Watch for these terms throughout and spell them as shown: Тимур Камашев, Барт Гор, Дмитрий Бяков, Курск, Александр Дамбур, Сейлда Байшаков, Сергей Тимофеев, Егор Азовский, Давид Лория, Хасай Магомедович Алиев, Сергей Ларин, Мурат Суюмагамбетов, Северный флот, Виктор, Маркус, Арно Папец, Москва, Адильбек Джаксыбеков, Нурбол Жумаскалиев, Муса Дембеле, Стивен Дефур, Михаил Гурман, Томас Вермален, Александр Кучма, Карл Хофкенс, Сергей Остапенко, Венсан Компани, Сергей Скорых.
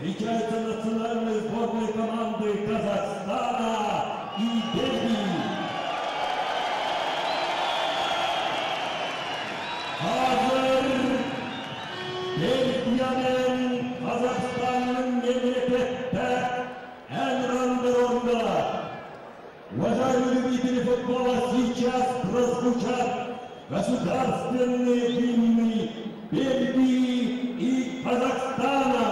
Встречаются национальные сборные команды Казахстана и Бельгии. Азер Бельгияның Казахстанның мемлекетті әнұрандырында. Уважаемые любители футбола, сейчас прозвучат государственные гимны Бельгии и Казахстана.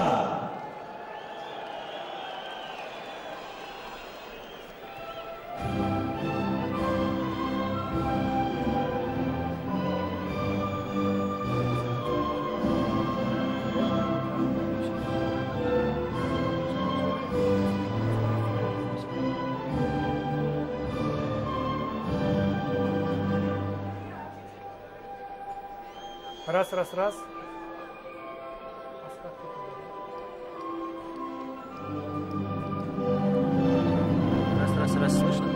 Раз. Раз, слышно?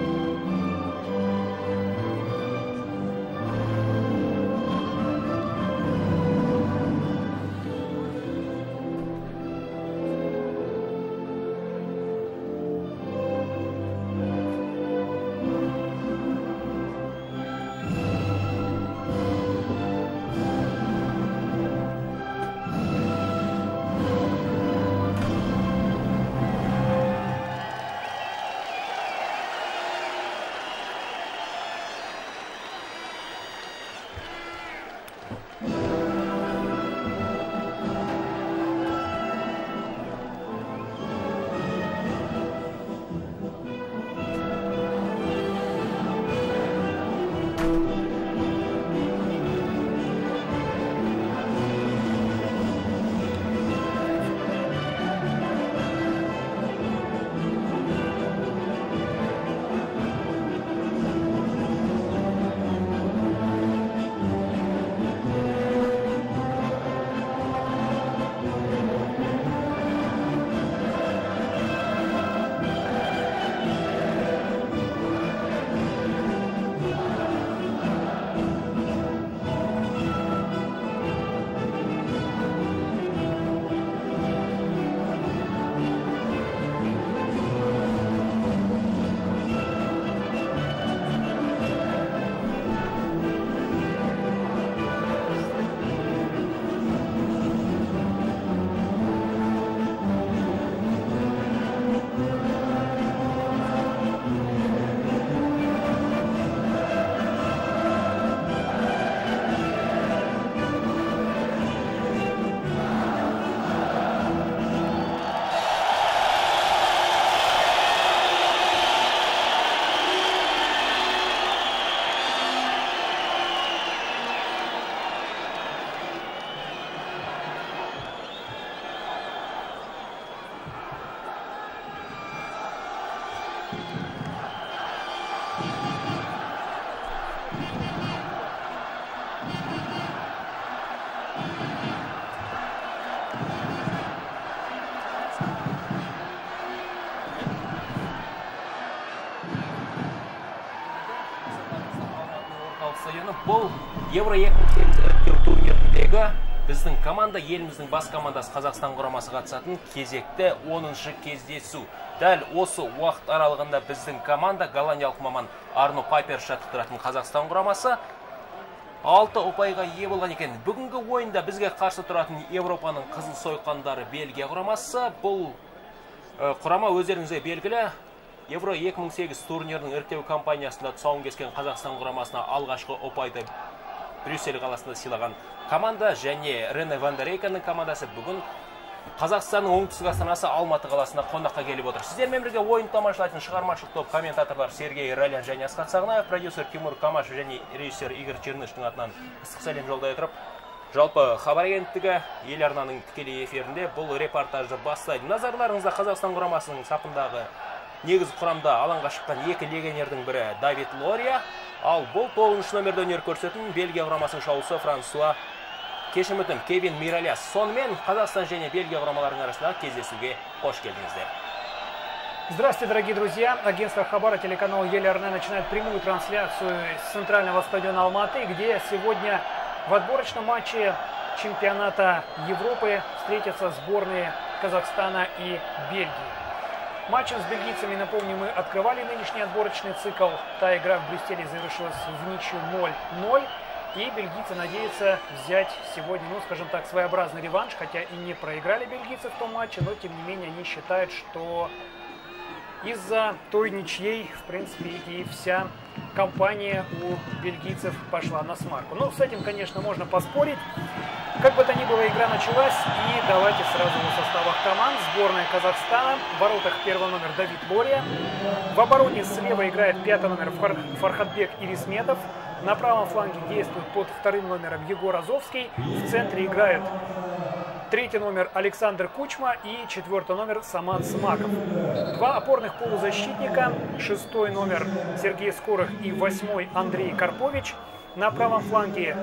Евро біздің команда еліміздің бас командасы Қазақстан құрамасы қатысатын кезекті 10-шы кездесу. Дәл осы уақыт аралығында біздің команда голландиялық маман Арно Папец жаттықтыратын Қазақстан құрамасы 6 ұпайға ие болған екен. Бүгінгі ойында бізге қарсы тұратын Европаның қызыл сойқандары Бельгия құрамасы. Бұл құрама өздеріңізге белгілі. Евро 2008 турнирінің іріктеу кампаниясында тұсауын кескен Қазақстан құрамасына алғашқы ұпайды Брюссель қаласында сыйлаған команда және Рене Вандерейканың командасы бүгін Қазақстанның оңтүстік астанасы Алматы қаласына қонаққа келіп отыр. Сіздермен бірге ойын тамашалайтын шығармашылық топ комментаторлар Сергей Ларин және Асқат Сағынаев, продюсер Тимур Камашев және режиссер Игорь Черныштың атынан ыстық сәлем жолдай отырып, жалпы хабар агенттігі ел арнаның тікелей эфирінде бұл репортажды бастайды. Назарларыңызда Қазақстан құрамасының сапындағы негіз құрамда алаңға шыққан екі легионердің бірі Давид Лория, ал бұл 9-ші номерді өнер көрсетін Бельгия құрамасының шабуылшысы Франсуа Кешімітім Кевин Миральяс. Сонымен Қазақстан және Бельгия құрамаларының арасындағы кездесуге қош келдіңіздер. Здравствуйте, дорогие друзья! Агентство Хабара, телеканал ЕЛРН начинает прямую трансляцию с центрального стадиона Алматы, где сегодня в отборочном матче чемпионата Европы встретятся сборные Казахстана и Бельгии. Матчем с бельгийцами, напомню, мы открывали нынешний отборочный цикл. Та игра в Брюсселе завершилась в ничью 0-0. И бельгийцы надеются взять сегодня, ну, скажем так, своеобразный реванш. Хотя и не проиграли бельгийцы в том матче, но, тем не менее, они считают, что из-за той ничьей, в принципе, и вся компания у бельгийцев пошла на смарку. Ну, с этим, конечно, можно поспорить. Как бы то ни было, игра началась. И давайте сразу в составах команд. Сборная Казахстана. В воротах первый номер Давид Лория. В обороне слева играет пятый номер Фархадбек Ирисметов. На правом фланге действует под вторым номером Егор Азовский. В центре играет третий номер Александр Кучма и четвертый номер Самат Смаков. Два опорных полузащитника. Шестой номер Сергей Скорых и восьмой Андрей Карпович. На правом фланге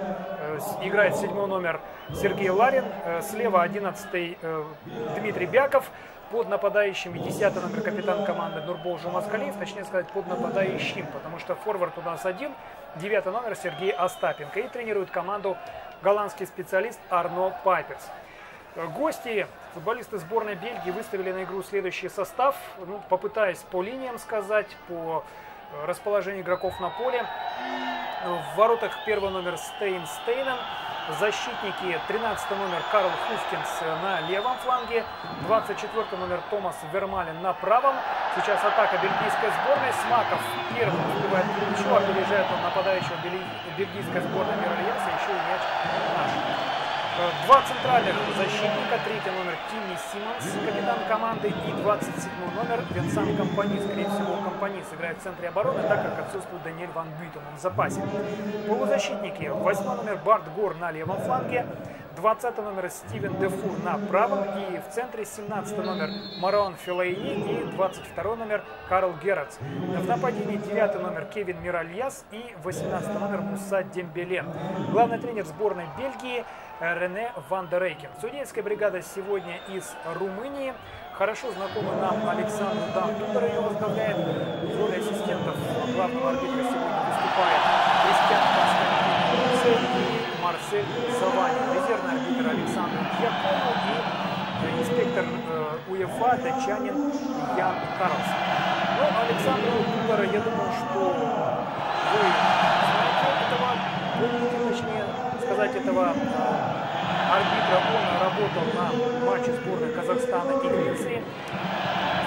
играет седьмой номер Сергей Ларин. Слева 11-й Дмитрий Бяков. Под нападающими 10-й номер капитан команды Нурбол Жумаскалиев, точнее сказать, под нападающим, потому что форвард у нас один, 9-й номер Сергей Остапенко. И тренирует команду голландский специалист Арно Папец. Гости, футболисты сборной Бельгии, выставили на игру следующий состав. Ну, попытаясь по линиям сказать, по расположению игроков на поле. В воротах первый номер Стейн Стейнен. Защитники 13-й номер Карл Хофкенс на левом фланге, 24-й номер Томас Вермален на правом. Сейчас атака бельгийской сборной. Смаков первым вбивает ключу, опережает он нападающего бельгийской сборной Миральяса, еще и мяч наш. Два центральных защитника, 3-й номер Тимми Симонс, капитан команды, и 27-й номер Венсан Компани. Скорее всего, Компани сыграет в центре обороны, так как отсутствует Даниэль Ван Бютен в запасе. Полузащитники, 8-й номер Барт Гор на левом фланге, 20-й номер Стивен Дефур на правом, и в центре 17-й номер Мароан Феллайни и 22-й номер Карел Герартс. В нападении 9-й номер Кевин Миральяс и 18-й номер Муса Дембеле. Главный тренер сборной Бельгии Рене Вандерейка. Судейская бригада сегодня из Румынии. Хорошо знакомый нам Александр Дамбур ее возглавляет. В роли ассистентов главного арбитра сегодня выступает и Марсель Саванин. Резервный арбитр Александр Кучма и инспектор УЕФА датчанин Ян Вертонген. Но Александру Тудору, я думаю, что вы знаете этого, точнее сказать, этого арбитра. Он работал на матче сборной Казахстана и Греции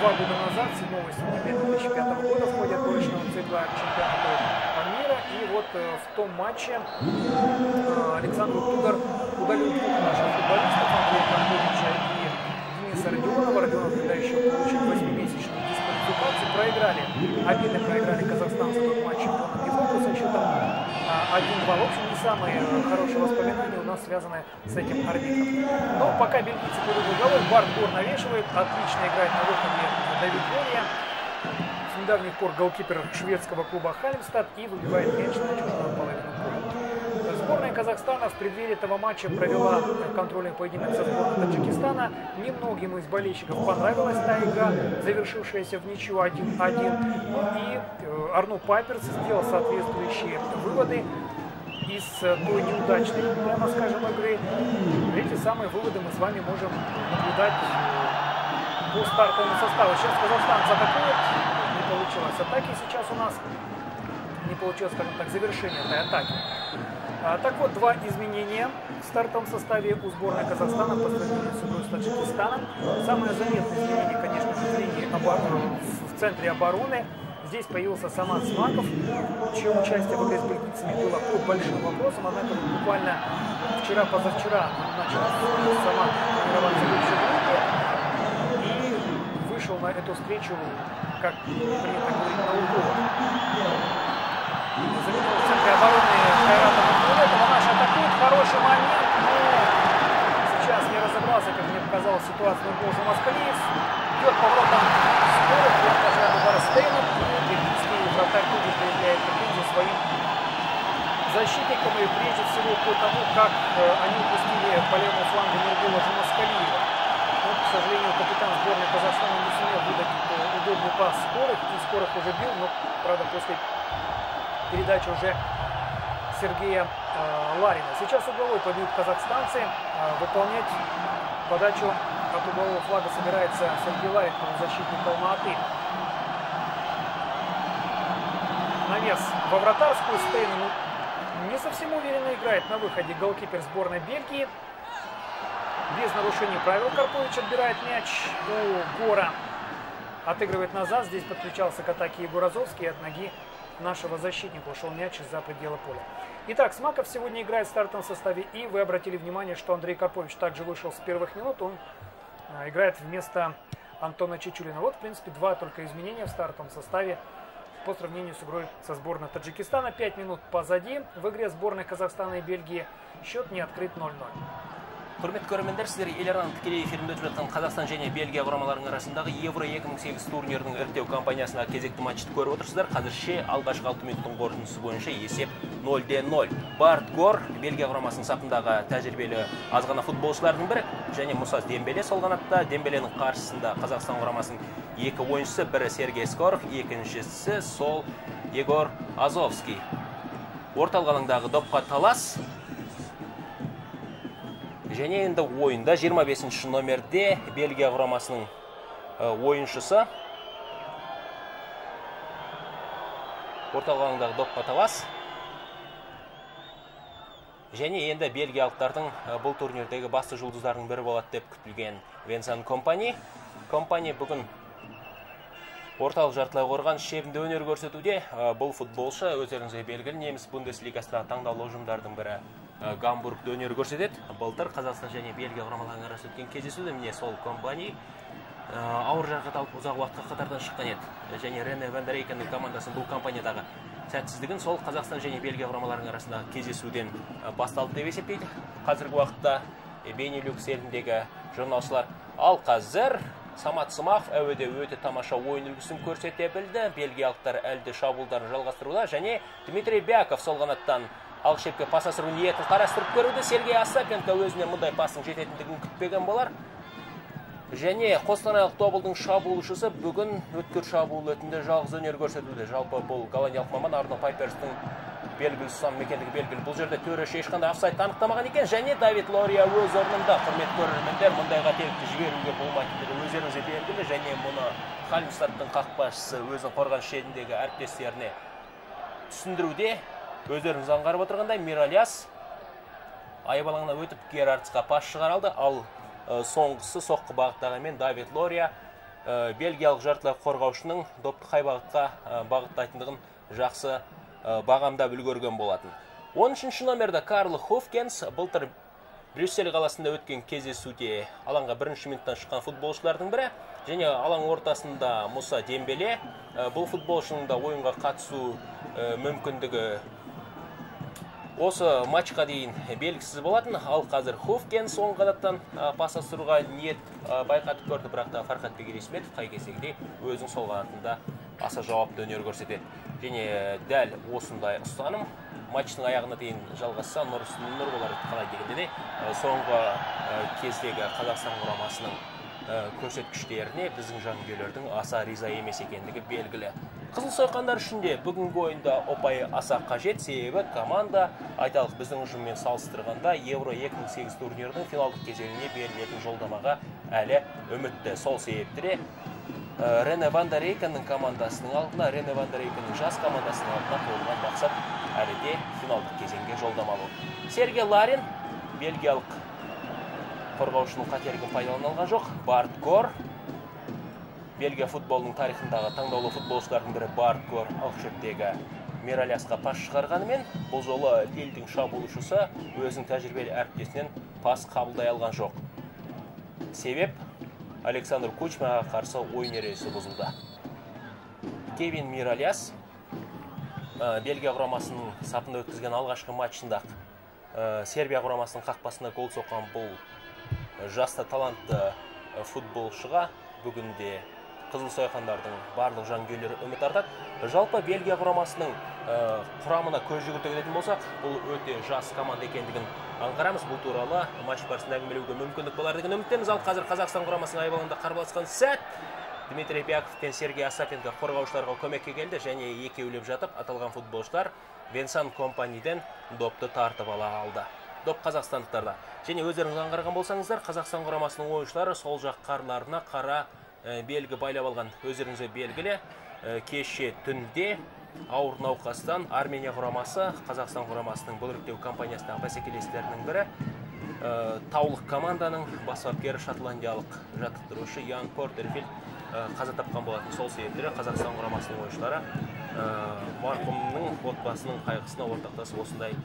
2 года назад, 7 сентября 2005 года, в ходе отборочного цикла чемпионата мира. И вот в том матче Александр Тудор удалил двух наших футболистов, Андрея Карповича и Дениса Родионова. Родионов тогда еще получил 8-месячную дисквалификацию. Обидно проиграли казахстанцы в матче по Европе со счетом 1-2. В общем, не самые хорошие воспоминания у нас связаны с этим арбитром. Но пока бельгийцы будут в уголок, Барт Гор навешивает, отлично играет на выходе Давид Лория. Недавний пор голкипер шведского клуба Хальмстад и выбивает мяч на чужую половину поля. Сборная Казахстана в преддверии этого матча провела контрольный поединок со сборной Таджикистана. Немногим из болельщиков понравилась та игра, завершившаяся в ничью 1-1. И Арно Папец сделал соответствующие выводы из той неудачной, прямо скажем, игры. Эти самые выводы мы с вами можем наблюдать по стартовому составу. Сейчас казахстанцы атакуют. Не получилось атаки сейчас у нас. Не получилось, скажем так, завершение этой атаки. Так вот, два изменения в стартовом составе у сборной Казахстана по сравнению с игрой с Таджикистаном. Самое заметное изменение, конечно же, в линии обороны, в центре обороны. Здесь появился Самат Смаков, чье участие в игре с бельгийцами было под большим вопросом. Однако буквально вчера-позавчера начал Самат тренироваться в общей группе и вышел на эту встречу, как принято говорить, на уколах. Заметил в центре обороны Карата Мухамедова. Наш атакует, хороший момент, но сейчас не разобрался, как мне показалась ситуация. Нурбол Жумаскалиев бьет поворотом скорых, Стейнен. Бельгийский вратарь тоже проявляет претензии своим защитникам. И прежде всего по тому, как они упустили по левому флангу Нурбола Жумаскалиева. Вот, к сожалению, капитан сборной Казахстана не сумел выдать удобный пас Скорых. И Скорых уже бил, но, правда, после передачи уже Сергея Ларина. Сейчас угловой побьют казахстанцы. Выполнять подачу от углового флага собирается Сергей Ларин, полузащитник Алматы. Навес во вратарскую. Стейн не совсем уверенно играет на выходе голкипер сборной Бельгии. Без нарушений правил Карпович отбирает мяч у Гора. Отыгрывает назад. Здесь подключался к атаке Егор Азовский. От ноги нашего защитника ушел мяч из-за предела поля. Итак, Смаков сегодня играет в стартовом составе. И вы обратили внимание, что Андрей Карпович также вышел с первых минут. Он играет вместо Антона Чичулина. Вот, в принципе, два только изменения в стартовом составе по сравнению с игрой со сборной Таджикистана. 5 минут позади. В игре сборной Казахстана и Бельгии счет не открыт 0-0. Құрметті көрермендер, сіздерге Елардан тікелей эфирінде өтіп жатқан Қазақстан және Бельгия құрамаларының арасындағы Евро 2008 турнирінің іріктеу кампаниясындағы кезекті матчты көріп отырсыздар. Қазірше алғашқы 6 минуттың қорытындысы бойынша есеп 0-0. Барт Гор Бельгия құрамасының сапындағы тәжірибелі азғана футболшылардың бірі, және Муса Дембеле сол қанатта. Дембеленің қарсысында Қазақстан құрамасының екі ойыншысы, бірі Сергей Скорых, екіншісі сол Егор Азовский. Орталық алаңдағы допқа талас. Және енді ойында 25-ші номерде Бельгия құрамасының ойыншысы. Орталық алаңдағы допқа талас. Және енді бельгиялықтардың бұл турнирдегі басты жұлдыздардың бірі болады деп күтілген Венсан Компани. Компани бүгін орталық жартылай қорған шебінде өнер көрсетуде. Бұл футболшы өздеріңізге белгілі неміс Бундеслигасындағы таңдаулы ұжымдардың бірі. Гамбургда өнер көрсетеді. Былтыр Қазақстан және Бельгия құрамаларының арасында өткен кездесуде міне сол Компани ауыр жарақат алып ұзақ уақытқа қатардан шыққан еді. Және Рене Вандерейканың командасының бұл компаниядағы сәтсіздігін сол Қазақстан және Бельгия құрамаларының арасындағы кездесуден басталды деп есептейді қазіргі уақытта Бенилюкс еліндегі журналшылар. Ал қазір Самат Смаков әуеде өте тамаша ойын үлгісін көрсете білді. Бельгиялықтар әлде шабуылдарын жалғастыруда. Және Дмитрий Бяков сол қанаттан ал шепке пас асыру ниетін қарастырып көруді. Сергей Остапенко өзіне мұндай пастың жететіндігін күтпеген болар. Және қостанайлық тобылдың шабуылшысы бүгін өткір шабуыл өтінде жалғыз өнер көрсетуде. Жалпы бұл голландиялық маман Арно Папецтің белгілісі, сан мекендігі белгілі. Бұл жерде төреші ешқандай офсайд анықтамаған екен. Және Давид Лория өз орнында. Құрметті көрермендер, мұндайға тегті жіберуге болмайтындығы өздеріңізге белгілі. Және мұны Халмстадтың қақпашысы өзінің қорғаныс шебіндегі әріптестеріне түсіндіруде. Өздеріңіз аңғарып отырғандай, Миральяс айып алаңына өтіп Герартсқа пас шығара алды. Ал соңғысы соққы бағыттағымен Давид Лория бельгиялық жартылай қорғаушының допты қай бағытқа бағыттайтындығын жақсы бағамдап үлгерген болатын. 13-ші номерде Карл Хофкенс. Былтыр Брюссель қаласында өткен кездесуде алаңға бірінші минуттан шыққан футболшылардың бірі. Және алаң ортасында Муса Дембеле. Бұл футболшының да ойынға қатысу мүмкіндігі осы матчқа дейін белгісіз болатын. Ал қазір Хофкен соңғы қанаттан пас асыруға ниет байқатып көрді, бірақ та Фархадбек Ирисметов қай кезеңде өзінің сол қанатында аса жауапты өнер көрсетеді. Және дәл осындай ұстаным матчтың аяғына дейін жалғасса, нұр болар қалай дегенде де соңғы кездегі Қазақстан құрамасының көрсеткіштеріне біздің жанкүйерлердің аса риза емес екендігі белгілі. Қызыл сойқандар үшінде бүгінгі ойында ұпайы аса қажет, себебі команда айталық біздің ұжыммен салыстырғанда Евро 2008 турнирінің финалдық кезеңіне берілетін жолдамаға әлі үмітті. Сол себепті Рене Вандерейканың командасының алдында, Рене Вандерейканың жас командасының алдында қойылған мақсат әлі де финалдық кезеңге жолдама алу. Сергей Ларин бельгиялық қорғаушының қатергін пайдаланылған жоқ. Барт Гор Бельгия футболының тарихындағы таңдаулы футболшылардың бірі. Барт Гор алшептегі Миральясқа пас шығарғанымен бұл жолы елдің шабуылшысы өзінің тәжірибелі әріптесінен пас қабылдай алған жоқ. Себеп Александр Кучмаға қарсы ойын ережесі бұзылды. Кевин Миральяс Бельгия құрамасының сапында өткізген алғашқы матчында Сербия құрамасының қақпасына гол соққан бұл жаста талантты футболшыға бүгінде Кызылсай хандардың барлық жанкүйерлері үміт артады. Жалпы Бельгия құрамасының құрамына көз жүгіртетін болсақ, бұл өте жас команда екендігін аңғарамыз. Бұл туралы матч барысында әңгімелеуге мүмкіндік болар деген үміттеміз. Ал қазір Қазақстан құрамасының айбалында қарбаласқан сәт. Дмитрий Бяков пен Сергей Остапенко қорғаушыларға көмекке келді және екеулеп жатып аталған футболшылар Венсан Компаниден допты тартып ала алды. Доп қазақстандықтарда. Және өздеріңіз аңғарған болсаңыздар, Қазақстан құрамасының ойыншылары сол жақ қарларына қара белгі байлап алған. Өздеріңізге белгілі, кеше түнде ауыр науқастан Армения құрамасы Қазақстан құрамасының бұл іріктеу компаниясының бәсекелестерінің бірі таулық команданың баскетбол шотландиялық жаттықтырушы Ян Портерфилд қаза тапқан болатын. Сол себептері Қазақстан құрамасының ойыншылары марқұмның отбасының қайғысына ортақтасып осындай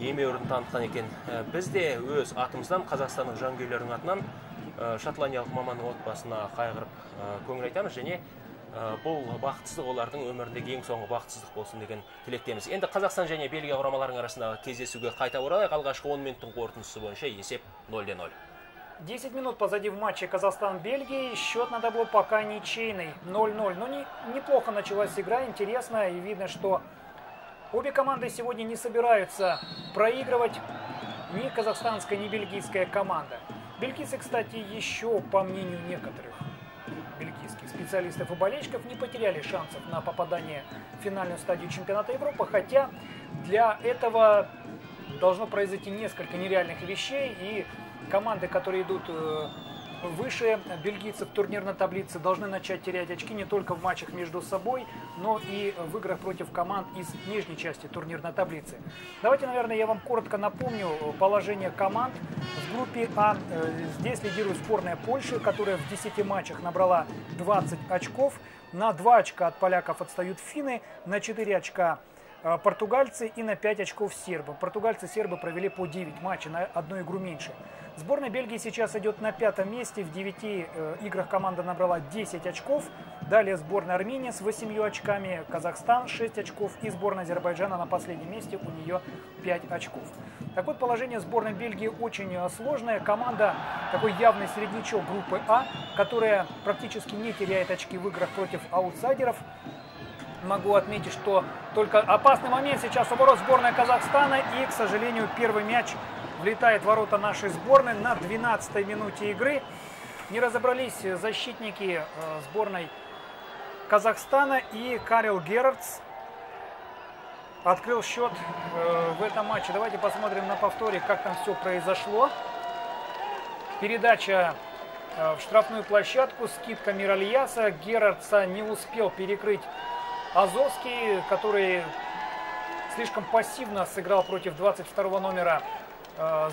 емеурін танытқан екен. Біз де өз атымыздан, Қазақстанның жанкүйерлерінің атынан шотландиялық маманның отбасына қайғырып көңіл айтамыз және бұл бақытсыздық олардың өміріндегі ең соңғы бақытсыздық болсын деген тілектеміз. Енді Қазақстан және Бельгия құрамаларының арасындағы кездесуге қайта оралайық. Алғашқы 10 минуттың қорытындысы бойынша есеп 0-0. 10 минут позади в матче Казахстан-Бельгия. Счет на табло пока ничейный. 0-0. Но неплохо началась игра. Интересно и видно, что обе команды сегодня не собираются проигрывать. Ни казахстанская, ни бельгийская команда. Бельгийцы, кстати, еще, по мнению некоторых бельгийских специалистов и болельщиков, не потеряли шансов на попадание в финальную стадию чемпионата Европы. Хотя для этого должно произойти несколько нереальных вещей. И команды, которые идут выше бельгийцев в турнирной таблице, должны начать терять очки не только в матчах между собой, но и в играх против команд из нижней части турнирной таблицы. Давайте, наверное, я вам коротко напомню положение команд. В группе А здесь лидирует сборная Польши, которая в 10 матчах набрала 20 очков. На 2 очка от поляков отстают финны, на 4 очка португальцы и на 5 очков сербы. Португальцы и сербы провели по 9 матчей, на одну игру меньше. Сборная Бельгии сейчас идет на 5-м месте. В 9 играх команда набрала 10 очков. Далее сборная Армении с 8 очками, Казахстан 6 очков и сборная Азербайджана на последнем месте, у нее 5 очков. Так вот, положение сборной Бельгии очень сложное. Команда такой явный середнячок группы А, которая практически не теряет очки в играх против аутсайдеров. Могу отметить, что только опасный момент сейчас оборот сборной Казахстана. И, к сожалению, первый мяч влетает в ворота нашей сборной на 12-й минуте игры. Не разобрались защитники сборной Казахстана. И Карел Герартс открыл счет в этом матче. Давайте посмотрим на повторе, как там все произошло. Передача в штрафную площадку. Скидка Миральяса. Герартса не успел перекрыть Азовский, который слишком пассивно сыграл против 22-го номера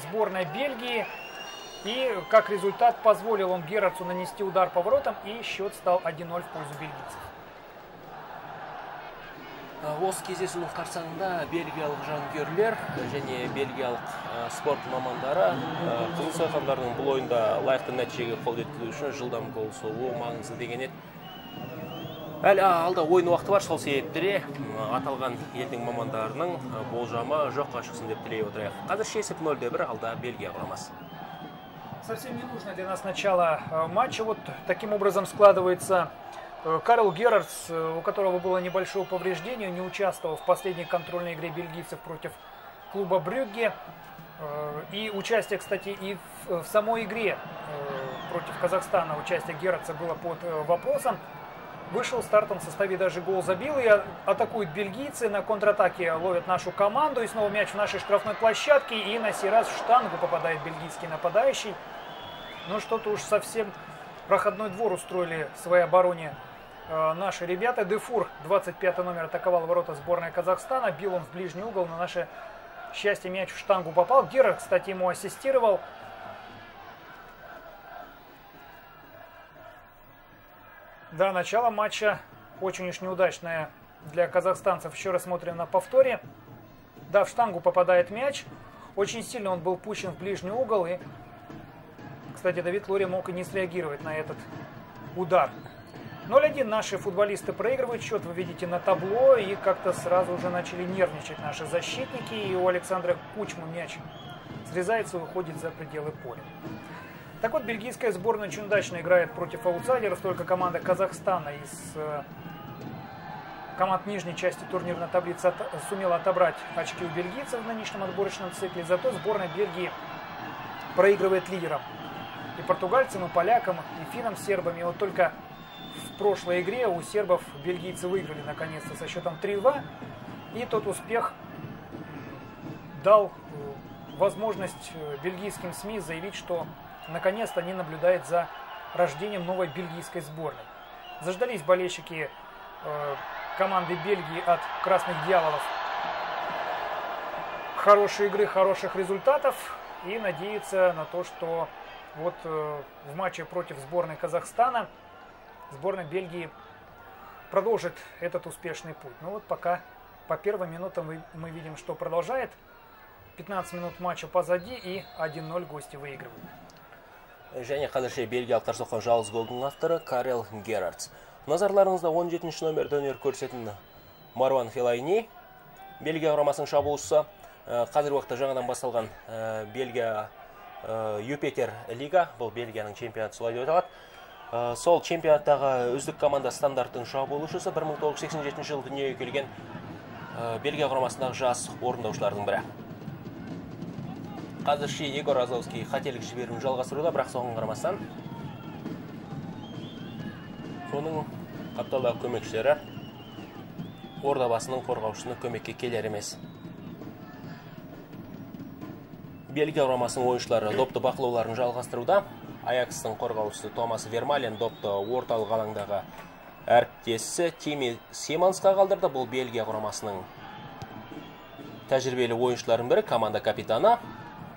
сборной Бельгии. И как результат позволил он Герартсу нанести удар по воротам, и счет стал 1-0 в пользу бельгийцев. Осы кездесуінің қарсаңында бельгиялық жанкүйерлер және бельгиялық спорт мамандары Қызылсай хандардың бұл ойында лайықты нәтижеге қол жеткізу үшін жылдам гол соғу маңызды деген еді. Әлі алда ойын уақыты бар, сол себептері аталған елдің мамандарының болжамы жоққа шықсын деп тілей отырайық. Қазір шесеп 0-1, алда Бельгия құрамасы. Совсем не нужно для нас начало матча. Вот таким образом складывается Карел Герартс, у которого было небольшое повреждение, не участвовал в последней контрольной игре бельгийцев против клуба Брюгге. И участие, кстати, и в самой игре против Казахстана участие Герартса было под вопросом. Вышел в стартовом составе, даже гол забил. И атакуют бельгийцы. На контратаке ловят нашу команду. И снова мяч в нашей штрафной площадке. И на сей раз в штангу попадает бельгийский нападающий. Ну что-то уж совсем проходной двор устроили в своей обороне наши ребята. Дефур, 25 номер, атаковал ворота сборной Казахстана. Бил он в ближний угол. На наше счастье мяч в штангу попал. Гера, кстати, ему ассистировал. Да, начало матча очень уж неудачное для казахстанцев. Еще раз смотрим на повторе. Да, в штангу попадает мяч. Очень сильно он был пущен в ближний угол. И, кстати, Давид Лория мог и не среагировать на этот удар. 0-1 наши футболисты проигрывают. Счет вы видите на табло. И как-то сразу уже начали нервничать наши защитники. И у Александра Кучма мяч срезается и выходит за пределы поля. Так вот, бельгийская сборная очень удачно играет против аутсайдеров. Только команда Казахстана из команд нижней части турнирной таблицы сумела отобрать очки у бельгийцев в нынешнем отборочном цикле. Зато сборная Бельгии проигрывает лидерам. И португальцам, и полякам, и финнам, сербам. И вот только в прошлой игре у сербов бельгийцы выиграли наконец-то со счетом 3-2. И тот успех дал возможность бельгийским СМИ заявить, что наконец-то они наблюдают за рождением новой бельгийской сборной. Заждались болельщики команды Бельгии от Красных Дьяволов хорошей игры, хороших результатов, и надеяться на то, что вот в матче против сборной Казахстана сборная Бельгии продолжит этот успешный путь. Ну вот пока по первым минутам мы видим, что продолжает. 15 минут матча позади, и 1-0 гости выигрывают. Женя Хадаши Бельгия Алтарсоха Жалс Голден Лафтера Карел Герартс. Назарларыңызда 17 номер дөнер көрсетін Мароан Феллайни Бельгия құрамасының шабуылшысы. Қазір уақытта жаңадан басталған Бельгия Юпитер лига, бұл Бельгияның чемпионаты солай деп аталады. Сол чемпионаттағы үздік команда стандарттың шабуылшысы 1987 жылы дүниеге келген Бельгия құрамасындағы жас орындаушылардың бірі. Қазірше Егор Азовский қателік жіберім жалғастыруда, бірақ соған қарамастан оның қапталдағы көмекшілері ордабасының қорғаушысына көмекке келер емес. Бельгия құрамасының ойыншылары допты бақылауларын жалғастыруда. Аякстың қорғаушысы Томас Вермален допты орталық алаңдағы әріптесі Тимми Симонсқа қалдырды. Бұл Бельгия құрамасының тәжірибелі ойыншыларының бірі, команда капитана.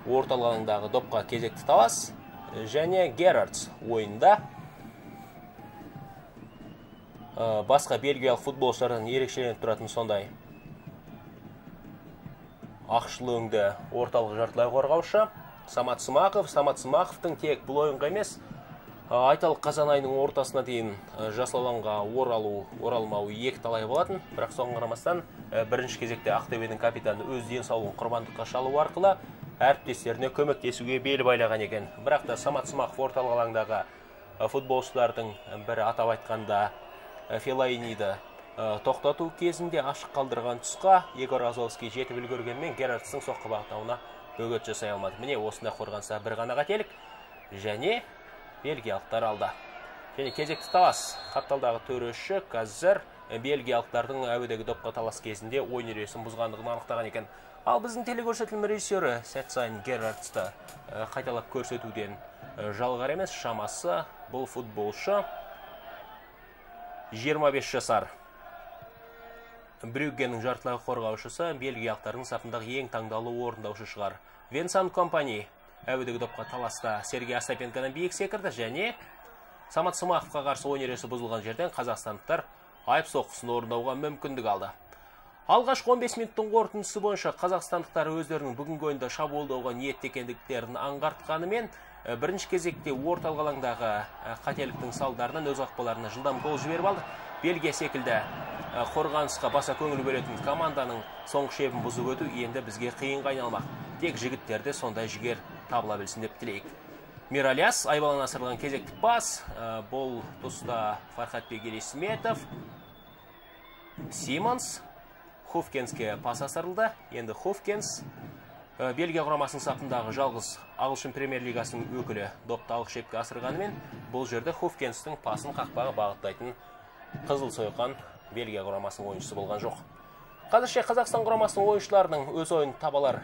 Орталық алаңдағы допқа кезекті талас және Герартс ойында басқа бельгиялық футболшылардан ерекшеленіп тұратын сондай ақшылы өңді орталық жартылай қорғаушы Самат Смаков. Самат Смаковтың тек бұл ойынға емес, айталық қазан айының ортасына дейін жасаланға оралмау екі талай болатын, бірақ соған қарамастан бірінші кезекте Ақтөбенің капитаны өз денсаулығын құрбандыққа шалу арқылы әріптестеріне көмектесуге бел байлаған екен. Бірақ та Самат Смаков орталық алаңдағы футболшылардың бірі, атап айтқанда Феллайниді тоқтату кезінде ашық қалдырған тұсқа Егор Азовский жетіп үлгергенмен Герартстың соққы бағыттауына бөгет жасай алмады. Міне осында қорғанса бір ғана қателік және бельгиялықтар алды. Және кезекті талас қапталдағы төреші қазір бельгиялықтардың әуедегі допқа талас кезінде ойын ережесін бұзғандығын анықтаған екен. Ал біздің телекөрсетілім режиссері сәт сайын Герартсты қайталап көрсетуден жалығар емес, шамасы бұл футболшы 25 жасар. Брюггенің жартылай қорғаушысы бельгиялықтардың сапындағы ең таңдалы орындаушы шығар. Венсан Компани әуедегі допқа таласта Сергей Остапенкодан биік секірді және Самат Смақовқа қарсы ойын ережесі бұзылған жерден қазақстандықтар айып соққысын орындауға мүмкіндік алды. Алғашқы 15 минуттың қорытындысы бойынша қазақстандықтар өздерінің бүгінгі ойында шабуылдауға ниетті екендіктерін аңғартқанымен бірінші кезекте орталық алаңдағы қателіктің салдарынан өз ақпаларына жылдам гол жіберіп алды. Бельгия секілді қорғанысқа баса көңіл бөлетін команданың соңғы шебін бұзып өту енді бізге қиынға айналмақ. Тек жігіттерде сондай жігер табыла білсін деп тілейік. Миральяс айбалан асырылған кезекті пас. Бұл тұста Фархадбек Ирисметов, Симонс, Хофкенске пас асырылды. Енді Хофкенс Бельгия құрамасының сапындағы жалғыз ағылшын премьер-лигасының өкілі допты алып шепке асырғанымен, бұл жерде Хофкенстің пасын қақпаға бағыттайтын қызыл сойқан Бельгия құрамасының ойыншысы болған жоқ. Қазірше Қазақстан құрамасының ойыншыларының өз ойын табалар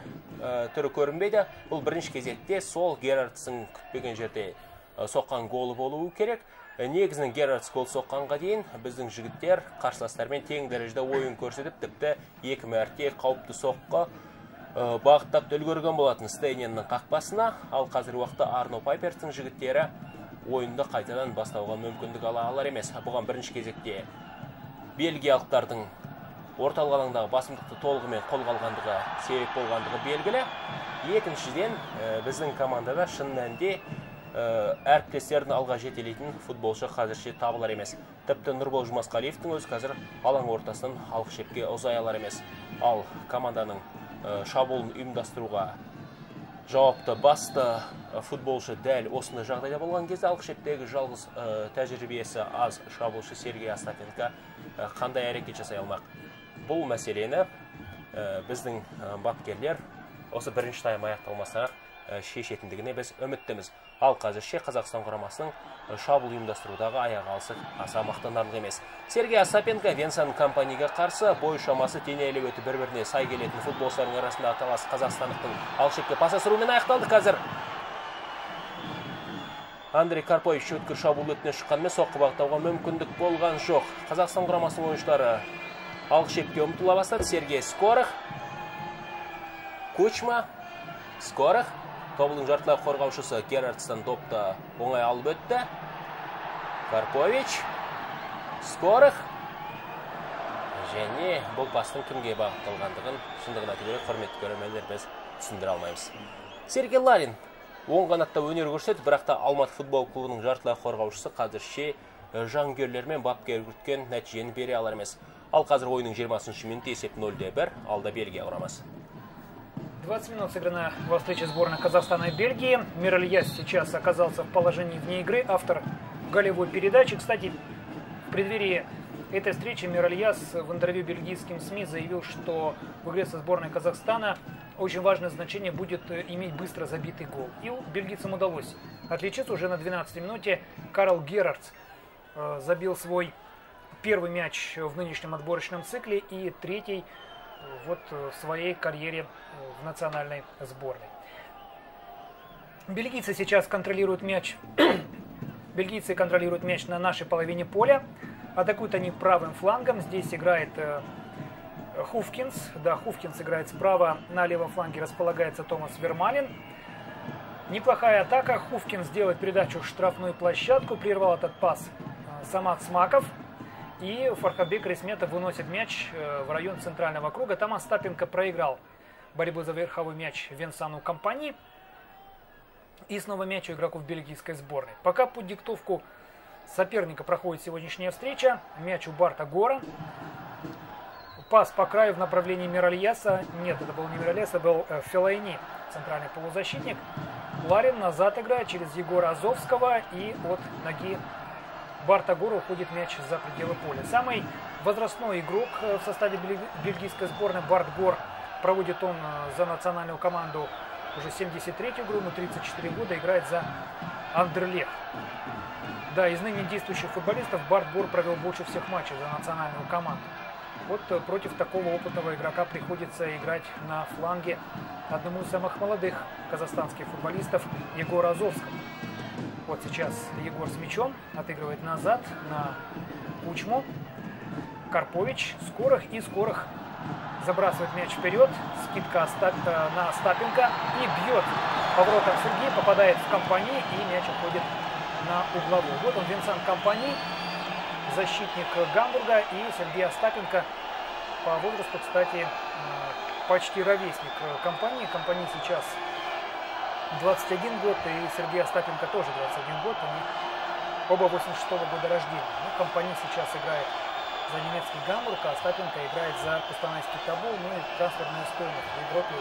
түрі көрінбейді. Бұл бірінші кезекте сол Герартстың күтпеген жерде соққан голы болуы керек. Негізінен Герартс гол соққанға дейін біздің жігіттер қарсыластармен тең дәрежеде ойын көрсетіп, тіпті екі мәрте қауіпті соққы бағыттап үлгерген болатын Стейненнің қақпасына. Ал қазір уақытта Арно Папецтің жігіттері ойынды қайтадан бастауға мүмкіндік ала алар емес. Бұған бірінші кезекте бельгиялықтардың орталық алаңдағы басымдықты толығымен қолға алғандығы себеп болғандығы белгілі. Екіншіден, біздің командада шын мәнінде әріптестерін алға жетелейтін футболшы қазірше табылар емес. Тіпті Нурбол Жумаскалиевтің өзі қазір алаң ортасынан алып шепке ұзай алар емес. Ал команданың шабуылын ұйымдастыруға Жауапты басты футболшы дәл осындай жағдайда болған кезде алғы шептегі жалғыз тәжірибесі аз шабуылшы Сергей Остапенко қандай әрекет жасай алмақ. Бұл мәселені біздің бапкерлер осы бірінші тайм аяқталмаса шешетіндігіне біз үміттіміз. Ал қазірше Қазақстан құрамасының шабуыл ұйымдастырудағы аяқ алысы аса мақтанарлық емес. Сергей Остапенко Венсан Компаниға қарсы бой шамасы дене әлеуеті бір-біріне сай келетін футболшылардың арасында талас қазақстандықтың алшекті пас асыруымен аяқталды. Қазір Андрей Карпович өткір шабуыл өтіне шыққанмен соққы бағыттауға мүмкіндік болған жоқ. Қазақстан құрамасы ойыншылары алшекке ұмтыла бастады. Сергей Скорых, Кучма, Скорых. Тобылдың жартылай қорғаушысы Герартстан допты оңай алып өтті. Карпович, Скорых және бұл пастың кімге бағытталғандығын шындығына келе құрметті көрермендер біз түсіндіре алмаймыз. Сергей Ларин оң қанатта өнер көрсетті, бірақ та Алматы футбол клубының жартылай қорғаушысы қазірше жанкүйерлермен бапкер күткен нәтижені бере алар емес. Ал қазір ойынның 20-шы минутында есеп 0-1, алда Бельгия құрамасы. 20 минут сыграна во встрече сборной Казахстана и Бельгии. Миральяс сейчас оказался в положении вне игры. Автор голевой передачи. Кстати, в преддверии этой встречи Миральяс в интервью бельгийским СМИ заявил, что в игре со сборной Казахстана очень важное значение будет иметь быстро забитый гол. И бельгийцам удалось отличиться. Уже на 12-й минуте Карел Герартс забил свой первый мяч в нынешнем отборочном цикле и третий вот в своей карьере в национальной сборной. Бельгийцы сейчас контролируют мяч. Бельгийцы контролируют мяч на нашей половине поля. Атакуют они правым флангом. Здесь играет Хофкенс. Да, Хофкенс играет справа. На левом фланге располагается Томас Вермален. Неплохая атака. Хофкенс делает передачу в штрафную площадку. Прервал этот пас Самат Смаков. И Фархадбек Ирисметов выносит мяч в район центрального круга. Там Остапенко проиграл борьбу за верховой мяч Венсану Компани. И снова мяч у игроков бельгийской сборной. Пока под диктовку соперника проходит сегодняшняя встреча. Мяч у Барта Гора. Пас по краю в направлении Миральяса. Нет, это был не Миральяс, это был Феллайни, центральный полузащитник. Ларин назад играет через Егора Азовского и от ноги Барта Гора уходит мяч за пределы поля. Самый возрастной игрок в составе бельгийской сборной Барт Гор. Проводит он за национальную команду уже 73-ю игру, но 34 года играет за Андерлех. Да, из ныне действующих футболистов Барт Гор провел больше всех матчей за национальную команду. Вот против такого опытного игрока приходится играть на фланге одному из самых молодых казахстанских футболистов Егора Азовского. Вот сейчас Егор с мячом отыгрывает назад на Кучму. Карпович, Скорых, и Скорых забрасывает мяч вперед. Скидка на Остапенко и бьет поворотом Сергей, попадает в Компани и мяч уходит на угловую. Вот он, Венсан Компани, защитник Гамбурга, и Сергей Остапенко по возрасту, кстати, почти ровесник Компани. Компани сейчас 21 год, и Сергей Остапенко тоже 21 год, у них оба 86-го года рождения. Ну, Компани сейчас играет за немецкий Гамбург, а Остапенко играет за Кустанайский Тобол, ну и трансферная стоимость в Европе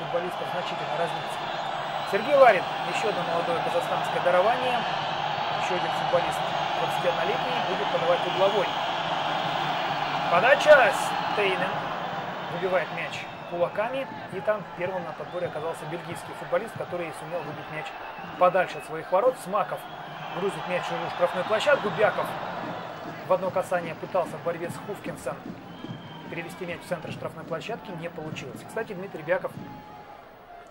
футболистов значительно разнится. Сергей Ларин, еще одно молодое казахстанское дарование, еще один футболист 21-летний, будет подавать угловой. Подача, Стейнен выбивает мяч кулаками, и там первым на подборе оказался бельгийский футболист, который сумел выбить мяч подальше от своих ворот. Смаков грузит мяч в штрафную площадку. Бяков в одно касание пытался в борьбе с Хофкенсом перевести мяч в центр штрафной площадки, не получилось. Кстати, Дмитрий Бяков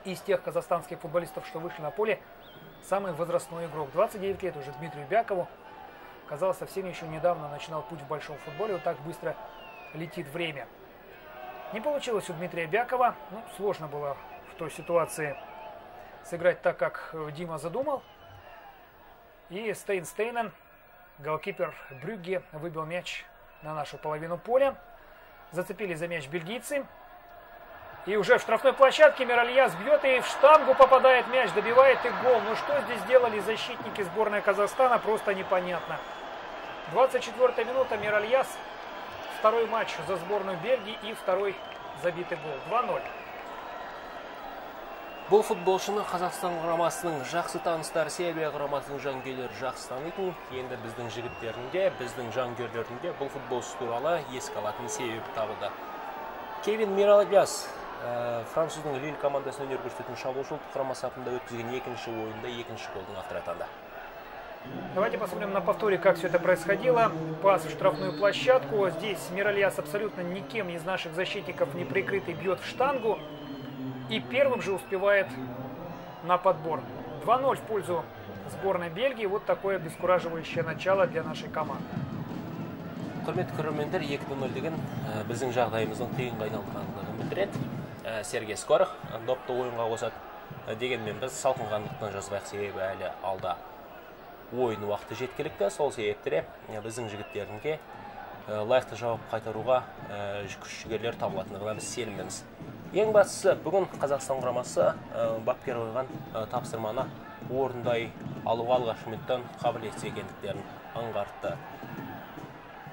из тех казахстанских футболистов, что вышли на поле, самый возрастной игрок. 29 лет уже Дмитрию Бякову. Казалось, совсем еще недавно начинал путь в большом футболе. Вот так быстро летит время. Не получилось у Дмитрия Бякова. Ну, сложно было в той ситуации сыграть так, как Дима задумал. И Стейн Стейнен, голкипер Брюгге, выбил мяч на нашу половину поля. Зацепили за мяч бельгийцы. И уже в штрафной площадке Миральяс бьет, и в штангу попадает мяч, добивает и гол. Ну что здесь делали защитники сборной Казахстана, просто непонятно. 24-я минута, Миральяс. Второй матч за сборную Бельгии и второй забитый гол. 2-0. Бұл футболшыны Қазақстан құрамасының жақсы таныстар, Сербия құрамасының жангерлер жақсы танитын, енді біздің жігіттерінде, біздің жангерлерінде бұл футболшы туралы еске алатын себеп табылды. Кевин Миральяс француздың Лиль командасына өнер көрсететін шабуылшылық құрамасы сапында өткізген екінші ойында екінші голдың авторы атанды. Давайте посмотрим на повторе, как все это происходило. Пас в штрафную площадку. Здесь Миральяс абсолютно никем из наших защитников не прикрытый бьет в штангу. И первым же успевает на подбор. 2-0 в пользу сборной Бельгии. Вот такое обескураживающее начало для нашей команды. Құрметті көрермендер, 2-0 деген біздің жағдайымыздың түйінге айналғандығын білдіреді. Сергей Скорых допты ойынға қосады. Дегенмен біз салқынғандықтан жазбайық, себебі әлі алда. Ойын уақыты жеткілікті, сол себептері біздің жігіттерінге лайықты жауап қайтаруға күш-жігерлер табылатындығына біз сенімдіміз. Ең бастысы, бүгін Қазақстан құрамасы бапкер қойған тапсырманы орындай алуға алғашқы минуттан қабілетсіз екендіктерін аңғартты.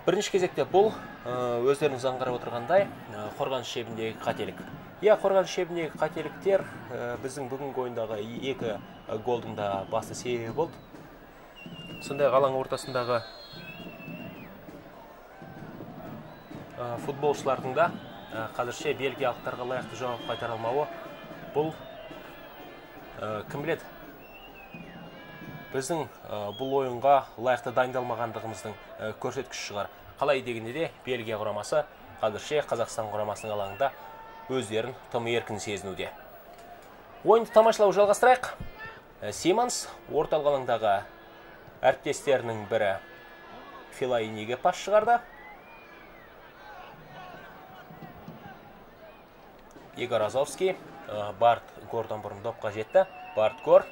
Бірінші кезекте бұл өздеріңіз аңғарып отырғандай қорғаныс шебіндегі қателік. Қорғаныс шебіндегі қателіктер біздің бүгінгі ойындағы екі голдың да басты себебі болды. Сондай алаң ортасындағы футболшылардың да қазірше бельгиялықтарға лайықты жауап қайтара алмауы, бұл кім біледі, біздің бұл ойынға лайықты дайындалмағандығымыздың көрсеткіші шығар. Қалай дегенде де Бельгия құрамасы қазірше Қазақстан құрамасының алаңында өздерін тым еркін сезінуде. Ойынды тамашалау жалғастырайық. Симонс орталық алаңдағы әріптестерінің бірі Феллайниге пас шығарды. Егор Азовский Барт Гордан бұрын допқа жетті. Барт Гор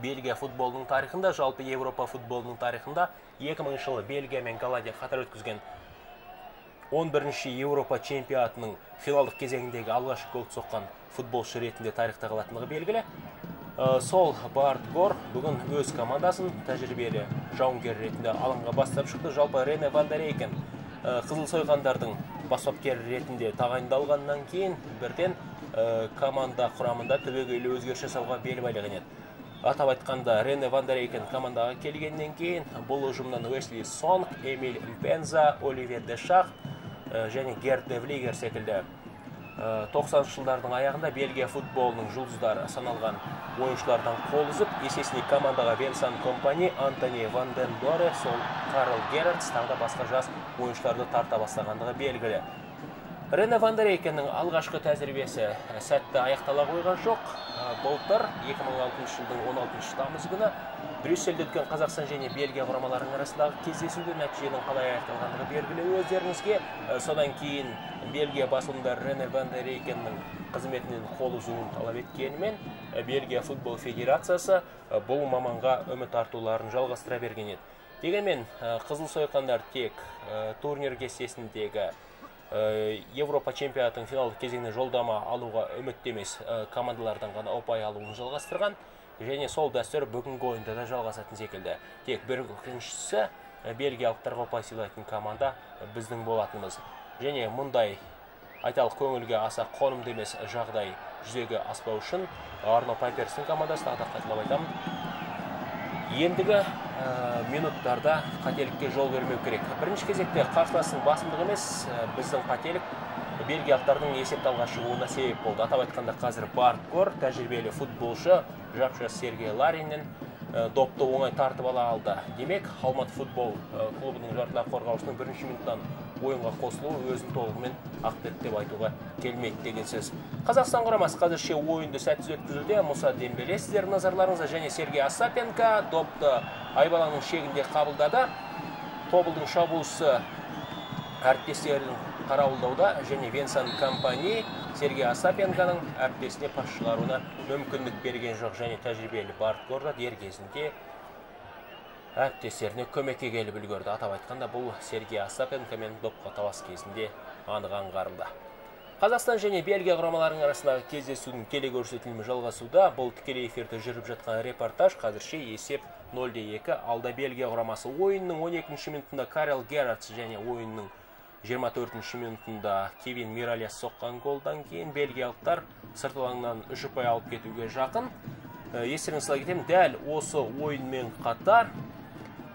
Бельгия футболының тарихында, жалпы Европа футболының тарихында 2000 жылы Бельгия мен Голландия қатар өткізген 11-ші Европа чемпионатының финалдық кезеңіндегі алғашқы голды соққан футболшы ретінде тарихта қалатындығы белгілі. Сол Барт Гор бүгін өз командасын тәжірибелі жауынгер ретінде алаңға бастап шықты. Жалпы Рене Вандерейкен қызыл сойғандардың баспапкері ретінде тағайындалғаннан кейін бірден команда құрамында түбегейлі өзгеріс жасауға бел байлаған еді. Атап айтқанда, Рене Вандерейкен командаға келгеннен кейін бұл ұжымнан Уэсли Сонг, Эмиль Мпенза, Оливер Дешах және Герд Девлигер секілді 90 жылдардың аяғында Бельгия футболының жұлдыздары саналған ойыншылардан қол үзіп, есесіне командаға Венсан Компани, Антони Ванден Доре, сол Карел Герартс тағы да басқа жас ойыншыларды тарта бастағандығы белгілі. Рене Вандерейкеннің алғашқы тәжірибесі сәтті аяқтала қойған жоқ. Былтыр 2006 жылдың 16 тамыз күні Брюссельде өткен Қазақстан және Бельгия құрамаларының арасындағы кездесуде нәтиженің қалай аяқталғандығы белгілі өздеріңізге. Содан кейін Бельгия басылымдары Рене Вандерейкеннің қызметінен қол үзуін талап еткенімен Бельгия футбол федерациясы бұл маманға үміт артуларын жалғастыра берген еді. Дегенмен қызыл сойқандар тек турнир кестесіндегі Европа чемпионатының финалдық кезеңіне жолдама алуға үміттемес командалардан ғана ұпай алуын жалғастырған. Және сол дәстүр бүгінгі ойында да жалғасатын секілді. Тек бір күншісі бельгиялықтарға пасилайтын команда біздің болатынымыз. Және мұндай айталық көңілге аса қоным демес жағдай жүзеге аспау үшін Арно Папецтің командасына да қайталап айтамын. Ендігі минуттарда қателікке жол бермеу керек. Бірінші кезекте қарсыластың басымдығы емес, біздің қателік бельгиялықтардың есепталға шығуына себеп болды. Атап айтқанда, қазір Барт Гор тәжірибелі футболшы жапшысы Сергей Лариннен допты оңай тартып ала алды. Демек, Алматы футбол клубының жартылай қорғаушының бірінші минуттан ойынға қосылуы өзін толығымен ақтық деп айтуға келмейді деген сөз. Қазақстан құрамасы қазірше ойынды сәтсіз өткізуде. Муса Дембеле сіздердің назарларыңызда, және Сергей Остапенко допты айбаланың шегінде қабылдады. Тобылдың шабуылшысы әріптестерінің қарауылдауда, және Венсан Компани Сергей Остапенконың әріптесіне пас шығаруына мүмкіндік берген жоқ, және тәжірибелі Барт Горда дер кезінде әріптестеріне көмекке келіп үлгерді. Атап айтқанда, бұл Сергей Остапенко мен допқа талас кезінде анық аңғарылды. Қазақстан және Бельгия құрамаларының арасындағы кездесудің телекөрсетілімі жалғасуда. Бұл тікелей эфирде жүріп жатқан репортаж. Қазірше есеп 0-2. Алда Бельгия құрамасы ойынның 12-ші минутында Карел Герартс және ойынның 24-ші минутында Кевин Миральяс соққан голдан кейін бельгиялықтар сырт алаңнан 3 ұпай алып кетуге жақын. Естеріңізге сала кетемін, дәл осы ойынмен қатар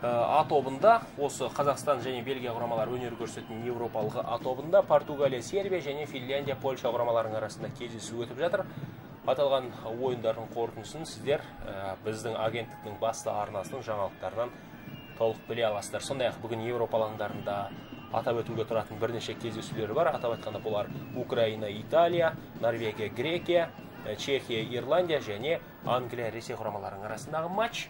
А тобында, осы Қазақстан және Бельгия құрамалары өнер көрсететін Еуропалық А тобында Португалия, Сербия және Финляндия, Польша құрамаларының арасында кездесу өтіп жатыр. Аталған ойындардың қорытындысын сіздер біздің агенттіктің басты арнасының жаңалықтарынан толық біле аласыздар. Сондай-ақ бүгін Еуропа алаңдарында атап өтуге тұратын бірнеше кездесулер бар. Атап айтқанда бұлар Украина, Италия, Норвегия, Грекия, Чехия, Ирландия және Англия, Ресей құрамаларының арасындағы матч.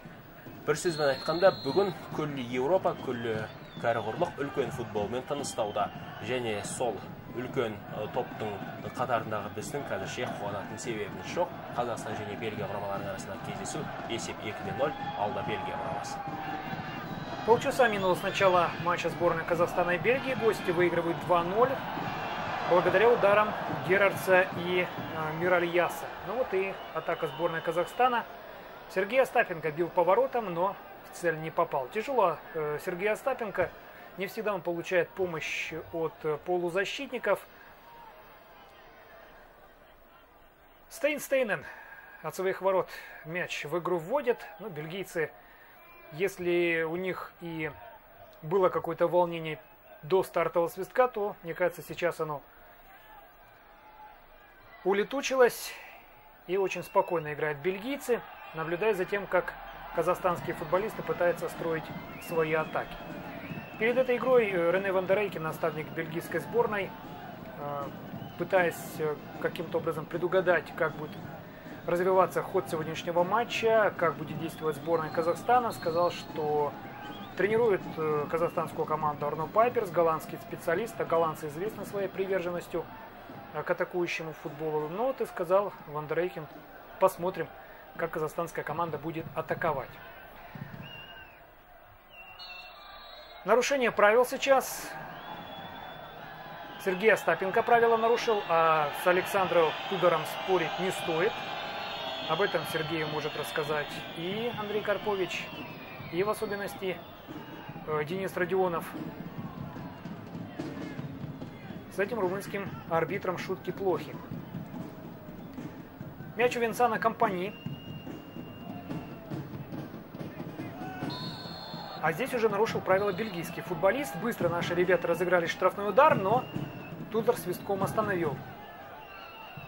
Бір сөзбен айтқанда, бүгін күллі Еуропа, күллі кәріғұрлық үлкен футболмен таныстауда. Және сол үлкен топтың қатарындағы біздің қазірше қуанатын себебінің шоқ. Қазақстан және Бельгия құрамаларының арасында кездесу, есеп 2-0, алда Бельгия құрамасы. Полчаса минуло с начала матча сборной Казахстана и Бельгии. Гости выигрывают 2-0 благодаря ударам Герартса и Миральяса. Ну вот и атака сборной Казахстана. Сергей Остапенко бил поворотом, но в цель не попал. Тяжело Сергей Остапенко. Не всегда он получает помощь от полузащитников. Стейн Стейнен от своих ворот мяч в игру вводит. Но бельгийцы, если у них и было какое-то волнение до стартового свистка, то, мне кажется, сейчас оно улетучилось. И очень спокойно играют бельгийцы, наблюдая за тем, как казахстанские футболисты пытаются строить свои атаки. Перед этой игрой Рене Вандерейка, наставник бельгийской сборной, пытаясь каким-то образом предугадать, как будет развиваться ход сегодняшнего матча, как будет действовать сборная Казахстана, сказал, что тренирует казахстанскую команду Арно Папец, голландский специалист, а голландцы известны своей приверженностью к атакующему футболу. Но, ты сказал, Вандерейкин, посмотрим, как казахстанская команда будет атаковать. Нарушение правил сейчас. Сергей Остапенко правила нарушил, а с Александром Тудором спорить не стоит. Об этом Сергею может рассказать и Андрей Карпович, и в особенности Денис Родионов. С этим румынским арбитром шутки плохи. Мяч у Венсана Компани. А здесь уже нарушил правила бельгийский футболист. Быстро наши ребята разыграли штрафной удар, но Тудор свистком остановил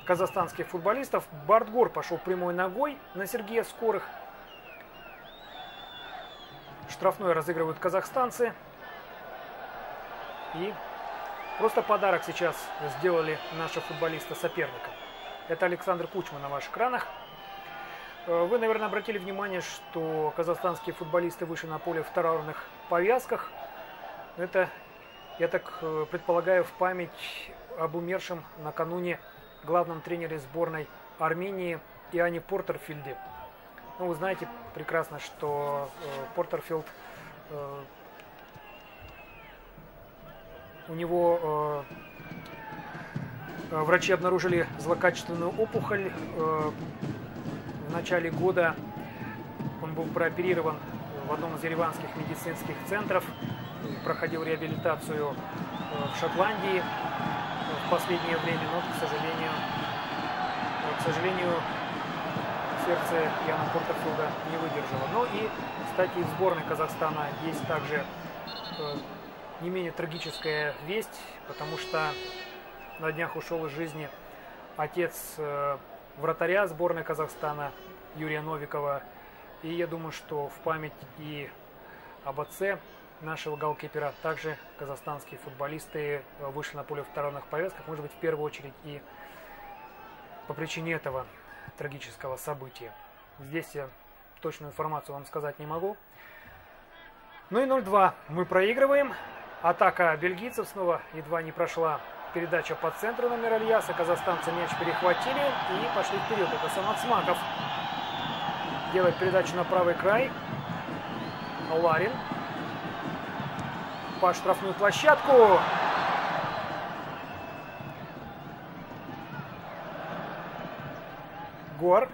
казахстанских футболистов. Барт Гор пошел прямой ногой на Сергея Скорых. Штрафной разыгрывают казахстанцы. И просто подарок сейчас сделали наши футболисты соперника. Это Александр Кучма на ваших экранах. Вы, наверное, обратили внимание, что казахстанские футболисты вышли на поле в траурных повязках. Это, я так предполагаю, в память об умершем накануне главном тренере сборной Армении Иоанне Портерфилде. Ну, вы знаете прекрасно, что Портерфилд, у него врачи обнаружили злокачественную опухоль. В начале года он был прооперирован в одном из ереванских медицинских центров, проходил реабилитацию в Шотландии в последнее время, но, к сожалению, сердце Яна Портерфилда не выдержало. Но и, кстати, в сборной Казахстана есть также не менее трагическая весть, потому что на днях ушел из жизни отец вратаря сборной Казахстана Юрия Новикова. И я думаю, что в память и об отце нашего голкипера также казахстанские футболисты вышли на поле в траурных повязках. Может быть, в первую очередь и по причине этого трагического события. Здесь я точную информацию вам сказать не могу. Ну и 0-2 мы проигрываем. Атака бельгийцев снова едва не прошла. Передача по центру на Миральяса. Казахстанцы мяч перехватили и пошли вперед. Это Самат Смаков делает передачу на правый край. Ларин по штрафную площадку. Гор.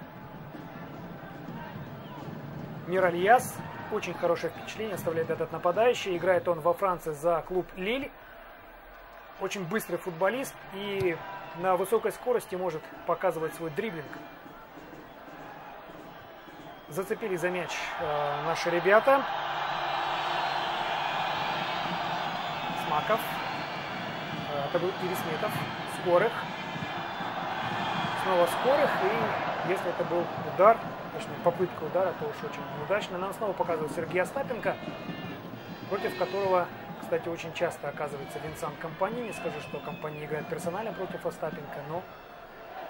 Миральяс. Очень хорошее впечатление оставляет этот нападающий. Играет он во Франции за клуб Лиль. очень быстрый футболист и на высокой скорости может показывать свой дриблинг. Зацепили за мяч наши ребята. Смаков. Это был Ирисметов. Скорых. Снова Скорых. И если это был удар, точнее попытка удара, то уж очень неудачно. Нам снова показывает Сергей Остапенко, против которого, кстати, очень часто оказывается Венсан Компани. Не скажу, что Компани играет персонально против Остапенко, но,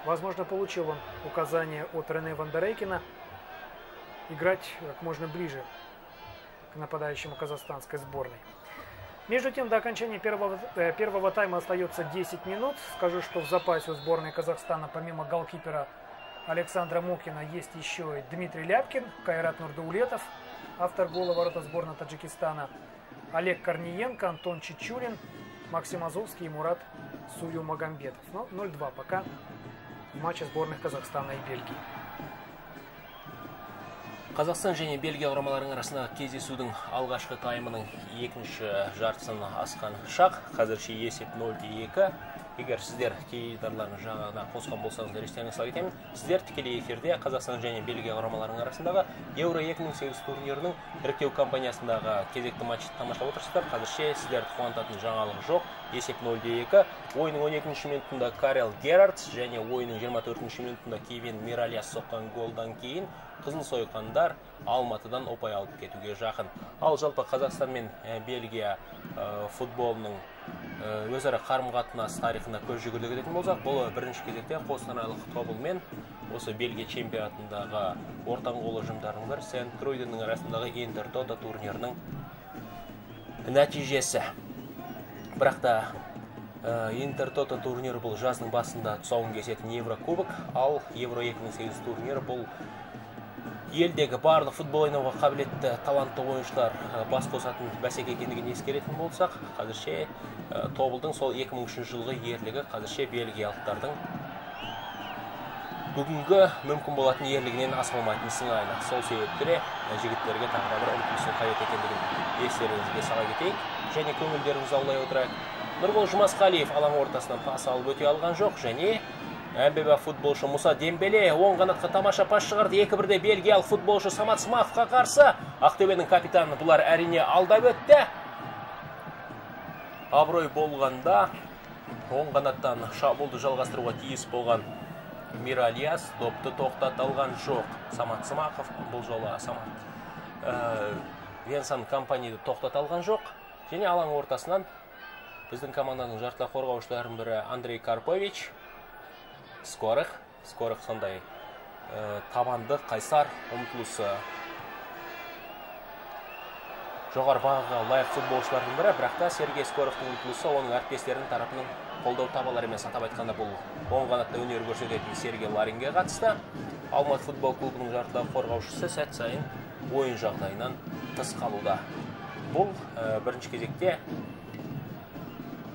возможно, получил он указание от Рене Вандерейкина играть как можно ближе к нападающему казахстанской сборной. Между тем, до окончания первого тайма остается 10 минут. Скажу, что в запасе у сборной Казахстана, помимо голкипера Александра Мокина, есть еще и Дмитрий Ляпкин, Кайрат Нурдаулетов, автор гола ворота сборной Таджикистана, Олег Корниенко, Антон Чичурин, Максим Азовский и Мурат Суюмагамбетов. Но 0-2 пока в матче сборных Казахстана и Бельгии. Казахстан және Бельгия құрамаларының арасындағы кездесудің алғашқы таймының екінші жартысын асқан шақ. Қазірше есеп 0-2. Егер сіздер теледидарларын жаңадан қосқан болсаңыздар, естеріңізге сала кетемін. Сіздер тікелей эфирде Қазақстан және Бельгия құрамаларының арасындағы Евро 2008 турнирінің іріктеу кампаниясындағы кезекті матчты тамашалап отырсыздар. Қазірше сіздерді қуантатын жаңалық жоқ. Есеп 0-2. Ойынның 12-ші минутында Карел Герартс және ойынның 24-ші минутында Кевин Миральяс соққан голдан кейін қызыл сойқандар Алматыдан опай алып кетуге жақын. Ал жалпы Қазақстан мен Бельгия футболының өзара қарым-қатынас тарихына көз жүгірте кететін болсақ, бұл бірінші кезекте қостанайлық тобылмен осы Бельгия чемпионатындағы ортаң қол ұжымдарының бірі Сент-Кройденнің арасындағы Интердота турнирінің нәтижесі. Бірақ та Интертото турнирі бұл жазының басында тұсауын кесетін Еврокубок, ал Евро 2008 турнирі бұл елдегі барлық футбол ойнауға қабілетті талантты ойыншылар бас қосатын бәсеке екендігін ескеретін болсақ, қазірше тобылдың сол 2003 жылғы ерлігі қазірше бельгиялықтардың бүгінгі мүмкін болатын ерлігінен асылмайтын сыңайлы. Сол себептері жігіттерге тағы бір үлкен қайрат екендігін естеріңізге сала кетейік. Және көңілдеріңізді аулай отырайық. Нурбол Жумаскалиев алаң ортасынан пас алып өте алған жоқ. Және әмбебап футболшы Муса Дембеле оң қанатқа тамаша пас шығарды. 2-1-де бельгиялық футболшы Самат Смаковқа қарсы. Ақтөбенің капитаны бұлар әрине алдап өтті. Абырой болғанда оң қанаттан шабуылды жалғастыруға тиіс болған Миральяс допты тоқтата алған жоқ. Самат Смаков бұл жолы Венсан Компаниді тоқтата алған жоқ. Және алаң ортасынан біздің команданың жартылай қорғаушыларының бірі Андрей Карпович, Скорых сондай табанды қайсар ұмтылысы жоғары бағаға лайық футболшылардың бірі. Бірақ та Сергей Скорыхтың ұмтылысы оның әріптестерінің тарапынан қолдау табалар емес. Атап айтқанда бұл оң қанатта өнер көрсететін Сергей Ларинге қатысты. Алматы футбол клубының жартылай қорғаушысы сәт сайын ойын жағдайынан тыс қалуда. Бұл бірінші кезекте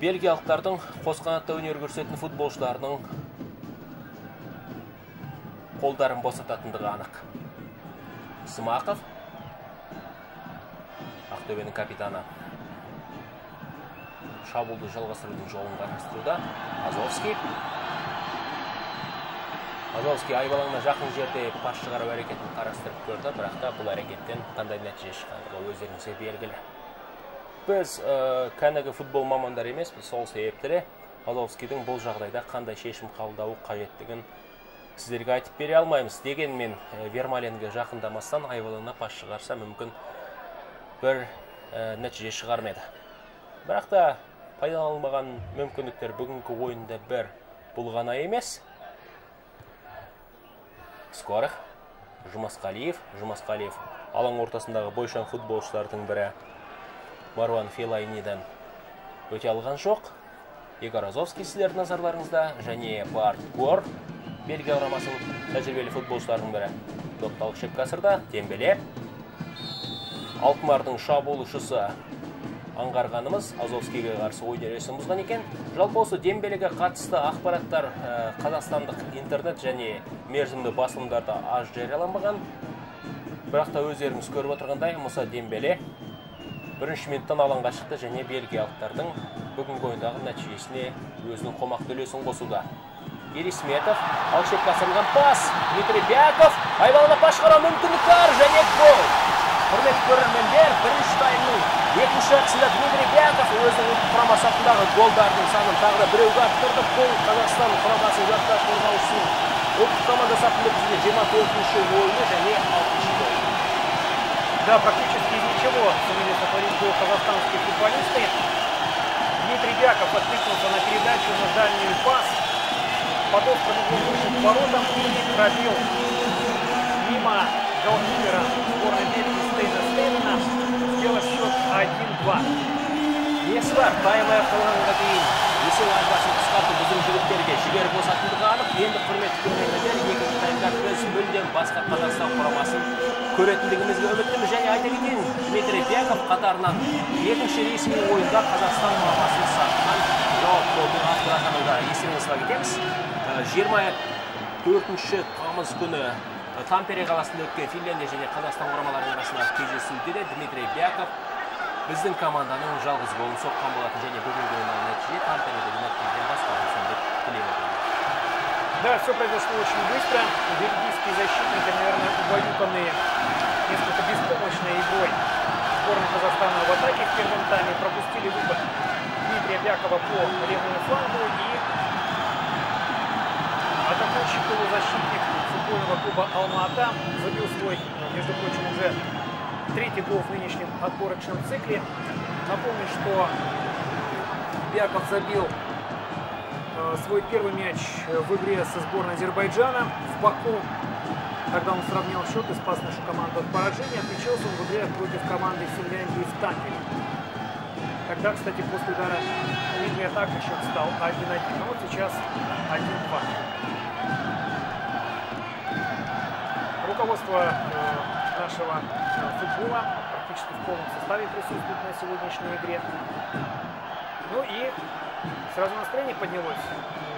бельгиялықтардың қос қанатта өнер көрсететін футболшыларының қолдарын босататындығы анық. Смаков, Ақтөбенің капитаны, шабуылды жалғастырудың жолын қарастыруда. Азовский айбалаңына жақын жерде пас шығару әрекетін қарастырып көрді, бірақ та бұл әрекеттен қандай нәтиже шыққандығы өздеріңізге белгілі. Біз кәнігі футбол мамандар емес, сол себептері Азовскийдің бұл жағдайда қандай шешім қабылдауы қажеттігін сіздерге айтып бере алмаймыз. Дегенмен Вермаленге жақындамастан айбалаңына пас шығарса мүмкін бір нәтиже шығармеді. Бірақ та пайдаланылмаған мүмкіндіктер бүгінгі ойында бір бұл ғана емес. Скорых, Жумаскалиев алаң ортасындағы бойшан футболшылардың бірі Мароан Феллайнидан өте алған жоқ. Егор Азовский сіздердің назарларыңызда. Және Барт Гор, Бельгия құрамасының тәжірибелі футболшылардың бірі, допталық шеп қасырда. Дембеле, Алкмардың шабуылшысы. Аңғарғанымыз, Азовскийге қарсы ойдересі мұзған екен. Жалпы осы Дембелеге қатысты ақпараттар қазақстандық интернет және мерзімді басылымдарда аз жарияланбаған. Бірақ та өздеріңіз көріп отырғандай, Муса Дембеле бірінші минуттан алаңға шықты және бельгиялықтардың бүгінгі ойындағы нәтижесіне өзінің қомақты үлесін қосуда. Ирисметов, алшып қасынған пас, Дмитрий Бяков, айбалына паш қара мүмкіндіктер және гол. Құрметті көрермендер, бірінші таймның екінші шағында Дмитрий Бяков өзінің құрама сапындағы голдардың санын тағы да біреуге арттырды. Бұл Қазақстан құрамасының жақтасының жаусының ұлттық команда сапында бізде 24-ші ойыны және 6-ші ойыны. Да, практически ничего сумели сотворить казахстанские футболисты. Дмитрий Бяков откликнулся на передачу на дальний пас. Потом пробежал к воротам и пробил мимо голкипера сборной Бельгии Стейна Стейнена. Сделал счет 1-2. Есвар, таймер қалған ғадейін. Есел айбасының қысқарты біздің жігіттерге жігер босатындығы анық. Енді құрметті көрермендер, екінші таймда біз мүлдем басқа Қазақстан құрамасын көретіндігімізге үміттіміз және айта кетейін. Дмитрий Бяков қатарынан екінші ресми ойында Қазақстан құрамасын сатқан жауап болды ақтыратануда. Естеріңізге кетеміз. 24-ші тамыз күні Тампере қаласында өткен Финляндия және Қазақстан құрамаларының арасындағы кездесуде де Дмитрий Бяков біздің команданың жалғыз голын соққан болатын және бүгінгі ойынның нәтижесі Тампереде өткен басқарылсын деп тілеймін. Да, все произошло очень быстро. Бельгийские защитники, наверное, убаюканные, несколько беспомощной игрой сборной Казахстана в атаке в первом тайме, пропустили выбор Дмитрия Бякова по левому флангу, и атакующий полузащитник футбольного клуба Алма-Ата забил свой, между прочим, уже третий гол в нынешнем отборочном цикле. Напомню, что Бяков забил свой первый мяч в игре со сборной Азербайджана в Баку, когда он сравнял счет и спас нашу команду от поражения. Отличился он в игре против команды Финляндии в Тампере. Тогда, кстати, после удара линии атаки счет стал 1-1, но вот сейчас 1-2. Руководство нашего футбола практически в полном составе присутствует на сегодняшней игре. Ну и сразу настроение поднялось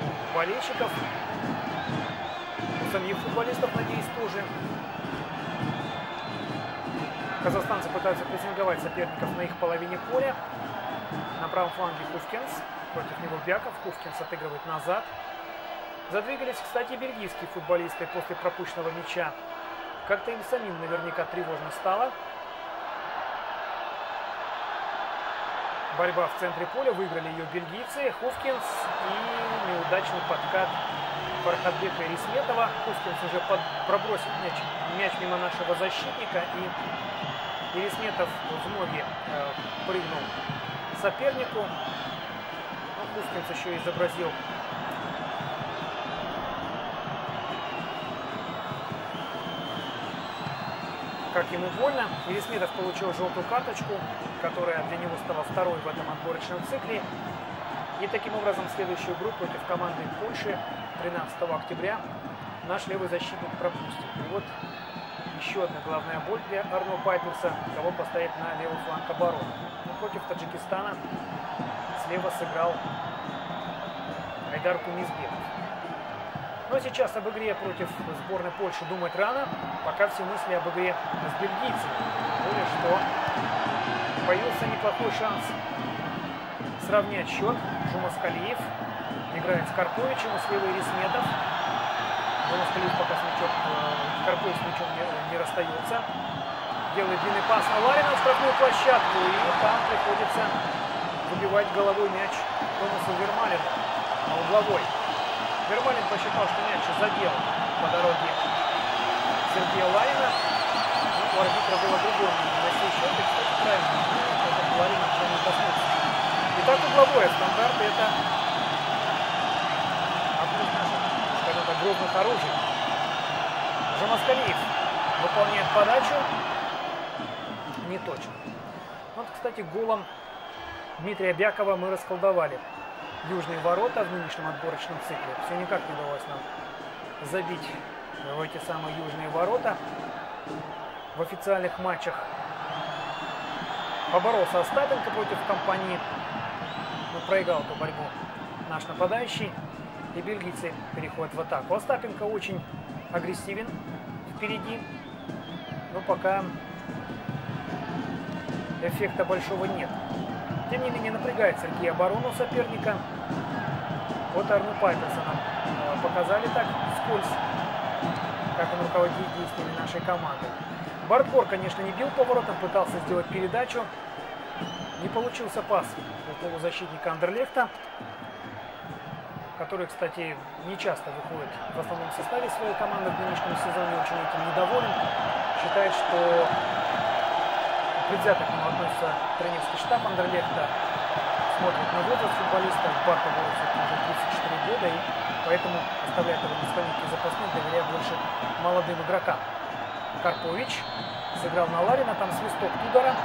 у болельщиков, у самих футболистов, надеюсь, тоже. Казахстанцы пытаются прессинговать соперников на их половине поля. На правом фланге Хофкенс, против него Бяков. Хофкенс отыгрывает назад. Задвигались, кстати, бельгийские футболисты после пропущенного мяча. Как-то им самим наверняка тревожно стало. Борьба в центре поля, выиграли ее бельгийцы. Хофкенс и неудачный подкат Фархадбека Ирисметова. Хофкенс уже пробросил мяч мимо нашего защитника. И Ирисметов в ноги прыгнул сопернику. Но Хофкенс еще изобразил как ему больно. Ирисметов получил желтую карточку, которая для него стала второй в этом отборочном цикле. И таким образом следующую игру против команды Польши 13 октября наш левый защитник пропустит. И вот еще одна главная боль для Арно Папеца, кого поставить на левый фланг обороны. Но против Таджикистана слева сыграл Айдар Кумизбеков. Но сейчас об игре против сборной Польши думать рано. Пока все мысли об игре с бельгийцами. Более что появился неплохой шанс сравнять счет. Жумаскалиев играет с Карповичем, слева Ирисметов. Жумаскалиев пока с мячом, Карпович с мячом не расстается. Делает длинный пас на Ларина в штрафную площадку. И там приходится выбивать головой мяч Томасу Вермалену на угловой. Вермален посчитал, что мяч задел по дороге Сергея Ларина. У арбитра было другое мнение. И, кстати, правильно, это Ларин ничего не коснулся. Итак, угловое стандарты — это одно из наших, скажем так, грозных оружий. Жумаскалиев выполняет подачу. Не точно. Вот, кстати, голом Дмитрия Бякова мы расколдовали южные ворота в нынешнем отборочном цикле. Все никак не удалось нам забить в эти самые южные ворота. В официальных матчах поборолся Остапенко против Компани, но проиграл эту борьбу наш нападающий. И бельгийцы переходят в атаку. Остапенко очень агрессивен впереди, но пока эффекта большого нет. Тем не менее, напрягает Сергей оборону соперника. Вот Арно Папеца нам показали так вскользь, как он руководит действиями нашей команды. Барт Гор, конечно, не бил поворотом, пытался сделать передачу. Не получился пас у полузащитника Андерлехта, который, кстати, не часто выходит в основном составе своей команды в нынешнем сезоне. Очень этим недоволен. Считает, что предвзято к нему относится тренерский штаб Андерлехта. Смотрит на возраст футболиста. Барту Горусу уже 34 года, и поэтому оставляет его на скамейке запасных, доверяя больше молодым игрокам. Карпович сыграл на Ларина, там свисток Тудора.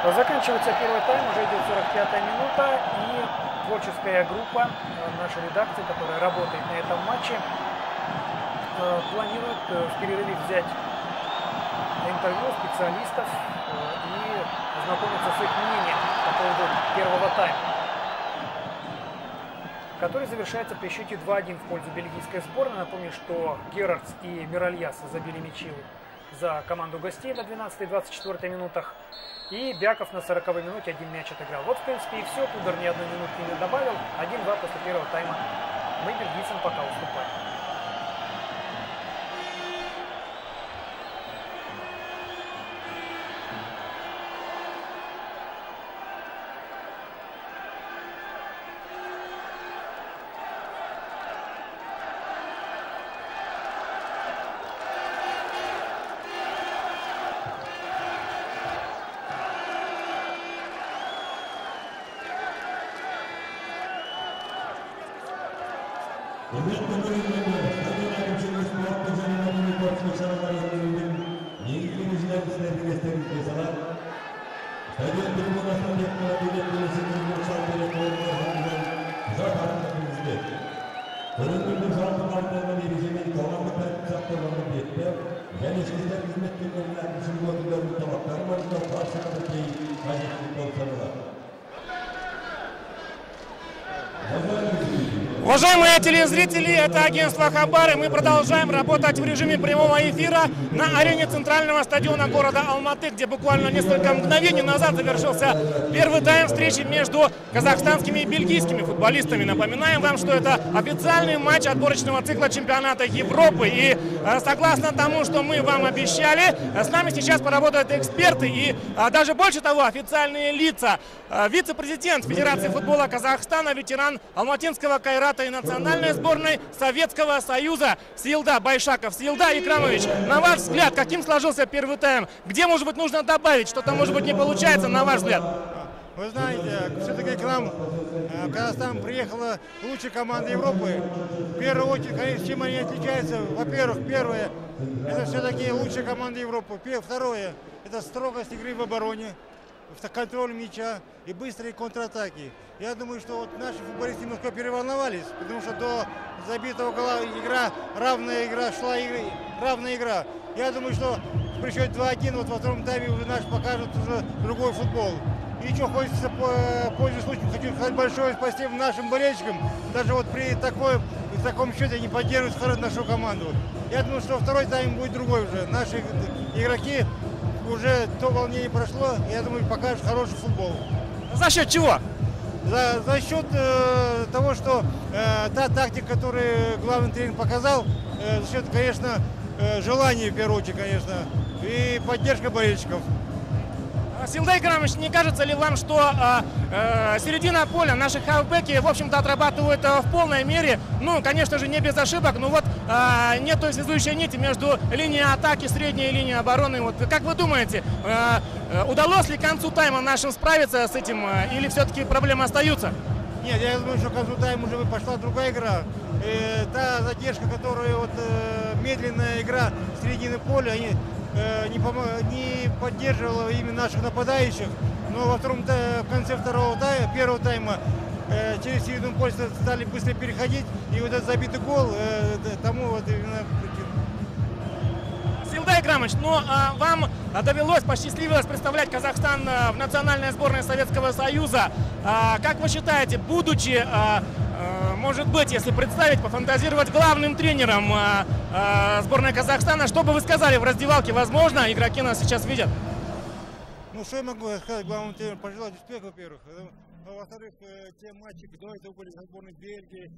Заканчивается первый тайм, уже идет 45-я минута, и творческая группа нашей редакции, которая работает на этом матче, планирует в перерыве взять интервью специалистов и ознакомиться с их мнением по поводу первого тайма, который завершается при счете 2-1 в пользу бельгийской сборной. Напомню, что Герартс и Миральяс забили мячи за команду гостей на 12-24 минутах. И Бяков на 40-й минуте один мяч отыграл. Вот, в принципе, и все. Тудор ни одной минутки не добавил. 1-2 после первого тайма. Мы бельгийцам пока уступаем. Уважаемые телезрители, это агентство «Хабар», и мы продолжаем работать в режиме прямого эфира на арене центрального стадиона города Алматы, где буквально несколько мгновений назад завершился первый тайм встречи между казахстанскими и бельгийскими футболистами. Напоминаем вам, что это официальный матч отборочного цикла чемпионата Европы. И согласно тому, что мы вам обещали, с нами сейчас поработают эксперты и даже больше того, официальные лица. Вице-президент Федерации футбола Казахстана, ветеран алматинского «Кайрата» и национальной сборной Советского Союза Сейлда Байшаков. Сейлда Икрамович, на ваш взгляд, каким сложился первый тайм? Где, может быть, нужно добавить? Что-то, может быть, не получается, на ваш взгляд? Вы знаете, все-таки к нам в Казахстан приехала лучшая команда Европы. В первую очередь, конечно, чем они отличаются? Во-первых, первое, это все-таки лучшая команда Европы. Второе, это строгость игры в обороне, контроль мяча и быстрые контратаки. Я думаю, что вот наши футболисты немножко переволновались, потому что до забитого гола шла равная игра. Я думаю, что при счете 2-1 вот во втором тайме уже наш покажет уже другой футбол. И что хочется, пользуясь случаем, хочу сказать большое спасибо нашим болельщикам. Даже вот при таком счете они поддерживают нашу команду. Я думаю, что второй тайм будет другой уже. Наши игроки уже то волнение прошло, я думаю, покажет хороший футбол. За счет чего? За счет того, что та тактика, которую главный тренер показал, за счет, конечно, желания в первую очередь, конечно, и поддержка болельщиков. Сейлда Икрамович, не кажется ли вам, что середина поля наших хавбеки, в общем-то, отрабатывают в полной мере? Ну, конечно же, не без ошибок, но вот нет той связующей нити между линией атаки, средней линией обороны. Вот, как вы думаете, удалось ли к концу тайма нашим справиться с этим или все-таки проблемы остаются? Нет, я думаю, что к концу тайма уже пошла другая игра. Та задержка, которая вот, медленная игра середины поля, они не поддерживала именно наших нападающих, но в конце первого тайма через середину поля стали быстро переходить, и вот этот забитый гол тому вот именно. Сейлда Икрамович, но вам довелось, посчастливилось представлять Казахстан в национальной сборной Советского Союза. Как вы считаете, будучи, может быть, если представить, пофантазировать главным тренером сборной Казахстана, что бы вы сказали в раздевалке? Возможно, игроки нас сейчас видят. Ну, что я могу сказать главному тренеру? Пожелать успеха, во-первых. Во-вторых, те матчи, которые это были со сборной Бельгии,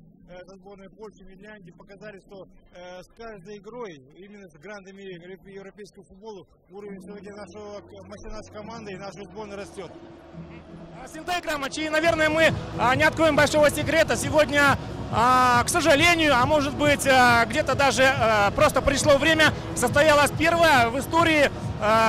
со сборной Польши, Финляндии, показали, что с каждой игрой, именно с грандами европейского футбола, уровень сегодня нашего матча, нашей команды и нашей сборной растет. Всегда игра матчей, наверное, мы не откроем большого секрета. Сегодня, к сожалению, а может быть, где-то даже просто пришло время, состоялась первая в истории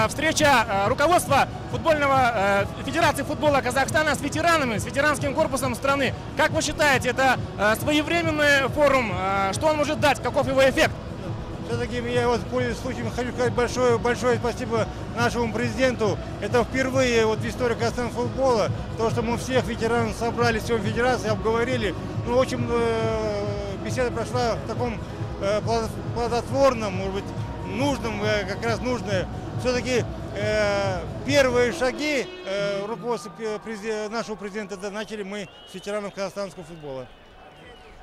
встреча руководства футбольного Федерации футбола Казахстана с ветеранами, с ветеранским корпусом страны. Как вы считаете, это своевременный форум? Что он может дать? Каков его эффект? Все-таки я вот пользуясь случаем хочу сказать большое спасибо нашему президенту. Это впервые вот в истории казахстанского футбола, то, что мы всех ветеранов собрали в Федерации, обговорили. Ну, в общем, беседа прошла в таком плодотворном, может быть, нужном, как раз нужное. Все-таки первые шаги руководства нашего президента начали мы с ветеранов казахстанского футбола.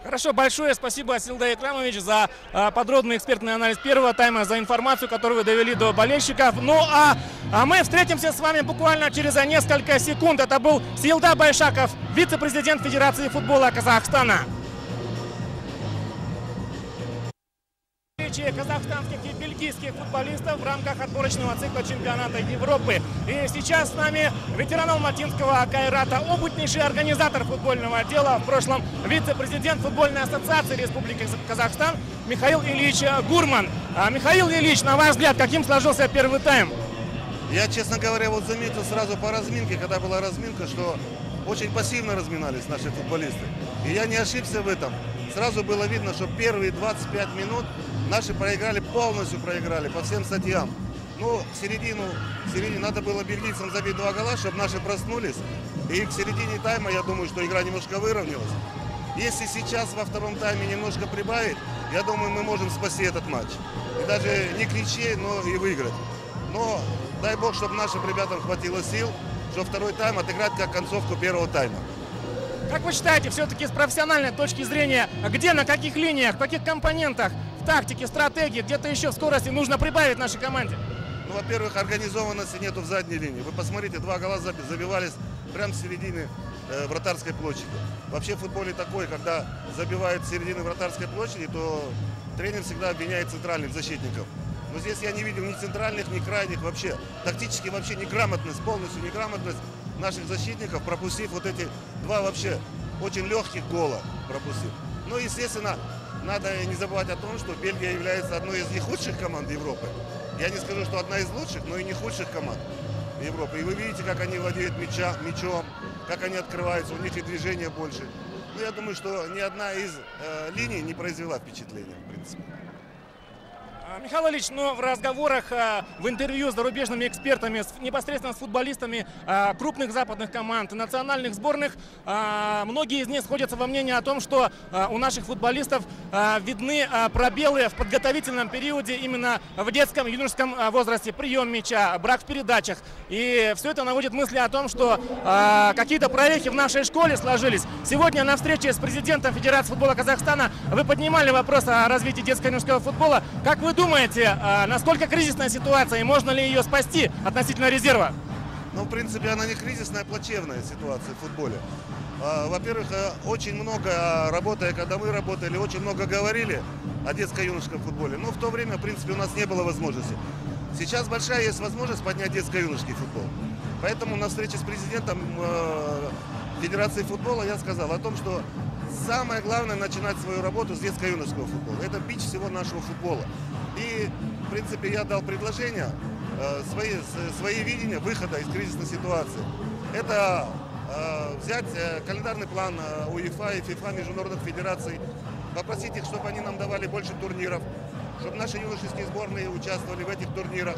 Хорошо, большое спасибо, Сейлда Икрамович, за подробный экспертный анализ первого тайма, за информацию, которую вы довели до болельщиков. Ну а мы встретимся с вами буквально через несколько секунд. Это был Сейлда Байшаков, вице-президент Федерации футбола Казахстана. Казахстанских и бельгийских футболистов в рамках отборочного цикла чемпионата Европы. И сейчас с нами ветеран алматинского Кайрата, опытнейший организатор футбольного дела, в прошлом вице-президент футбольной ассоциации Республики Казахстан Михаил Ильич Гурман. Михаил Ильич, на ваш взгляд, каким сложился первый тайм? Я, честно говоря, вот заметил сразу по разминке, когда была разминка, что очень пассивно разминались наши футболисты. И я не ошибся в этом. Сразу было видно, что первые 25 минут наши полностью проиграли по всем статьям. Ну, в середине надо было бельгийцам забить 2 гола, чтобы наши проснулись. И к середине тайма, я думаю, что игра немножко выровнялась. Если сейчас во втором тайме немножко прибавить, я думаю, мы можем спасти этот матч. И даже не к ничьей, но и выиграть. Но дай бог, чтобы нашим ребятам хватило сил, чтобы второй тайм отыграть как концовку первого тайма. Как вы считаете, все-таки с профессиональной точки зрения, где, на каких линиях, в каких компонентах, в тактике, стратегии, где-то еще в скорости нужно прибавить нашей команде? Ну, во-первых, организованности нету в задней линии. Вы посмотрите, 2 гола забивались прямо с середины вратарской площади. Вообще в футболе такой, когда забивают с середины вратарской площади, то тренер всегда обвиняет центральных защитников. Но здесь я не видел ни центральных, ни крайних вообще. Тактически вообще неграмотность, полностью неграмотность наших защитников, пропустив вот эти 2 вообще очень легких гола. Ну, естественно, надо не забывать о том, что Бельгия является одной из не худших команд Европы. Я не скажу, что одна из лучших, но и не худших команд Европы. И вы видите, как они владеют мячом, как они открываются, у них и движения больше. Ну, я думаю, что ни одна из линий не произвела впечатления, в принципе. Михаил Ильич, но в разговорах, в интервью с зарубежными экспертами, непосредственно с футболистами крупных западных команд, национальных сборных, многие из них сходятся во мнении о том, что у наших футболистов видны пробелы в подготовительном периоде именно в детском, юношеском возрасте. Прием мяча, брак в передачах. И все это наводит мысли о том, что какие-то прорехи в нашей школе сложились. Сегодня на встрече с президентом Федерации футбола Казахстана вы поднимали вопрос о развитии детско-юношеского футбола. Как вы думаете, насколько кризисная ситуация и можно ли ее спасти относительно резерва? Ну, в принципе, она не кризисная, а плачевная ситуация в футболе. Во-первых, очень много работая, когда мы работали, очень много говорили о детско-юношеском футболе. Но в то время, в принципе, у нас не было возможности. Сейчас большая есть возможность поднять детско-юношеский футбол. Поэтому на встрече с президентом Федерации футбола я сказал о том, что самое главное начинать свою работу с детско-юношеского футбола. Это бич всего нашего футбола. И, в принципе, я дал предложение, свои видения выхода из кризисной ситуации. Это взять календарный план УЕФА и ФИФА международных федераций, попросить их, чтобы они нам давали больше турниров, чтобы наши юношеские сборные участвовали в этих турнирах.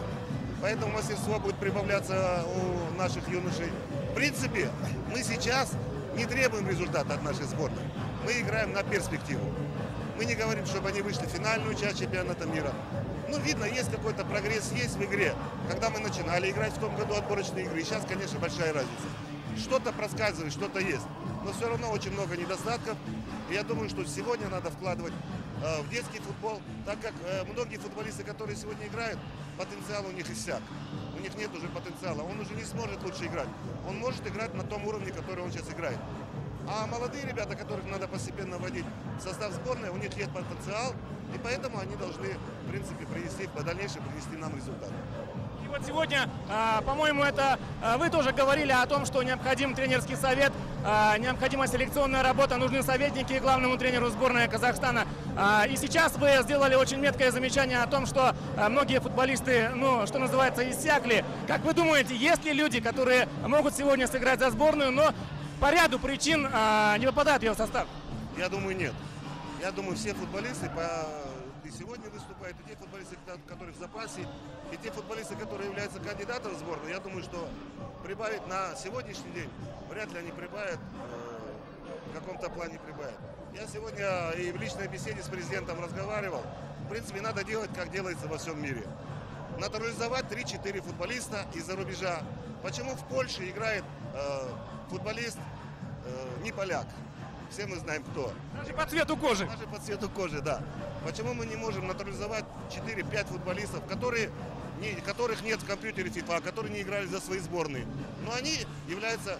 Поэтому мастерство будет прибавляться у наших юношей. В принципе, мы сейчас не требуем результата от нашей сборной. Мы играем на перспективу. Мы не говорим, чтобы они вышли в финальную часть чемпионата мира. Ну, видно, есть какой-то прогресс, есть в игре. Когда мы начинали играть в том году отборочные игры, сейчас, конечно, большая разница. что-то проскальзывает, что-то есть. Но все равно очень много недостатков. И я думаю, что сегодня надо вкладывать в детский футбол, так как многие футболисты, которые сегодня играют, потенциал у них иссяк. У них нет уже потенциала. Он уже не сможет лучше играть. Он может играть на том уровне, который он сейчас играет. А молодые ребята, которых надо постепенно вводить в состав сборной, у них есть потенциал. И поэтому они должны, в принципе, по дальнейшему принести нам результат. И вот сегодня, по-моему, это вы тоже говорили о том, что необходим тренерский совет, необходима селекционная работа, нужны советники главному тренеру сборной Казахстана. И сейчас вы сделали очень меткое замечание о том, что многие футболисты, ну, что называется, иссякли. Как вы думаете, есть ли люди, которые могут сегодня сыграть за сборную, но по ряду причин не попадают в ее состав? Я думаю, нет. Я думаю, все футболисты и сегодня выступают, и те футболисты, которые в запасе, и те футболисты, которые являются кандидатом в сборную, я думаю, что прибавить на сегодняшний день вряд ли они прибавят, в каком-то плане прибавят. Я сегодня и в личной беседе с президентом разговаривал. В принципе, надо делать, как делается во всем мире. Натурализовать 3-4 футболиста из-за рубежа. Почему в Польше играет футболист не поляк? Все мы знаем, кто. Даже по цвету кожи. Даже по цвету кожи, да. Почему мы не можем натурализовать 4-5 футболистов, которых нет в компьютере FIFA, которые не играли за свои сборные? Но они являются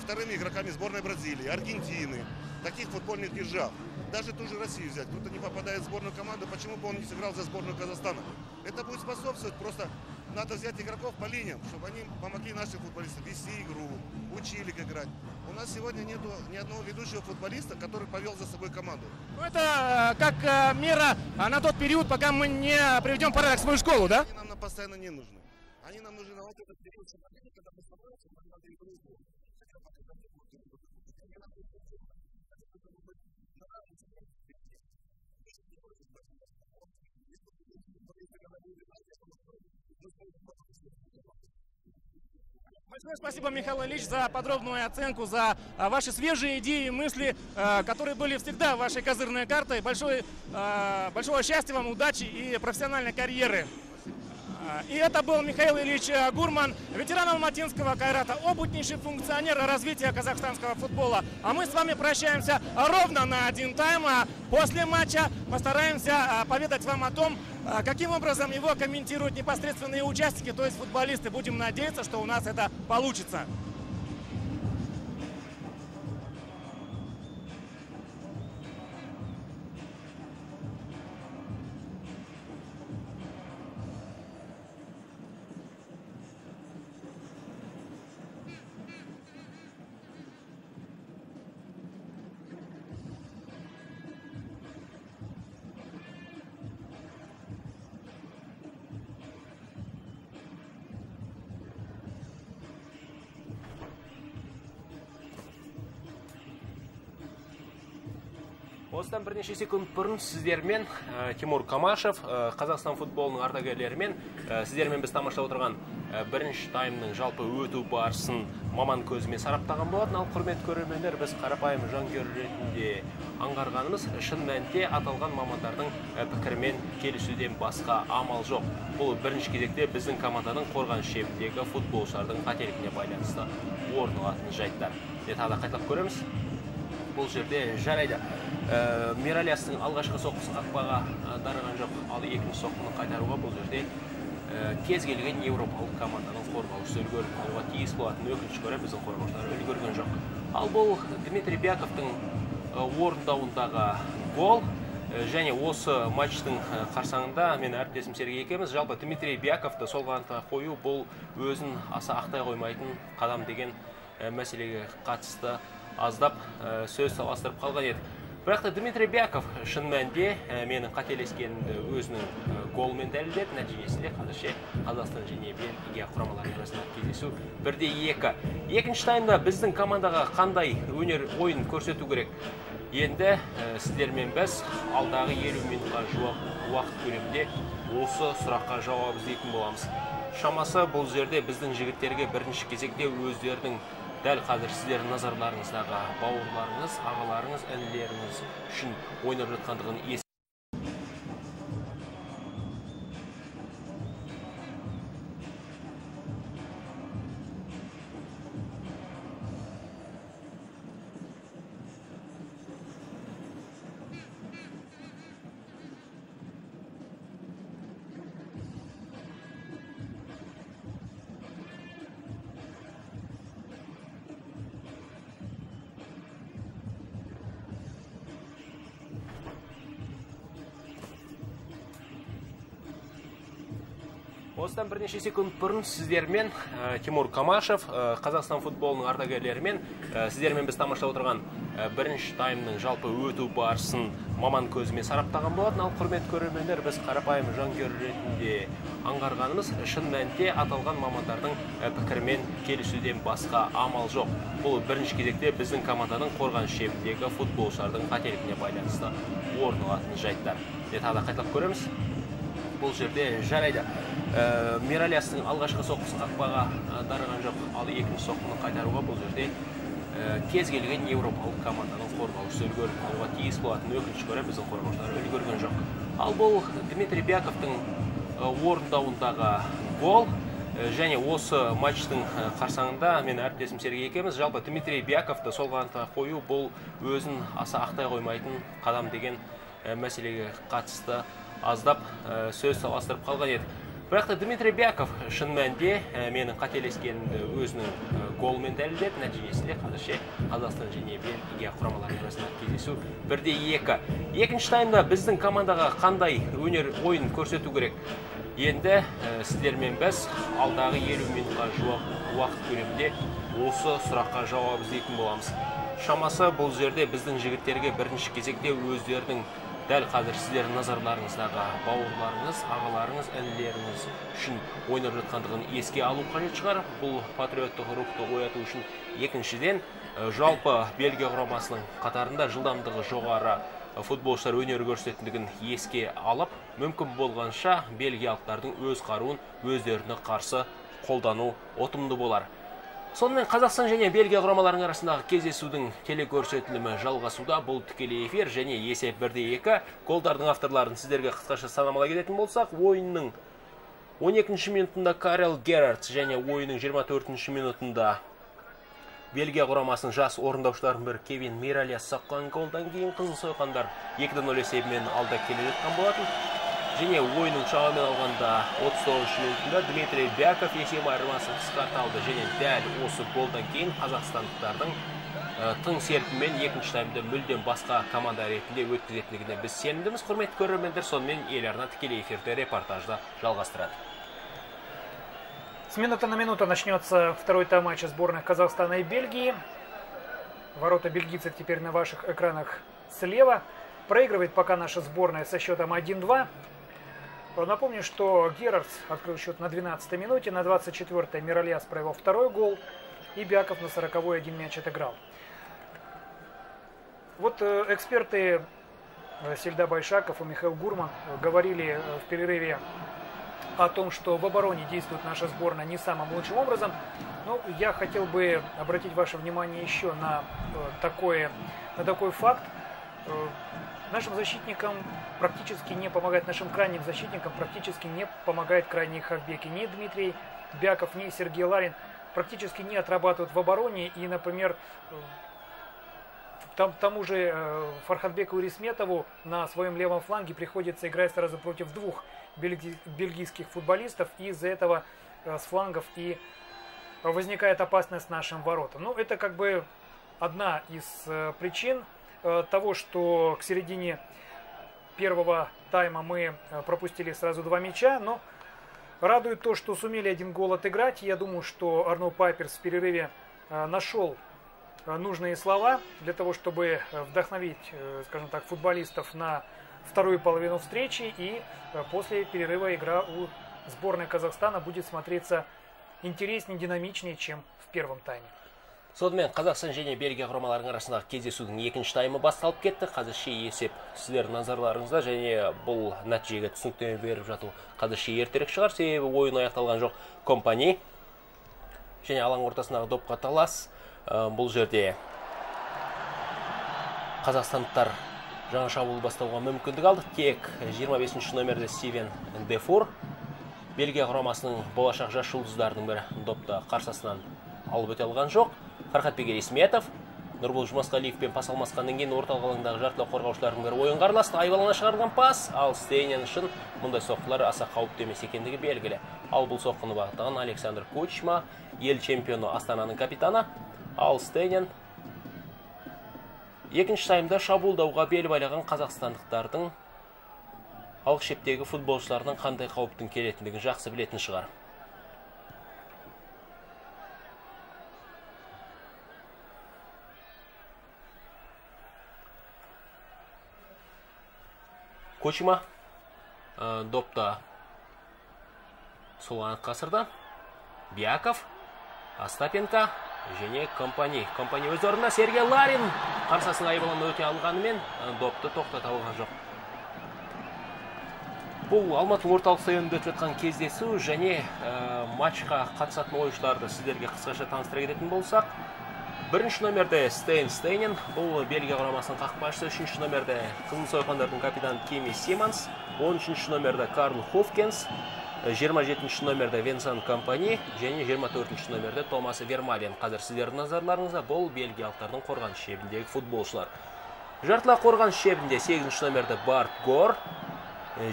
вторыми игроками сборной Бразилии, Аргентины, таких футбольных держав. Даже ту же Россию взять. Кто-то не попадает в сборную команду, почему бы он не сыграл за сборную Казахстана? Это будет способствовать, просто надо взять игроков по линиям, чтобы они помогли нашим футболистам вести игру, учили их играть. У нас сегодня нет ни одного ведущего футболиста, который повел за собой команду. Ну, это как мера на тот период, пока мы не приведем порядок в свою школу, да? Они нам постоянно не нужны. Они нам нужны на вот этот период, когда мы собираемся, мы надо игру сделать. Большое спасибо, Михаил Ильич, за подробную оценку, за ваши свежие идеи и мысли, которые были всегда вашей козырной картой. Большого счастья вам, удачи и профессиональной карьеры. И это был Михаил Ильич Гурман, ветеран алматинского «Кайрата», опытнейший функционер развития казахстанского футбола. А мы с вами прощаемся ровно на один тайм. А после матча постараемся поведать вам о том, каким образом его комментируют непосредственные участники, то есть футболисты. Будем надеяться, что у нас это получится. Осыдан бірнеше секунд бұрын сіздермен Тимур Камашев, Қазақстан футболының ардагерлерімен сіздермен біз тамаша отырған бірінші таймның жалпы өту барысын маман көзіме сараптаған болатын. Ал құрмет көрермендер, біз қарапайым жанкүйер ретінде аңғарғанымыз шын мәнінде аталған мамандардың пікірімен келісуден басқа амал жоқ. Бұл бірінші кезекте біздің команданың қорғаныс шебіндегі футболшылардың қателігіне байланысты орын алатын жайттар. Деталды қайталап көреміз. Бұл жерде жарайды. Миральястың алғашқы соққысы қақпаға дарыған жоқ, ал екінші соққыны қайтаруға бұл жерде кез келген еуропалық команданың қорғаушысы үлгеріп қалуға тиіс болатын. Өкінішке орай біздің қорғаушылар үлгерген жоқ. Ал бұл Дмитрий Бяковтың орындауындағы гол. Және осы матчтың қарсаңында мен әріптесім Сергей екеуміз жалпы Дмитрий Бяковты сол қанатқа қою бұл өзін аса ақтай қоймайтын қадам деген мәселеге қатысты аздап сөз таластырып қалған еді. Бірақ та Дмитрий Бяков шын мәнде менің қателескенімді өзінің голмен дәлелдеп, нәтижесінде қазірше Қазақстан және Бельгия құрамалары арасында кездесу 1-2. Екінші таймда біздің командаға қандай ойын көрсету керек? Енді сіздермен біз алдағы 50 минутқа жуық уақыт көлемінде осы сұраққа жауап іздейтін боламыз. Шамасы бұл жерде біздің жігіттерге бірінші кезекте өздерінің дәл қазір сіздердің назарларыңыздағы бауырларыңыз, ағаларыңыз, інілеріңіз үшін ойнап жатқандығын естіп. Осыдан бірнеше секунд бұрын сіздермен Тимур Камашев, Қазақстан футболының ардагерлерімен сіздермен біз тамашалап отырған бірінші таймның жалпы өту барысын маман көзімен сараптаған болатын. Ал құрметті көрермендер, біз қарапайым жанкүйер ретінде аңғарғанымыз, шын мәнінде аталған мамандардың пікірімен келісуден басқа амал жоқ. Бұл бірінші кезекте біздің команданың қорғаныс шебіндегі футболшылардың қателігіне байланысты орын алатын жайттар. Тағы да қайталап көреміз. Бұл жерде жарайды. Миральястың алғашқы соққысын қақпаға дарыған жоқ, ал екінші соққыны қайтаруға бұл жерде кез келген еуропалық команданың қорғаушысы үлгеріп қалуға тиіс болатын. Өкінішке орай біздің қорғаушылар үлгерген жоқ. Ал бұл Дмитрий Бяковтың орындауындағы гол. Және осы матчтың қарсаңында мен әріптесім Сергей екеміз жалпы Дмитрий Бяковты сол қанатқа қою бұл өзін аса ақтай қоймайтын қадам деген мәселеге қатысты аздап сөз салыстырып қалған еді. Бірақ та Дмитрий Бяков шын мәнде менің қателескенімді өзінің голмен дәлелдеп, нәтижесінде Қазақстан және Бельгия құрамалары арасында кездесу 1-2. Екінші таймда біздің командаға қандай өнер ойын көрсету керек? Енді сіздермен біз алдағы 50 минутқа жуық уақыт көлемінде осы сұраққа жауап іздейтін боламыз. Шамасы бұл жерде біздің жігіттерге бірінші кезекте өздерінің дәл қазір сіздердің назарларыңыздағы бауырларыңыз, ағаларыңыз, інілеріңіз үшін ойнап жатқандығын еске алу қажет шығар. Бұл патриоттық рухты ояту үшін. Екіншіден, жалпы Бельгия құрамасының қатарында жылдамдығы жоғары футболшылар өнер көрсететіндігін еске алып, мүмкін болғанша бельгиялықтардың өз қаруын өздеріне қарсы қолдану ұтымды болар. Сонымен Қазақстан және Бельгия құрамаларының арасындағы кездесудің телекөрсетілімі жалғасуда. Бұл тікелей эфир және есеп 1-2. Голдардың авторларын сіздерге қысқаша санамалай кететін болсақ, ойынның 12-ші минутында Карел Герартс және ойынның 24-ші минутында Бельгия құрамасының жас орындаушыларының бір Кевин Миральяс соққан голдан кейін қызыл сойқандар 2-0 есебімен алда келе жатқан болатын. Және ойының шағамен алғанда 39-ші минутында Дмитрий Бяков есеп айырмасын қысқарталды. Және дәл осы голдан кейін қазақстандықтардың тың серпінмен екінші таймды мүлдем басқа команда ретінде өткізетіндігіне біз сенімдіміз. Құрметті көрермендер, сонымен ел арна тікелей эфирде репортажда жалғастырады. С минуты на минуту начнется второй тайм матча сборных Казахстана и Бельгии. Ворота бельгийцев теперь на ваших экранах слева. Проигрывает пока наша сборная со счетом 1-2. Напомню, что Герардс открыл счет на 12-й минуте, на 24-й Миральяс провел второй гол, и Бяков на 40-й один мяч отыграл. Вот эксперты Сейлда Байшаков и Михаил Гурман говорили в перерыве о том, что в обороне действует наша сборная не самым лучшим образом. Но я хотел бы обратить ваше внимание еще на такой факт. Нашим защитникам практически не помогает, нашим крайним защитникам практически не помогает крайние хавбеки. Ни Дмитрий Бяков, ни Сергей Ларин практически не отрабатывают в обороне. И, например, тому же Фархадбеку Ирисметову на своем левом фланге приходится играть сразу против двух бельгийских футболистов. И из-за этого с флангов и возникает опасность нашим воротам. Ну, это как бы одна из причин того, что к середине первого тайма мы пропустили сразу два мяча. Но радует то, что сумели один гол отыграть. Я думаю, что Арно Папец в перерыве нашел нужные слова для того, чтобы вдохновить, скажем так, футболистов на вторую половину встречи. И после перерыва игра у сборной Казахстана будет смотреться интереснее, динамичнее, чем в первом тайме. Сонымен Қазақстан және Бельгия құрамаларының арасындағы кездесудің екінші таймы басталып кетті. Қазірше есеп сіздердің назарларыңызда, және бұл нәтижеге түсініктеме беріп жату қазірше ертерек шығар, себебі ойын аяқталған жоқ. Компани және алаң ортасындағы допқа талас. Бұл жерде қазақстандықтар жаңа шабуыл бастауға мүмкіндік алды. Тек 25-ші номерде Стивен Дефур Бельгия құрамасының болашақ жас жұлдыздарының бірі допты қарсысынан алып өте алған жоқ. Фархадбек Ирисметов, Нурбол Жумаскалиев пен пас алмасқаннан кейін орталық алаңдағы жартылай қорғаушылардың бірі ойын араласты. Айбалана шығарған пас, ал Стейнен үшін мұндай соққылар аса қауіпті емес екендігі белгілі. Ал бұл соққыны бағыттаған Александр Кучма, ел чемпионы Астананың капитаны. Ал Стейнен екінші таймда шабуылдауға бел байлаған қазақстандықтардың ауық шептегі футболшылардың қандай қауіптің келетіндігін жақсы білетін шығар. Кучма допта сол анық қасырда. Бяков, Остапенко және Компани. Компани өз орнында. Сергей Ларин қарсасын айбаланы өте алғанымен допты тоқтата алған жоқ. Бұл Алматы орталық стадионында өтіп жатқан кездесу және матчқа қатысатын ойыншыларды сіздерге қысқаша таныстыра кететін болсақ, бірінші номерде Стейн Стейнен, бұл Бельгия құрамасының қақпашысы, үшінші номерде қызыл сойқандардың капитаны Тимми Симонс, 13-ші номерде Карл Хофкенс, 27-ші номерде Венсан Компани және 24-ші номерде Томас Вермален. Қазір сіздердің назарларыңызда бұл бельгиялықтардың қорғаныс шебіндегі футболшылар. Жартылай қорғаныс шебінде 8-ші номерде Барт Гор,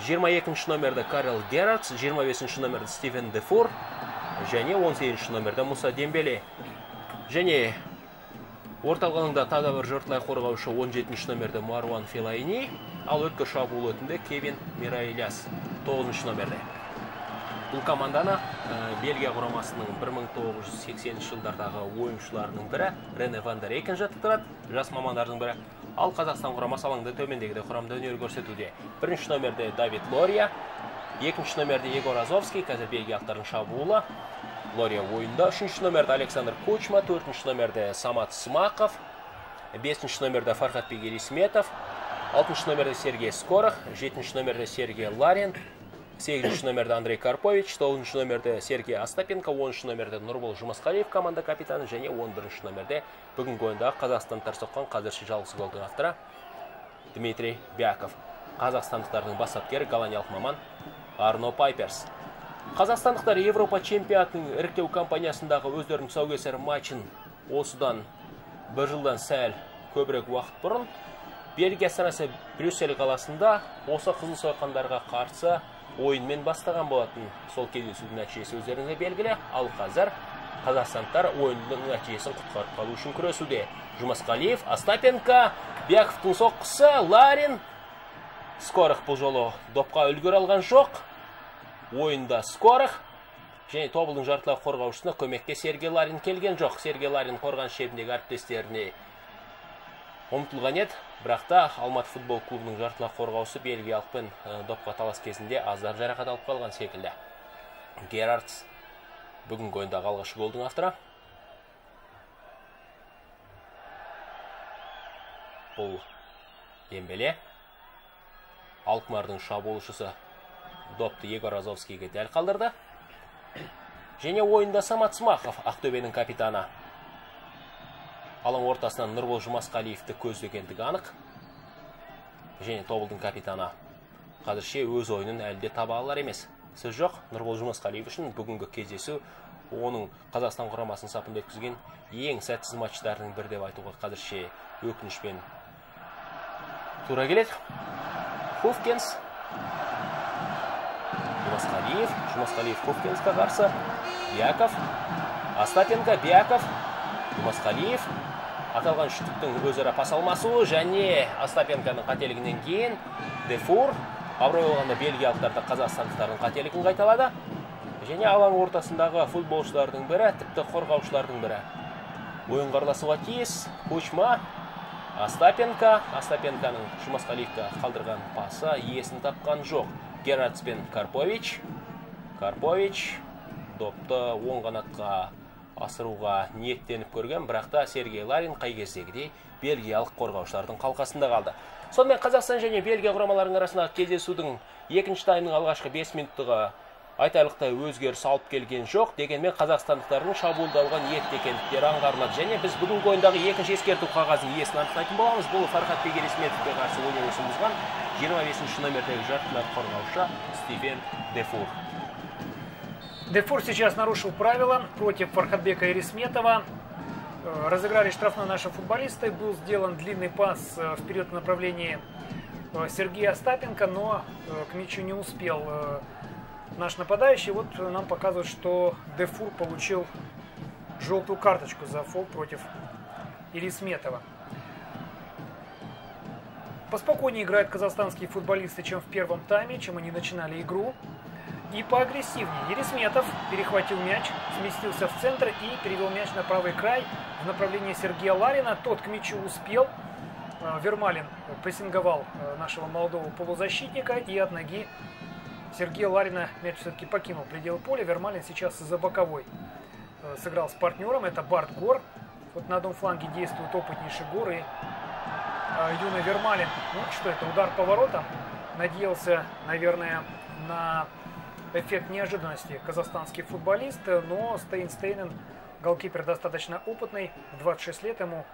22-ші номерде Карел Герартс, 25-ші номерде Стивен Дефур және 18-ші номерде Муса Дембеле. Және орталық алаңда тағы бір жартылай қорғаушы 17-ші номерде Мароан Феллайни, ал өткір шабуыл өтінде Кевин Миральяс 9-ші номерде. Бұл команданы Бельгия құрамасының 1980 жылдардағы ойыншыларының бірі Рене Вандерейкен жаттықтырады, жас мамандардың бірі. Ал Қазақстан құрамасы алаңда төмендегідей құрамда өнер көрсетуде. 1-ші номерде Давид Лория, 2-ші номерде Егор Азовский, қазір бельгиялықтардың шабуылы. Лория ойында, 3-ші номерде Александр Кучма, 4-ші номерде Самат Смаков, 5-ші номерде Фархадбек Ирисметов, 6-ші номерде Сергей Скорых, 7-ші номерде Сергей Ларин, 8-ші номерде Андрей Карпович, 9-ші номерде Сергей Остапенко, 10-ші номерде Нурбол Жумаскалиев команда капитаны және 11-ші номерде бүгінгі ойындағы Қазақстандықтар соққан қазірші жалғыз голдың авторы Дмитрий Бяков. Қазақстандықтардың бас бапкері голландиялық маман Арно Папец. Қазақстандықтар Европа чемпионатының іріктеу кампаниясындағы өздерінің тұсаукесер матчын осыдан бір жылдан сәл көбірек уақыт бұрын Бельгия астанасы Брюссель қаласында осы қызыл сойқандарға қарсы ойынмен бастаған болатын. Сол кездесудің нәтижесі өздеріңізге белгілі, ал қазір қазақстандықтар ойынның нәтижесін құтқарып қалу үшін күресуде. Жумаскалиев, Остапенко, Бяковтың соққысы, Ларин, Скорых бұл жолы допқа үлгер алған жоқ. Ойында Скорых және тобылдың жартылай қорғаушысына көмекке Сергей Ларин келген жоқ. Сергей Ларин қорған шебіндегі әріптестеріне ұмтылған еді, бірақ та Алматы футбол клубының жартылай қорғаушы бельгиялықпен допқа талас кезінде аздап жарақат алып қалған секілді. Герартс бүгінгі ойындағы алғашқы голдың авторы. Бұл Дембеле, Алкмардың шабуылшысы, допты Егор Азовскийге дәл қалдырды. Және ойында Самат Смақов, Ақтөбенің капитаны. Алаң ортасынан Нұрбол Жумаскалиевті көздегендігі анық. Және тобылдың капитаны. Қазірше өз ойынын әлде таба алар емес. Сөз жоқ, Нұрбол Жумаскалиев үшін бүгінгі кездесу оның Қазақстан құрамасының сапында өткізген ең сәтсіз матчтарының бір деп айтуға қазірше өкінішпен тура келеді. Хофкенс, Жумаскалиев, Жумаскалиев Хофкенске қарсы, Бяков, Остапенко, Бяков, Жумаскалиев. Аталған үштіктің өзара пас алмасуы және Остапенконың қателігінен кейін Дефур, абырой болғанда бельгиялықтарды қазақстандықтардың қателігін қайталады. Және алаң ортасындағы футболшылардың бірі, тіпті қорғаушылардың бірі ойынға араласуға тиіс. Кучма, Остапенко, Остапенконың Жумаскалиевке қалдырған пасы иесін тапқан жоқ. Гератс пен Карпович. Карпович допты оң қанатқа асыруға ниеттеніп көрген, бірақ та Сергей Ларин қай кездегідей бельгиялық қорғаушылардың қалқасында қалды. Сонымен Қазақстан және Бельгия құрамаларының арасындағы кездесудің екінші таймның алғашқы 5 минуттығы айтарлықтай өзгеріс алып келген жоқ. Дегенмен қазақстандықтардың шабуылдауға ниетті екендіктері аңғарылады. Және біз бүгінгі ойындағы екінші ескерту қағазын иесін анықтайтын боламыз. Бұл Фархадбек Ирисметовке қарсы ойнауын бұзған 25-ші номердегі жартылай қорғаушы Стивен Дефур. Дефур сейчас нарушил правила против Фархадбека Ирисметова. Разыграли штрафной наши футболисты. Был сделан длинный пас вперед в направлении Сергея Остапенко, но к мячу не успел наш нападающий. Вот нам показывают, что Дефур получил желтую карточку за фол против Ирисметова. Поспокойнее играют казахстанские футболисты, чем в первом тайме, чем они начинали игру. И поагрессивнее. Ирисметов перехватил мяч, сместился в центр и перевел мяч на правый край в направлении Сергея Ларина. Тот к мячу успел. Вермален прессинговал нашего молодого полузащитника, и от ноги Сергея Ларина мяч все-таки покинул пределы поля. Вермален сейчас за боковой сыграл с партнером. Это Барт Гор. Вот на одном фланге действует опытнейший Гор и юный Вермален. Ну что, это удар поворота. Надеялся, наверное, на эффект неожиданности казахстанский футболист, но Стейн Стейнен, голкипер достаточно опытный, 26 лет ему,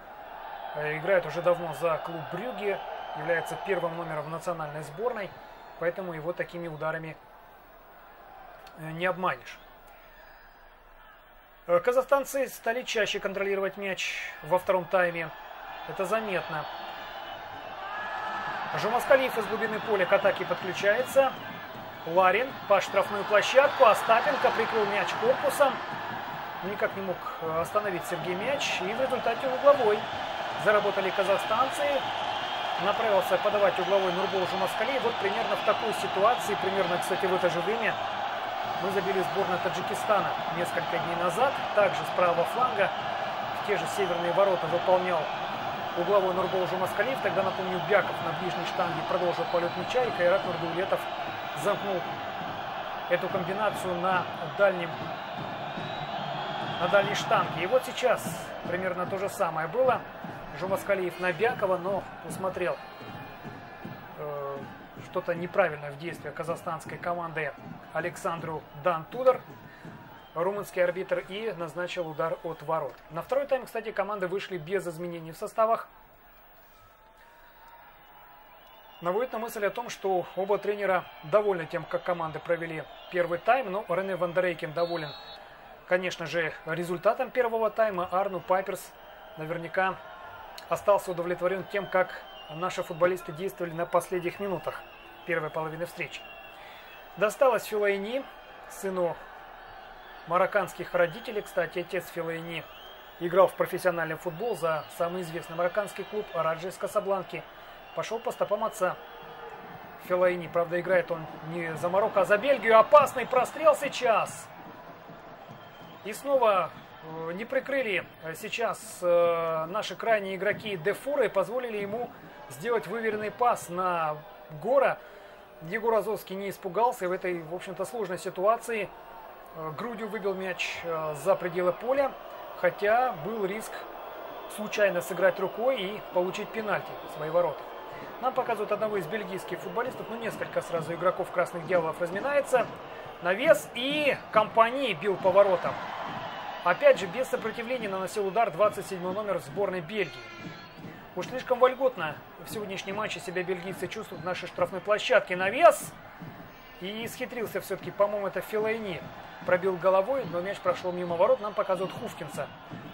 играет уже давно за клуб Брюгге, является первым номером национальной сборной, поэтому его такими ударами не обманешь. Казахстанцы стали чаще контролировать мяч во втором тайме, это заметно. Жумаскалиев из глубины поля к атаке подключается. Ларин по штрафную площадку. Остапенко прикрыл мяч корпусом. Никак не мог остановить Сергей мяч. И в результате угловой. Заработали казахстанцы. Направился подавать угловой Нурбол Жумаскалиев. Вот примерно в такой ситуации, примерно, кстати, в это же время мы забили сборную Таджикистана несколько дней назад. Также с правого фланга в те же северные ворота выполнял угловой Нурбол Жумаскалиев. Тогда, напомню, Бяков на ближней штанге продолжил полет мяча. И Кайрат Нурдулетов замкнул эту комбинацию на дальней штанге. И вот сейчас примерно то же самое было. Жумаскалиев на Бякова, но усмотрел что-то неправильное в действии казахстанской команды Александру Тудор, румынский арбитр, и назначил удар от ворот. На второй тайм, кстати, команды вышли без изменений в составах. Наводит на мысль о том, что оба тренера довольны тем, как команды провели первый тайм. Но Рене Вандерейкен доволен, конечно же, результатом первого тайма. Арно Папец наверняка остался удовлетворен тем, как наши футболисты действовали на последних минутах первой половины встречи. Досталось Феллайни, сыну марокканских родителей. Кстати, отец Феллайни играл в профессиональный футбол за самый известный марокканский клуб «Араджи» из Касабланки. Пошел по стопам отца Феллайни. Правда, играет он не за Марокко, а за Бельгию. Опасный прострел сейчас. И снова не прикрыли сейчас наши крайние игроки Дефура и позволили ему сделать выверенный пас на Гора. Егор Азовский не испугался. И в этой, в общем-то, сложной ситуации грудью выбил мяч за пределы поля. Хотя был риск случайно сыграть рукой и получить пенальти в свои ворота. Нам показывают одного из бельгийских футболистов. Ну, несколько сразу игроков «Красных дьяволов» разминается. Навес, и Компани бил по воротам. Опять же, без сопротивления наносил удар 27-й номер сборной Бельгии. Уж слишком вольготно в сегодняшнем матче себя бельгийцы чувствуют в нашей штрафной площадке. Навес. И схитрился все-таки, по-моему, это Феллайни. Пробил головой, но мяч прошел мимо ворот. Нам показывают Хофкенса,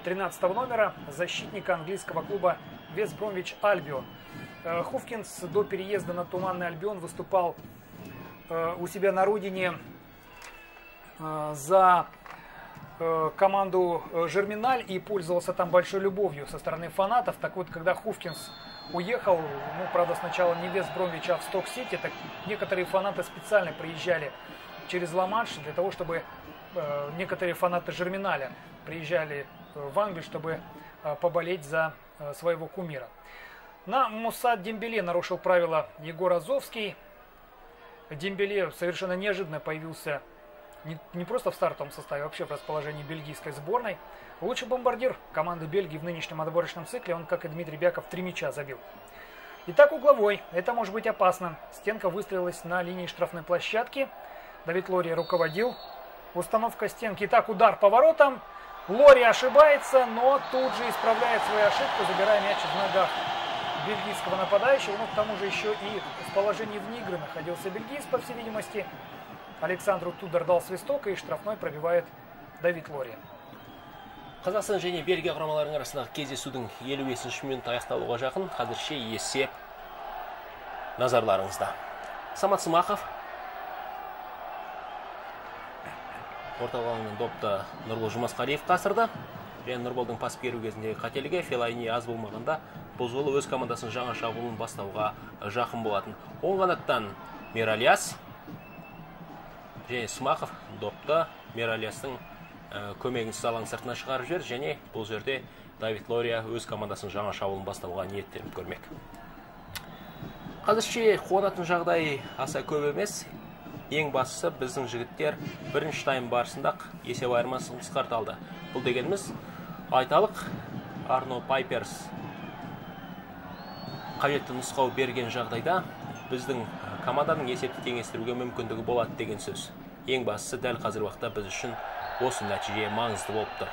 13-го номера, защитника английского клуба Вест Бромвич Альбион. Хофкенс до переезда на Туманный Альбион выступал у себя на родине за команду Жерминаль и пользовался там большой любовью со стороны фанатов. Так вот, когда Хофкенс уехал, ну, правда, сначала не в Вест Бромвич, а в Сток-Сити, так некоторые фанаты специально приезжали через Ла-Манш для того, чтобы некоторые фанаты Жерминаля приезжали в Англию, чтобы поболеть за своего кумира. На Муса Дембеле нарушил правила Егор Азовский. Дембеле совершенно неожиданно появился не просто в стартовом составе, а вообще в расположении бельгийской сборной. Лучший бомбардир команды Бельгии в нынешнем отборочном цикле. Он, как и Дмитрий Бяков, 3 мяча забил. Итак, угловой. Это может быть опасно. Стенка выстроилась на линии штрафной площадки. Давид Лория руководил. Установка стенки. Итак, удар по воротам. Лория ошибается, но тут же исправляет свою ошибку, забирая мяч в ногах бельгийского нападающего. Но к тому же еще и в положении вне игры находился бельгиец, по всей видимости. Александру Тудор дал свисток, и штрафной пробивает Давид Лория. Казахстан және Бельгия құрамаларының арасындағы кездесудің 55-ші минут аяқталуға жақын. Қазірше есеп назарларыңызда. Самат Смаков орталығымен допты Нурбол Жумаскалиев қасырды. Нурболдың пас беру кезіндегі қателігі Феллайни аз болмағанда бұл жолы өз командасын жаңа шабуылын бастауға жақын болатын. Оң қанаттан Миральяс және Смаков допты Миральястың көмегінсіз алаң сыртына шығарып жіберді және бұл жерде Давид Лория өз командасын жаңа шабуылын бастауға ниеттерін көрмек. Қазірше қуанатын жағдай аса көп емес. Ең бастысы біздің жігіттер бірінші тайм барысында есеп айырмасын қысқарталды. Бұл дегеніміз айталық Арно Пайперс қажетті нұсқау берген жағдайда біздің команданың есепті теңестіруге мүмкіндігі болады деген сөз. Ең бастысы дәл қазір уақытта біз үшін осы нәтиже маңызды болып тұр.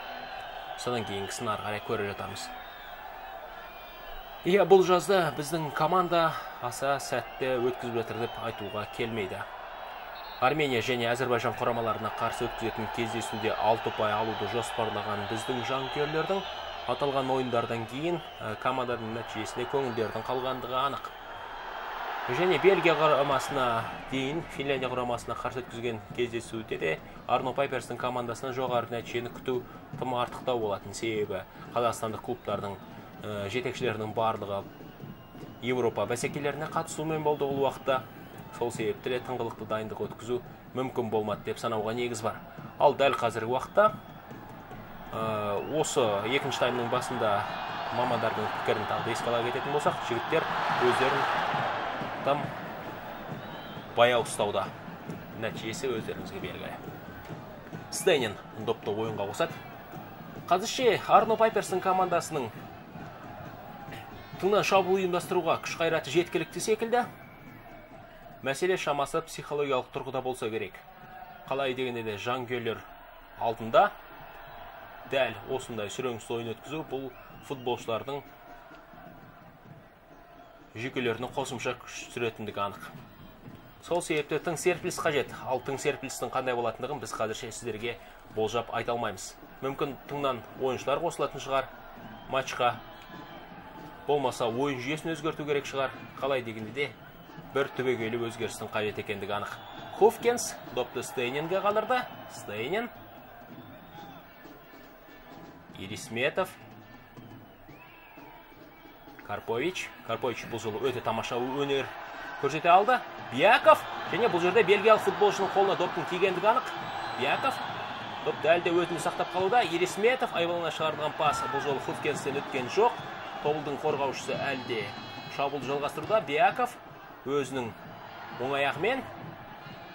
Содан кейінгісін ары қарай көре жатамыз. Иә, бұл жазды біздің команда аса сәтті өткізіп жатыр деп айтуға келмейді. Армения және Әзербайжан құрамаларына қарсы өткізетін кездесуде 6 ұпай алуды жоспарлаған біздің жанкүйерлердің аталған ойындардан кейін команданың нәтижесіне көңілдердің қалғандығы анық. Және Бельгия құрамасына дейін Финляндия құрамасына қарсы өткізген кездесуде де Арно Пайперстің командасына жоғары нәтижені күту тым артықтау болатын, себебі қазақстандық клубтардың жетекшілерінің барлығы Еуропа бәсекелеріне қатысумен болды ол уақытта. Сол себептіле тыңғылықты дайындық өткізу мүмкін болмады деп санауға негіз бар. Ал дәл қазіргі уақытта осы екінші таймның басында мамандардың пікірін тағы еске ала кететін болсақ, жігіттер өздерін там баяу ұстауда. Нәтижесі өздеріңізге белгілі. Стейнен допты ойынға қосады. Қазірше Арно Пайперстің командасының тыңнан шабуыл ұйымдастыруға күш қайраты жеткілікті секілді. Мәселе шамасы психологиялық тұрғыда болса керек. Қалай дегенде де жанкүйерлер алдында дәл осындай сүреңсіз ойын өткізу бұл футболшылардың жүйкелеріне қосымша күш түсіретіндігі анық. Сол себепті тың серпіліс қажет. Ал тың серпілістің қандай болатындығын біз қазірше сіздерге болжап айта алмаймыз. Мүмкін тыңнан ойыншылар қосылатын шығар матчқа. Болмаса ойын жүйесін өзгерту керек шығар. Қалай дегенде де бір түбегейлі өзгерістің қажет екендігі анық. Хофкенс допты Стейненге қалдырды. Стейнен. Ирисметов. Карпович. Карпович бұл жолы өте тамаша өнер көрсете алды. Бяков. Және бұл жерде бельгиялық футболшының қолына доптың тигендігі анық. Бяков. Доп дәлде өтіні сақтап қалуда. Ирисметов айбалына шығарған пас. Бұл жолы Хофкенстен өткен жоқ. Тобылдың қорғаушысы әлде шабуылды жалғастыруда. Бяков өзінің оң аяқмен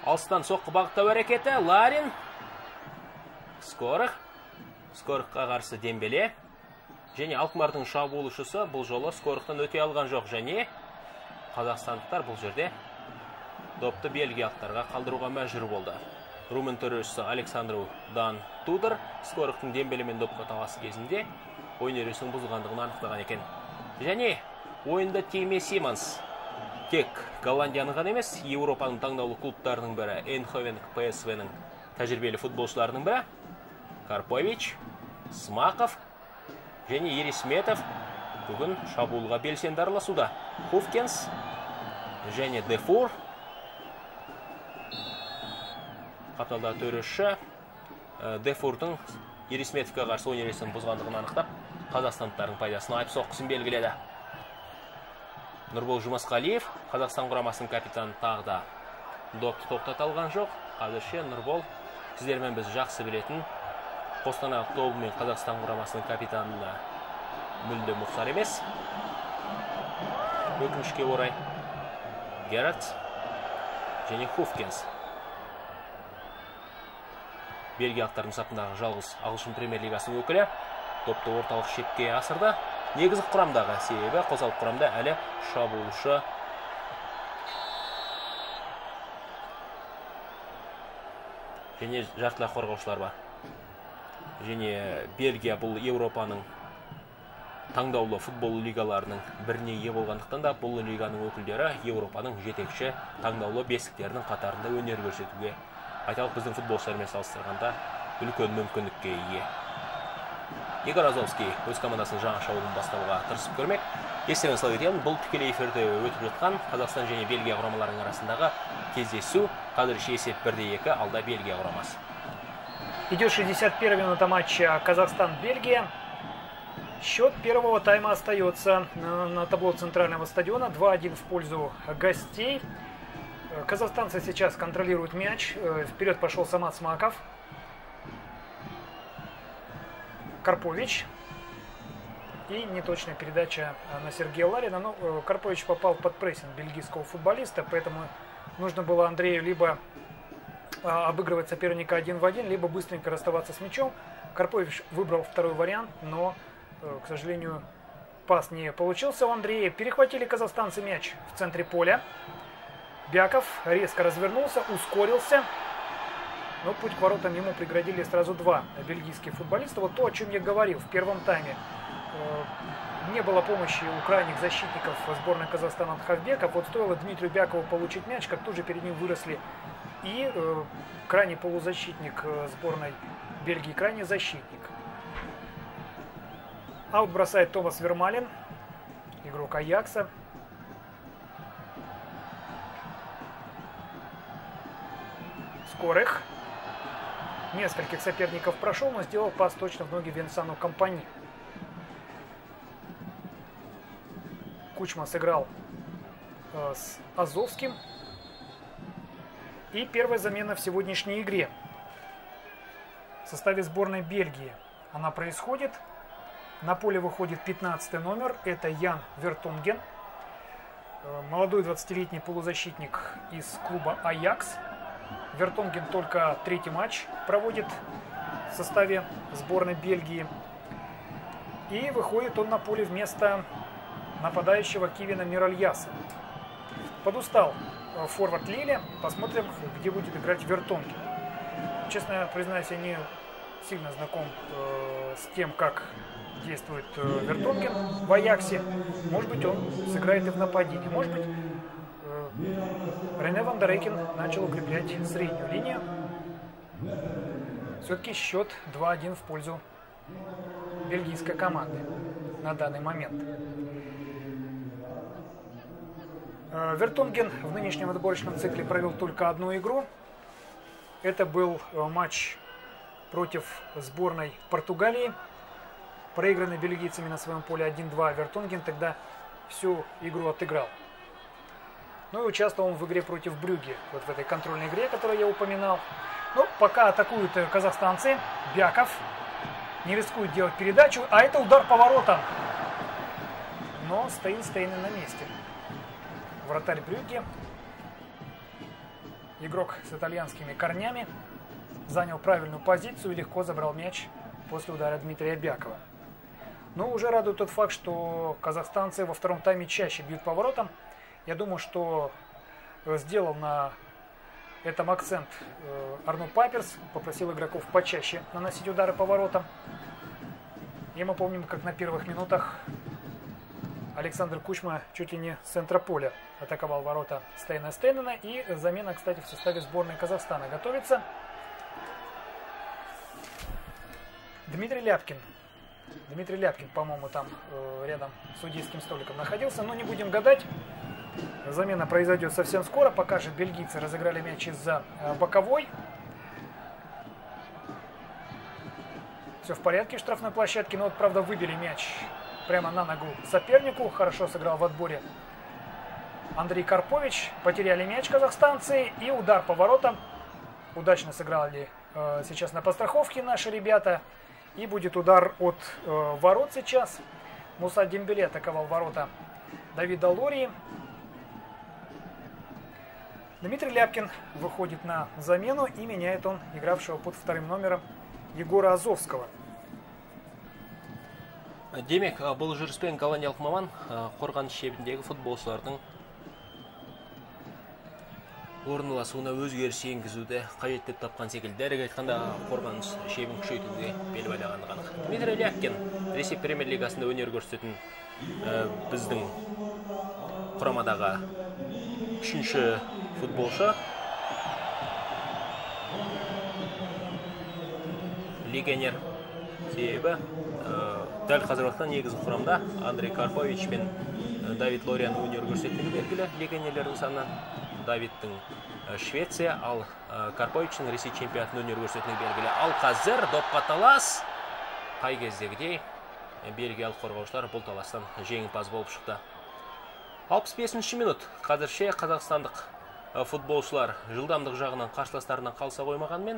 алыстан соққы бағыттау әрекеті. Ларин. Скорых. Скорыққа қарсы Дембеле. Және Алкмардың шабуылшысы бұл жолы Скорықтан өте алған жоқ. Және қазақстандықтар бұл жерде допты бельгиялықтарға қалдыруға мәжбүр болды. Румын төрешісі Александр Тудор Скорықтың Дембелемен допқа таласы кезінде ойын ережесінің бұзылғандығын анықтаған екен. Және ойында Тимми Симонс тек Голландияның ғана емес, Еуропаның таңдаулы клубтарының бірі, Эйндховен ПСВ-нің тәжірбелі футболшыларының бірі. Карпович, Смаков және Ирисметов бүгін шабуылға белсенді араласуда. Хофкенс және Дефур. Қапталда төреші Дефурдың Ирисметовқа қарсы ойын ережесін бұзғандығын анықтап, қазақстандықтардың пайдасына айып соққысын белгіледі. Нурбол Жумаскалиев, Қазақстан құрамасының капитаны, тағы да допты тоқтаталған жоқ. Қазірше Нурбол, сіздермен біз жақсы білетін Қостанай тобымен Қазақстан құрамасының капитанына мүлде мұқсар емес. Өкінішке орай Герартс және Хофкенс. Бельгиялықтардың сапындағы жалғыз ағылшын премьер-лигасының өкілі допты орталық шепке асырды. Негізгі құрамдағы, себебі қосалқы құрамда әлі шабуылшы және жартылай қорғаушылар бар. Және Бельгия бұл Еуропаның таңдаулы футбол лигаларының біріне ие болғандықтан да бұл лиганың өкілдері Еуропаның жетекші таңдаулы бестіктерінің қатарында өнер көрсетуге, айталық біздің футболшылармен салыстырғанда, үлкен мүмкіндікке ие. Егор Азовский өз командасын жаңа шабуылын бастауға тырысып көрмек. Естеріңізге сала кетемін, бұл тікелей эфирде өтіп жатқан Қазақстан және Бельгия құрамаларының арасындағы кездесу. Қазірше есеп 1-2, алда Бельгия құрамасы. Идет 61-я минута матча Казахстан-Бельгия. Счет первого тайма остается на табло центрального стадиона. 2-1 в пользу гостей. Казахстанцы сейчас контролируют мяч. Вперед пошел Самат Смаков. Карпович. И неточная передача на Сергея Ларина. Но Карпович попал под прессинг бельгийского футболиста, поэтому нужно было Андрею либо обыгрывать соперника один в один, либо быстренько расставаться с мячом. Карпович выбрал второй вариант, но, к сожалению, пас не получился у Андрея. Перехватили казахстанцы мяч в центре поля. Бяков резко развернулся, ускорился. Но путь к воротам ему преградили сразу два бельгийских футболиста. Вот то, о чем я говорил в первом тайме. Не было помощи у крайних защитников сборной Казахстана от Хавбека. Вот стоило Дмитрию Бякову получить мяч, как тут же перед ним выросли и крайний полузащитник сборной Бельгии, крайний защитник. Аут бросает Томас Вермален, игрок Аякса. Скорых. Нескольких соперников прошел, но сделал пас точно в ноги Венсану Компани. Кучма сыграл с Азовским. И первая замена в сегодняшней игре в составе сборной Бельгии. Она происходит. На поле выходит 15 номер. Это Ян Вертонген. Молодой 20-летний полузащитник из клуба Аякс. Вертонген только третий матч проводит в составе сборной Бельгии. И выходит он на поле вместо нападающего Кевина Миральяса. Подустал форвард Лиля. Посмотрим, где будет играть Вертонген. Честно признаюсь, я не сильно знаком с тем, как действует Вертонген в Аяксе. Может быть, он сыграет и в нападении. Может быть, Рене Вандерейка начал укреплять среднюю линию. Все-таки счет 2-1 в пользу бельгийской команды на данный момент. Вертонген в нынешнем отборочном цикле провел только одну игру. Это был матч против сборной Португалии, проигранный бельгийцами на своем поле 1-2. Вертонген тогда всю игру отыграл. Ну и участвовал он в игре против Брюгге, вот в этой контрольной игре, которую я упоминал. Но пока атакуют казахстанцы, Бяков не рискует делать передачу, а это удар по воротам. Но Стейн Стейнен на месте. Вратарь Брюгге, игрок с итальянскими корнями, занял правильную позицию и легко забрал мяч после удара Дмитрия Бякова. Но уже радует тот факт, что казахстанцы во втором тайме чаще бьют по воротам. Я думаю, что сделал на этом акцент Арно Папец, попросил игроков почаще наносить удары по воротам. И мы помним, как на первых минутах Александр Кучма чуть ли не с центра поля атаковал ворота Стейна Стейнена. И замена, кстати, в составе сборной Казахстана готовится. Дмитрий Ляпкин. Дмитрий Ляпкин, по-моему, там рядом с судейским столиком находился. Но не будем гадать. Замена произойдет совсем скоро. Пока же бельгийцы разыграли мяч из-за боковой. Все в порядке в штрафной площадке. Но вот, правда, выбили мяч прямо на ногу сопернику. Хорошо сыграл в отборе Андрей Карпович. Потеряли мяч казахстанцы. И удар по воротам. Удачно сыграли сейчас на подстраховке наши ребята. И будет удар от ворот сейчас. Муса Дембеле атаковал ворота Давида Лории. Дмитрий Ляпкин выходит на замену. И меняет он игравшего под вторым номером Егора Азовского. Демек, был жүріспен голландиялық маман, қорған шебіндегі футболшылардың орналасуына өзгеріс енгізуді қажет деп тапқан секілді. Дәрігі айтқанда қорған шебін күшейтуге бел байлағаны анық. Дмитрий Ляпкин Ресей Премьер Лигасында өнер көрсететін біздің құрамадағы үшінші футболшы. Легионер себебі дәл қазіргі негізгі құрамда Андрей Карпович пен Давид Лорияның өнер көрсеткені белгілі. Легионерлердің саны Давидтің Швеция, ал Карповичтің Ресей чемпионатының өнер көрсеткені белгілі. Ал қазір допқа талас, қай кездегідей Belgiyalik qo'rg'ovchilar bu to'lasdan jengpaz bo'lib chiqdi. 65-minut. Hozircha Qozog'istonlik futbolchilar jildamlik jag'idan qarshilashlaridan qalsa qo'ymaganmen,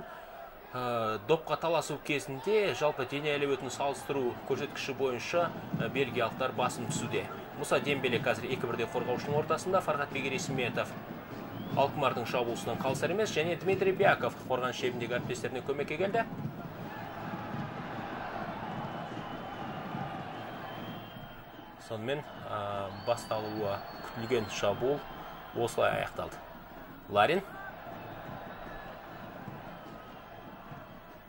do'pqa talashuv kesinde jalpa tene elevotini solishtiruv ko'rsatkichi bo'yicha belgiyaliklar basim tusude. Муса Дембеле қазір 2-1 қорғаушының ортасында, Фархадбек Ирисметов Алкмардың шабуылысынан қалсар емес, және Дмитрий Бяков қорған шебіндегі әріптестеріне көмекке келді. Сонымен басталуы күтілген шабуыл осылай аяқталды. Ларин,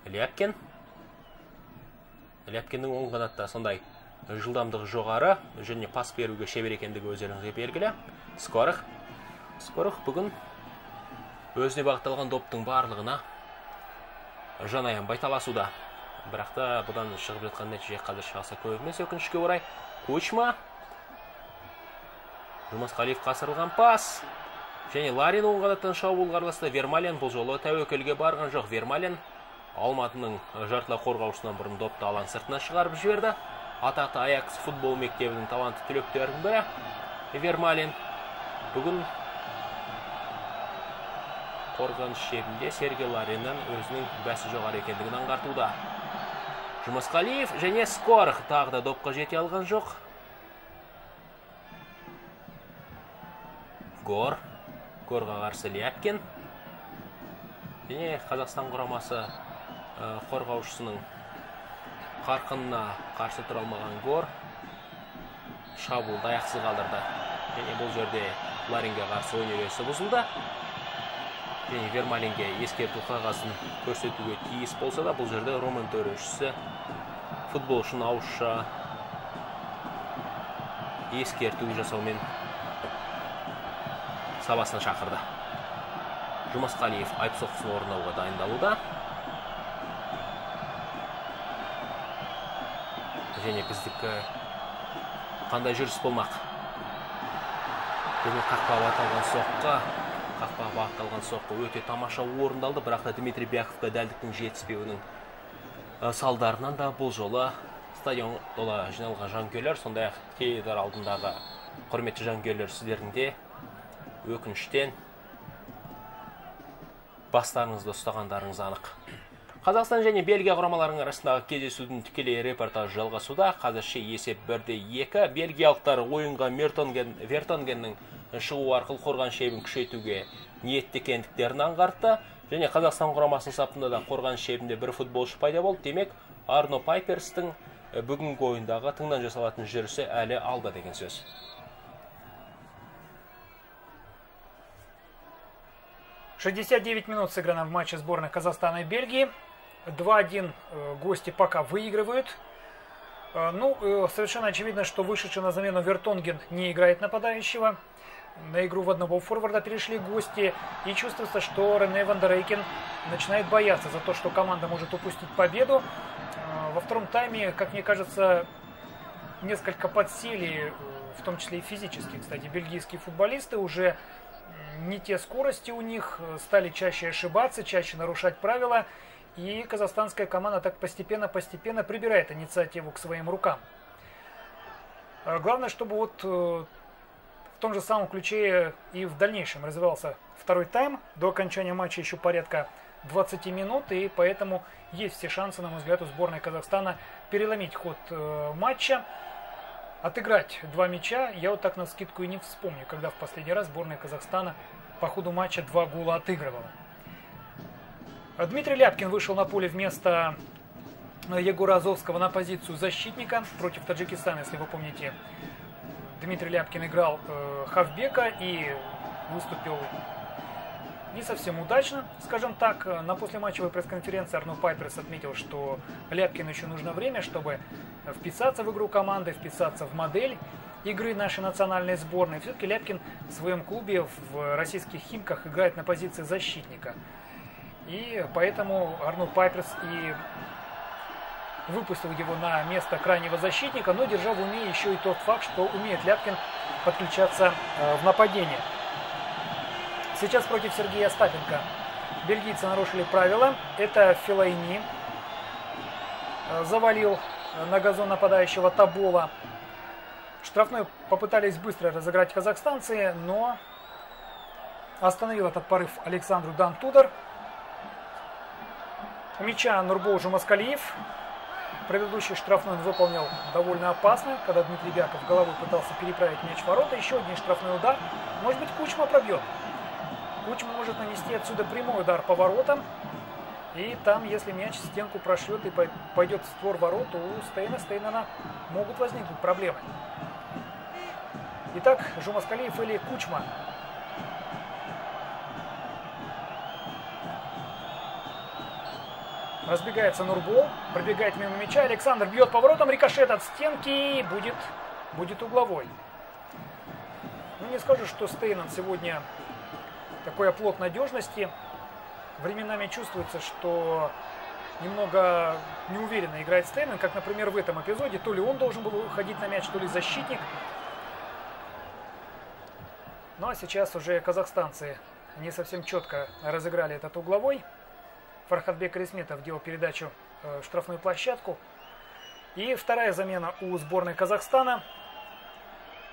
Ляпкин, Ляпкиннің оң қанатта сондай жылдамдығы жоғары, және пас беруге шебер екендігі өздеріңізге белгілі. Скорых. Скорых бүгін өзіне бағытталған доптың барлығына жанайын байталасуда. Бірақ та бұдан шығып жатқан нәтиже қазір шағаса көп емес, өкінішке орай. Кучма. Жумаскалиев қасырылған пас. Және Ларин оң қанаттан шабуыл араласында Вермален бұл жолы тәуекелге барған жоқ. Вермален Алматының жартылай қорғаушысынан бұрын допты алаң сыртына шығарып жіберді. Атақты Аякс футбол мектебінің талантты түлектерінің бірі Вермален бүгін қорғаныс шебінде Сергей Лариннан өзінің бәсі жоғары екендігін аңғартуда. Жумаскалиев және Скорых тағы да допқа жете алған жоқ. Гор, Горға қарсы Ляпкин және Қазақстан құрамасы қорғаушысының қарқынына қарсы тұра алмаған Гор шабуылды аяқсыз қалдырды. Және бұл жерде Ларинге қарсы ойнересі бұзылды. Және Вермалинге ескерту қағазын көрсетуге тиіс болса да, бұл жерде Роман төрешісі футболшының ауызша ескерту жасаумен сабасына шақырды. Жумаскалиев айып соққысын орындауға дайындалуда. Және біздік қандай жүріс болмақ. Бүгін қақпаға аталған соққы өте тамаша орындалды, бірақ та Дмитрий Бяковқа дәлдіктің жетіспеуінің салдарынан да бұл жолы стадион тола жиналған жанкүйерлер, сондай-ақ теледидар алдындағы құрметті жанкүйерлер, сіздердің де өкініштен бастарыңызды ұстағандарыңыз анық. Қазақстан және Бельгия құрамаларының арасындағы кездесудің тікелей репортажы жалғасуда. Қазірше есеп 1-2. Бельгиялықтар ойынға Вертонгеннің шығу арқылы қорған шебін күшейтуге ниетті екендіктерін аңғартты. Және Қазақстан құрамасының сапында да қорған шебінде бір футболшы пайда болды. Демек, Арно Пайперстің бүгінгі ойындағы тыңнан жасалатын жүрісі әлі алда деген сөз. - 69 минут сыграно в матче сборной Казахстана и Бельгии. 2-1 гости пока выигрывают. Ну, совершенно очевидно, что вышедший на замену Вертонген не играет нападающего. На игру в одного форварда перешли гости. И чувствуется, что Рене Вандерейкен начинает бояться за то, что команда может упустить победу. Во втором тайме, как мне кажется, несколько подсели, в том числе и физически, кстати, бельгийские футболисты уже... Не те скорости у них, стали чаще ошибаться, чаще нарушать правила. И казахстанская команда так постепенно прибирает инициативу к своим рукам. Главное, чтобы вот в том же самом ключе и в дальнейшем развивался второй тайм. До окончания матча еще порядка 20 минут. И поэтому есть все шансы, на мой взгляд, у сборной Казахстана переломить ход матча. Отыграть два мяча я вот так навскидку и не вспомню, когда в последний раз сборная Казахстана по ходу матча два гола отыгрывала. Дмитрий Ляпкин вышел на поле вместо Егора Азовского на позицию защитника против Таджикистана, если вы помните. Дмитрий Ляпкин играл хавбека и выступил не совсем удачно, скажем так. На послематчевой пресс-конференции Арно Папец отметил, что Ляпкину еще нужно время, чтобы вписаться в игру команды, вписаться в модель игры нашей национальной сборной. Все-таки Ляпкин в своем клубе в российских Химках играет на позиции защитника. И поэтому Арно Папец и выпустил его на место крайнего защитника, но держа в уме еще и тот факт, что умеет Ляпкин подключаться в нападение. Сейчас против Сергея Остапенко бельгийцы нарушили правила. Это Феллайни завалил на газон нападающего Табола. Штрафной попытались быстро разыграть казахстанцы, но остановил этот порыв Александру Дан Тудор. У мяча Нурбол Жумаскалиев. Предыдущий штрафной он выполнил довольно опасно, когда Дмитрий Бяков головой пытался переправить мяч в ворота. Еще один штрафной удар. Может быть, Кучма пробьет. Кучма может нанести отсюда прямой удар по воротам. И там, если мяч стенку прошьет и пойдет в створ ворот, у Стейнена могут возникнуть проблемы. Итак, Жумаскалиев или Кучма. Разбегается Нурбол, пробегает мимо мяча. Александр бьет поворотом, рикошет от стенки, будет угловой. Ну, не скажу, что Стейнен сегодня такой оплот надежности. Временами чувствуется, что немного неуверенно играет Стейнен, как, например, в этом эпизоде. То ли он должен был уходить на мяч, то ли защитник. Ну, а сейчас уже казахстанцы не совсем четко разыграли этот угловой. Фархадбек Ирисметов делал передачу в штрафную площадку. И вторая замена у сборной Казахстана.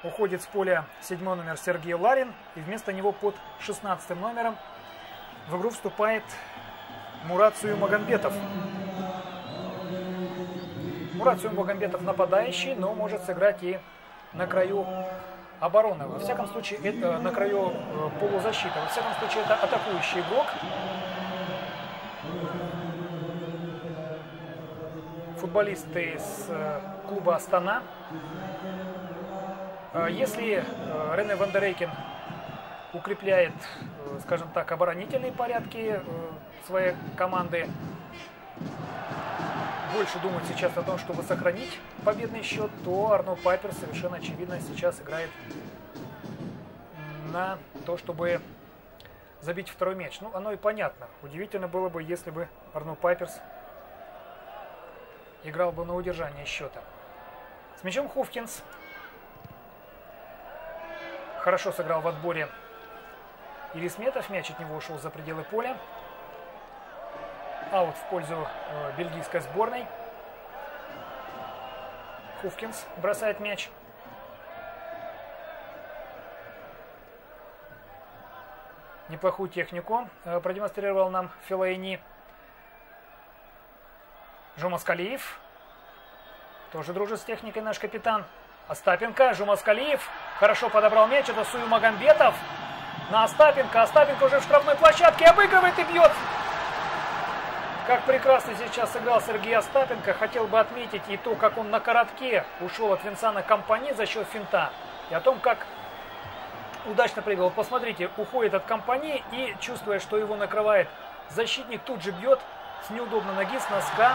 Уходит с поля 7-й номер Сергей Ларин. И вместо него под 16-м номером в игру вступает Мурат Суюмагамбетов. Мурат Суюмагамбетов нападающий, но может сыграть и на краю обороны. Во всяком случае, это на краю полузащиты. Во всяком случае, это атакующий игрок. Футболисты из клуба Астана. Если Рене Вандерейка укрепляет, скажем так, оборонительные порядки своей команды, больше думает сейчас о том, чтобы сохранить победный счет, то Арно Папец совершенно очевидно сейчас играет на то, чтобы забить второй мяч. Ну, оно и понятно. Удивительно было бы, если бы Арно Папец играл бы на удержание счета. С мячом Хофкенс. Хорошо сыграл в отборе Ирисметов. Мяч от него ушел за пределы поля. Аут в пользу бельгийской сборной. Хофкенс бросает мяч. Неплохую технику продемонстрировал нам Феллайни. Жумаскалиев. Тоже дружит с техникой наш капитан. Остапенко. Жумаскалиев. Хорошо подобрал мяч. Это Суюмагамбетов. На Остапенко. Остапенко уже в штрафной площадке. Обыгрывает и бьет. Как прекрасно сейчас сыграл Сергей Остапенко. Хотел бы отметить и то, как он на коротке ушел от Венсана Компани за счет финта. И о том, как удачно прыгал. Посмотрите, уходит от Компани и, чувствуя, что его накрывает защитник, тут же бьет с неудобной ноги, с носка.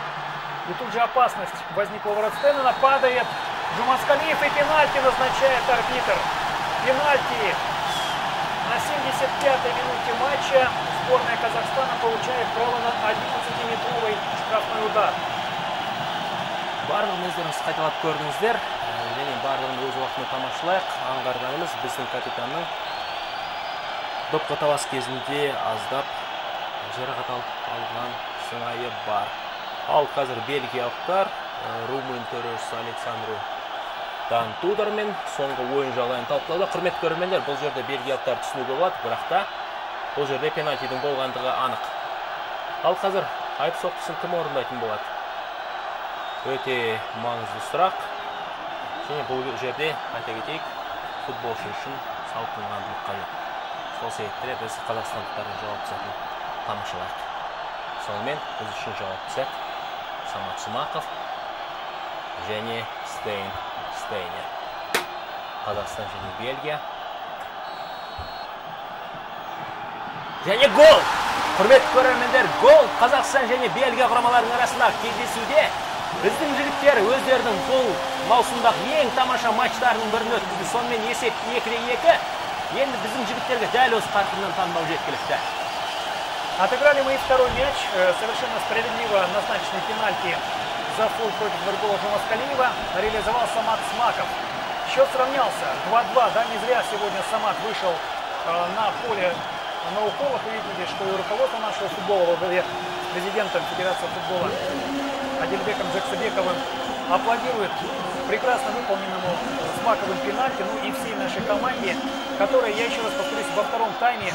И тут же опасность возникла у ворот Стейнена. Падает Жумаскалиев, и пенальти назначает арбитр. Пенальти на 75-й минуте матча. Сборная Казахстана получает право на 11-метровый штрафной удар. Бар. Ал қазір бельгиялықтар румын төресі Александру Дан Тудормен соңғы ойын жағдайын талқылауда. Құрметті көрермендер, бұл жерде бельгиялықтар түсінуге болады, бірақ та бұл жерде пенальтидің болғандығы анық. Ал қазір айып соққысын кім орындайтын болады? Өте маңызды сұрақ. Және бұл жерде айта кетейік, футболшы үшін салқынғандылық қажет. Сол себепті біз қазақстандықтардың жауапсыздығын тамашалайық. Сонымен біз үшін жауапты Самат Смаков және Стейн Стейнен. Қазақстан және Бельгия. Және гол! Құрметті көрермендер, гол! Қазақстан және Бельгия құрамаларының арасындағы кездесуде біздің жігіттер өздерінің бұл маусымдағы ең тамаша матчтарының бірін өткізді. Сонымен есеп 2-2. Енді біздің жігіттерге дәл осы қарқыннан танбау жеткілікті. Отыграли мы и второй мяч. Совершенно справедливо назначенный пенальти за фол против Нурбола Жумаскалиева реализовал Самат Смаков. Счет сравнялся. 2-2. Да, не зря сегодня Самат вышел на поле на уколах. И видите, что и руководство нашего футбола во главе с президентом Федерации футбола Адильбеком Джексабековым аплодирует прекрасно выполненному Смаковым пенальти, ну и всей нашей команде, которая, я еще раз повторюсь, во втором тайме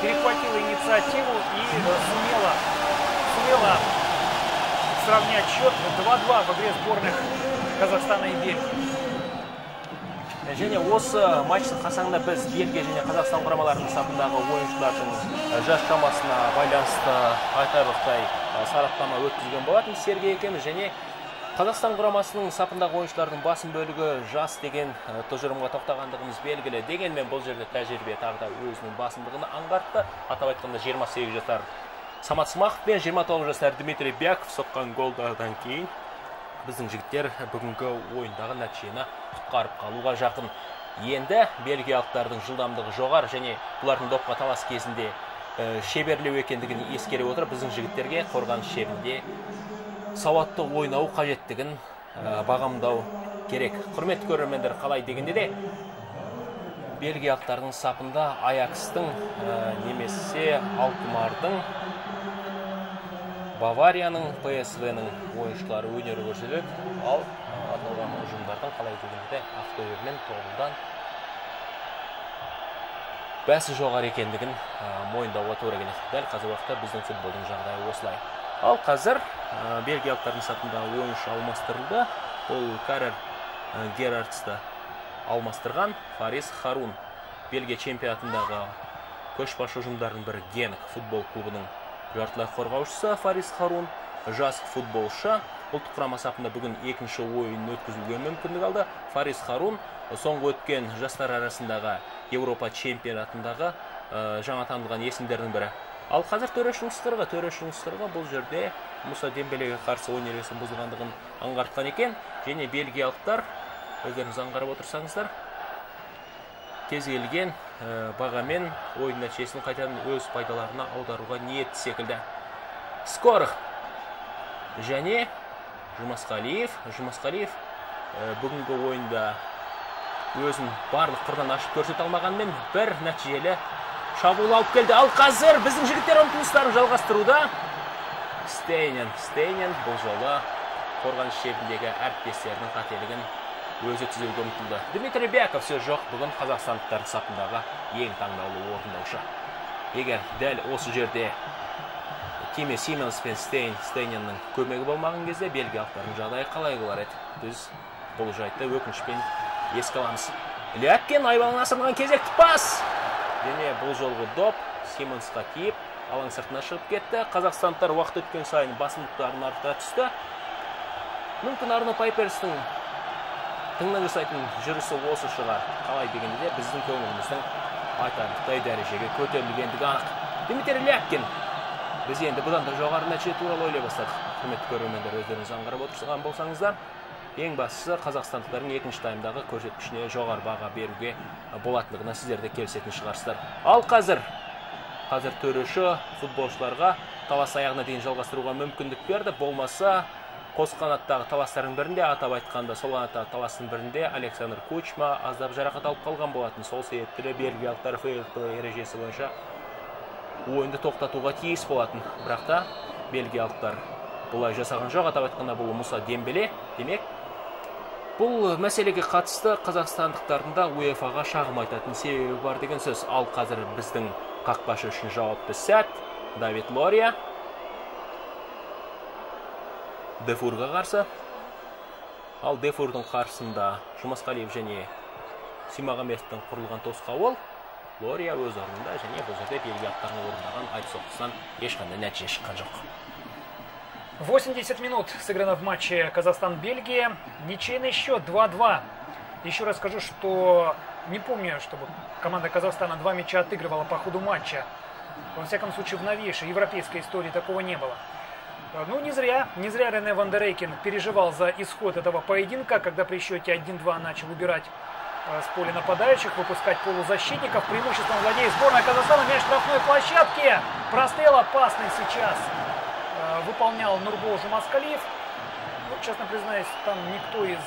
перехватила инициативу и сумела сравнять счет 2-2 в игре сборных Казахстана и Бельгии. Және осы матчтың қасаңында біз Бельгия және Қазақстан құрамаларының сапындағы ойыншылардың жас шамасына байланысты айтарлықтай сараптама өткізген болатын Сергей екеміз. Және Қазақстан құрамасының сапындағы ойыншылардың басым бөлігі жас деген тұжырымға тоқтағандығымыз белгілі. Дегенмен бұл жерде тәжірибе тағы да өзінің басымдығын аңғартты. Атап айтқанда 28 жастар Самат Смаков пен 29 жастар Дмитрий Бяков соққан голдардан кейін біздің жігіттер бүгінгі ойындағы нәтижені құтқарып қалуға жақын. Енді бельгиялықтардың жылдамдығы жоғары және бұлардың допқа талас кезінде шеберлеу екендігін ескере отырып, біздің жігіттерге қорғаныс шебінде сауатты ойнау қажеттігін бағамдау керек. Құрметті көрермендер, қалай дегенде де бельгиялықтардың сапында Аякстың немесе Алкмардың, Баварияның, ПСВ-нің ойыншылары өнері көрсетеді. Ал аталған ұжымдардан қалай дегенде Ақтөбе мен Тобылдан бәсі жоғары екендігін мойындауға тура келеді. Дәл қазір уақытта біздің футболдың жағдайы осылай. Ал қазір бельгиялықтардың сапында ойыншы алмастырылды. Бұл Карел Герартсты алмастырған Фарис Харун. Бельгия чемпионатындағы көшбасшы ұжымдардың бірі Генк футбол клубының жартылай қорғаушысы Фарис Харун, жас футболшы. Ұлттық құрама сапында бүгін екінші ойын өткізуге мүмкіндік алды. Фарис Харун соңғы өткен жастар арасындағы Еуропа чемпионатындағы жаңа танылған есімдердің бірі. Ал қазір төрешінің сырығы бұл жерде Муса Дембелеге қарсы ойын ережесін бұзылғандығын аңғартқан екен. Және бельгиялықтар, өздеріңіз аңғарып отырсаңыздар, кез келген бағамен ойын нәтижесін қайтадан өз пайдаларына аударуға ниет секілді. Скорых және Жумаскалиев бүгінгі ойында өзін барлық қырдан ашып көрсете алмағанмен бір нәтижелі шабуыл алып келді. Ал қазір біздің жігіттер ұмтылыстарын жалғастыруда. Стейнен бұл жолы қорғаныс шебіндегі әріптестерінің қателігін өзі түзеуге ұмтылды. Дмитрий Бяков сөз жоқ, бүгін қазақстандықтардың сапындағы ең таңдаулы орындаушы. Егер дәл осы жерде Тимми Симонс пен Стейн Стейненнің көмегі болмаған кезде бельгиялықтардың жағдайы қалай болар еді? Біз бұл жайтты өкінішпен еске аламыз. Ляпкин айбалына асырған кезекті пас. Және бұл жолғы доп Симонсқа тиіп, алаң сыртына шығып кетті. Қазақстандықтар уақыт өткен сайын басымдықтарын арттыра түсті. Мүмкін Арно Папецтің тыңнан жасайтын жүрісі осы шығар. Қалай дегенде біздің көңіліміздің айтарлықтай дәрежеге көтерілгендігі анық. Дмитрий Ляпкин. Біз енді бұдан да жоғары нәтиже туралы ойлай бастадық. Құрметті көрермендер, өздеріңіз аңғарып отырған болсаңыздар, ең бастысы қазақстандықтардың екінші таймдағы көрсеткішіне жоғары баға беруге болатындығына сіздер де келісетін шығарсыздар. Ал қазір төреші футболшыларға талас аяғына дейін жалғастыруға мүмкіндік берді. Болмаса қос қанаттағы таластардың бірінде, атап айтқанда сол қанаттағы таластың бірінде Александр Кучма аздап жарақат алып қалған болатын. Сол себепті бельгиялықтар фейлдл ережесі бойынша ойынды тоқтатуға тиіс болатын. Бірақ та бельгиялықтар бұлай жасаған жоқ. Атап айтқанда бұл Муса Дембеле. Демек, бұл мәселеге қатысты қазақстандықтардың да УЕФА-ға шағым айтатын себебі бар деген сөз. Ал қазір біздің қақпашы үшін жауапты сәт Давид Лория. Дефурға қарсы. Ал Дефурдың қарсында Жумаскалиев және Симағамбетовтың құрылған тосқауыл. Лория өз орнында, және бұл жерде бельгиялықтардың орындаған айтысоқтысынан ешқандай нәтиже шыққан жоқ. 80 минут сыграно в матче Казахстан-Бельгия. Ничейный счет 2-2. Еще раз скажу, что не помню, чтобы команда Казахстана 2 мяча отыгрывала по ходу матча. Во всяком случае, в новейшей европейской истории такого не было. Ну, не зря Рене Вандерейка переживал за исход этого поединка, когда при счете 1-2 начал убирать с поля нападающих, выпускать полузащитников. Преимуществом владеет сборная Казахстана меж штрафной площадки. Прострел опасный сейчас выполнял Нурбол Жумаскалиев. Ну, честно признаюсь, там никто из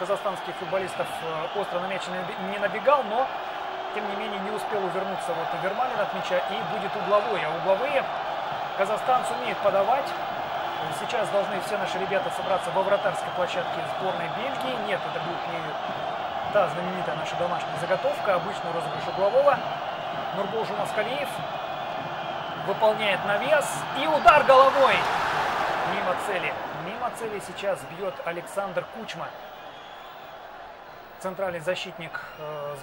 казахстанских футболистов остро на мяч не набегал, но, тем не менее, не успел увернуться вот Вермален от мяча, и будет угловой. А угловые Казахстан сумеет подавать. Сейчас должны все наши ребята собраться во вратарской площадке сборной Бельгии. Нет, это будет не та знаменитая наша домашняя заготовка, обычный розыгрыш углового. Нурбол Жумаскалиев выполняет навес и удар головой мимо цели. Мимо цели сейчас бьет Александр Кучма, центральный защитник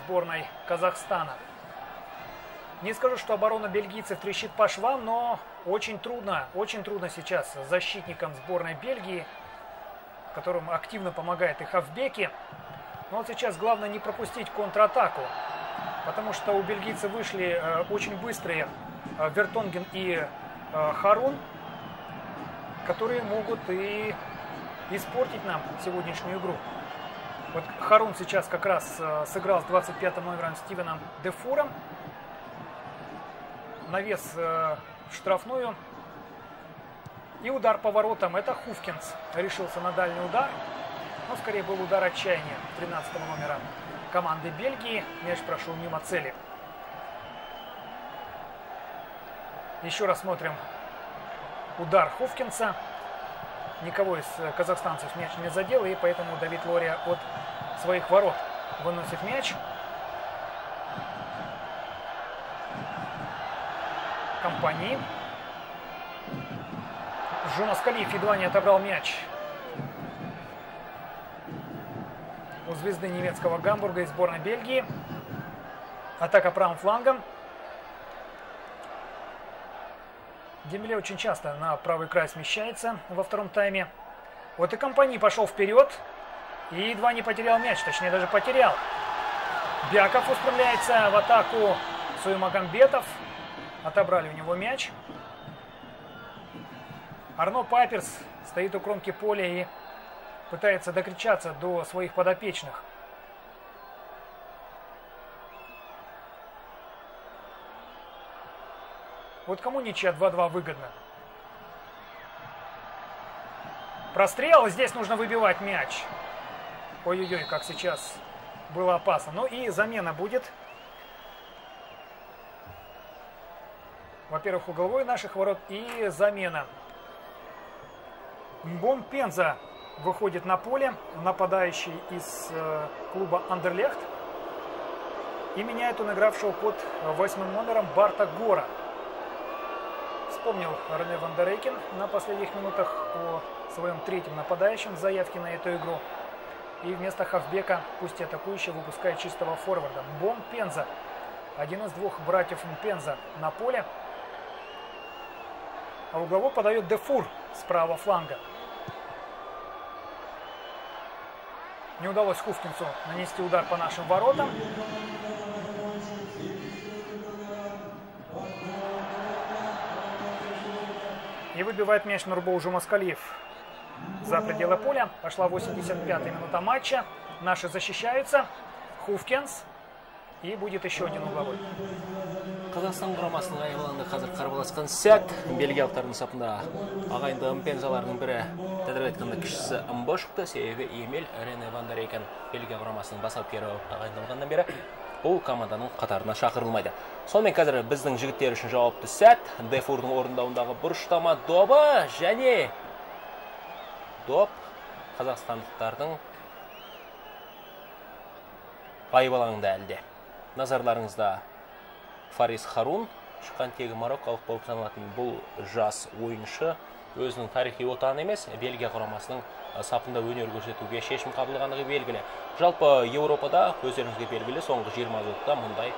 сборной Казахстана. Не скажу, что оборона бельгийцев трещит по швам, но очень трудно сейчас защитникам сборной Бельгии, которым активно помогает и хавбеки. Но вот сейчас главное не пропустить контратаку, потому что у бельгийцев вышли очень быстрые Вертонген и Харун, которые могут и испортить нам сегодняшнюю игру. Вот Харун сейчас как раз сыграл с 25-м номером Стивеном Дефуром. Навес в штрафную. И удар по воротам. Это Хофкенс решился на дальний удар. Но скорее был удар отчаяния 13-го номера команды Бельгии. Мяч прошел мимо цели. Еще раз смотрим удар Хофкенса. Никого из казахстанцев мяч не задел. И поэтому Давид Лория от своих ворот выносит мяч. Компани. Жумаскалиев едва не отобрал мяч у звезды немецкого Гамбурга и сборной Бельгии. Атака правым флангом. Дембеле очень часто на правый край смещается во втором тайме. Вот и Компани пошел вперед и едва не потерял мяч, точнее даже потерял. Бяков устремляется в атаку. Суюмагамбетов. Отобрали у него мяч. Арно Папец стоит у кромки поля и пытается докричаться до своих подопечных. Вот кому ничья 2-2 выгодно. Прострел. Здесь нужно выбивать мяч. Ой-ой-ой, как сейчас было опасно. Ну и замена будет. Во-первых, угловой наших ворот и замена. Мбом Пенза выходит на поле, нападающий из клуба Андерлехт. И меняет он игравшего под 8-м номером Барта Гора. Вспомнил Рене Вандерейка на последних минутах о своем третьем нападающем заявке на эту игру. И вместо хавбека, пусть и атакующего, выпускает чистого форварда. Мбом Пенза, один из двух братьев Мпенза на поле. А в угловой подает Дефур с правого фланга. Не удалось Хофкенсу нанести удар по нашим воротам. И выбивает мяч Нурбол Жумаскалиев за пределы поля. Пошла 85-я минута матча. Наши защищаются. Хофкенс. И будет еще один угловой. Казахстан құрамасының айланды қазір қарбаласқан сәт. Бельгиялықтардың сапында ағайынды Мпензалардың бірі тәдір айтқанда кішісі Мбошықта, себебі Емел Рене Вандерейкен Бельгия құрамасының басап кері ағайындалғаннан бері бұл команданың қатарына шақырылмайды. Сонымен қазір біздің жігіттер үшін жауапты сәт. Дефурдың орындауындағы бұрыштама добы және доп қазақстандықтардың пайбалаңында әлде. Назарларыңызда Фарис Харун, шыққан тегі мароккалық болып саналатын бұл жас ойыншы өзінің тарихи отаны емес, Бельгия құрамасының сапында өнер көрсетуге шешім қабылғандығы белгілі. Жалпы Еуропада өздеріңізге белгілі, соңғы 20 жылда мұндай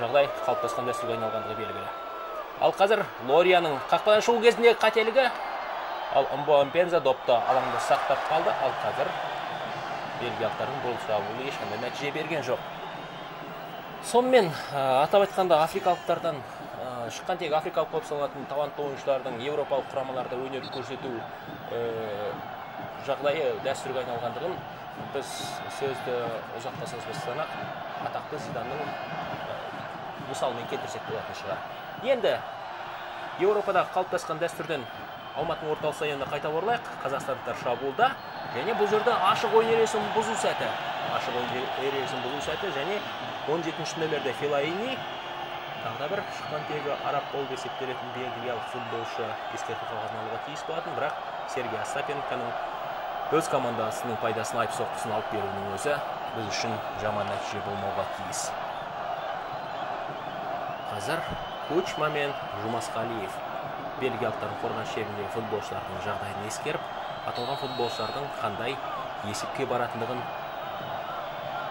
жағдай қалыптасқан дәстүрге айналғандығы белгілі. Ал қазір Лорияның қақпадан шығу кезіндегі қателігі, ал Мбоампенза допты алаңда сақтап қалды. Ал қазір бельгиялықтардың бұл шабуылы ешқандай нәтиже берген жоқ. Сонымен атап айтқанда африкалықтардан шыққан тек африкалық болып саналатын талантты ойыншылардың еуропалық құрамаларда өнер көрсету жағдайы дәстүрге айналғандығын біз сөзді ұзақтасаңыз атақты Зиданның мысалымен келтірсек болатын шығар. Енді Еуропада қалыптасқан дәстүрден Алматының орталық стадионында қайта оралайық. Қазақстандықтар шабуылда және бұл жерде ашық ойын ережесін бұзу сәті. Ашық ойын ережесін бұзу сәті және 17-ші номерде Феллайни тағы бір шыққан-тегі араб болып есептелетін бельгиялық футболшы ескерту қағазын алуға тиіс болатын, бірақ Сергей Остапенконың өз командасының пайдасына айып соққысын алып беруінің өзі біз үшін жаман нәтиже болмауға тиіс. Қазір Кучма мен Жумаскалиев бельгиялықтардың қорған шебіндегі футболшылардың жағдайын ескеріп, аталған футболшылардың қандай есепке баратындығын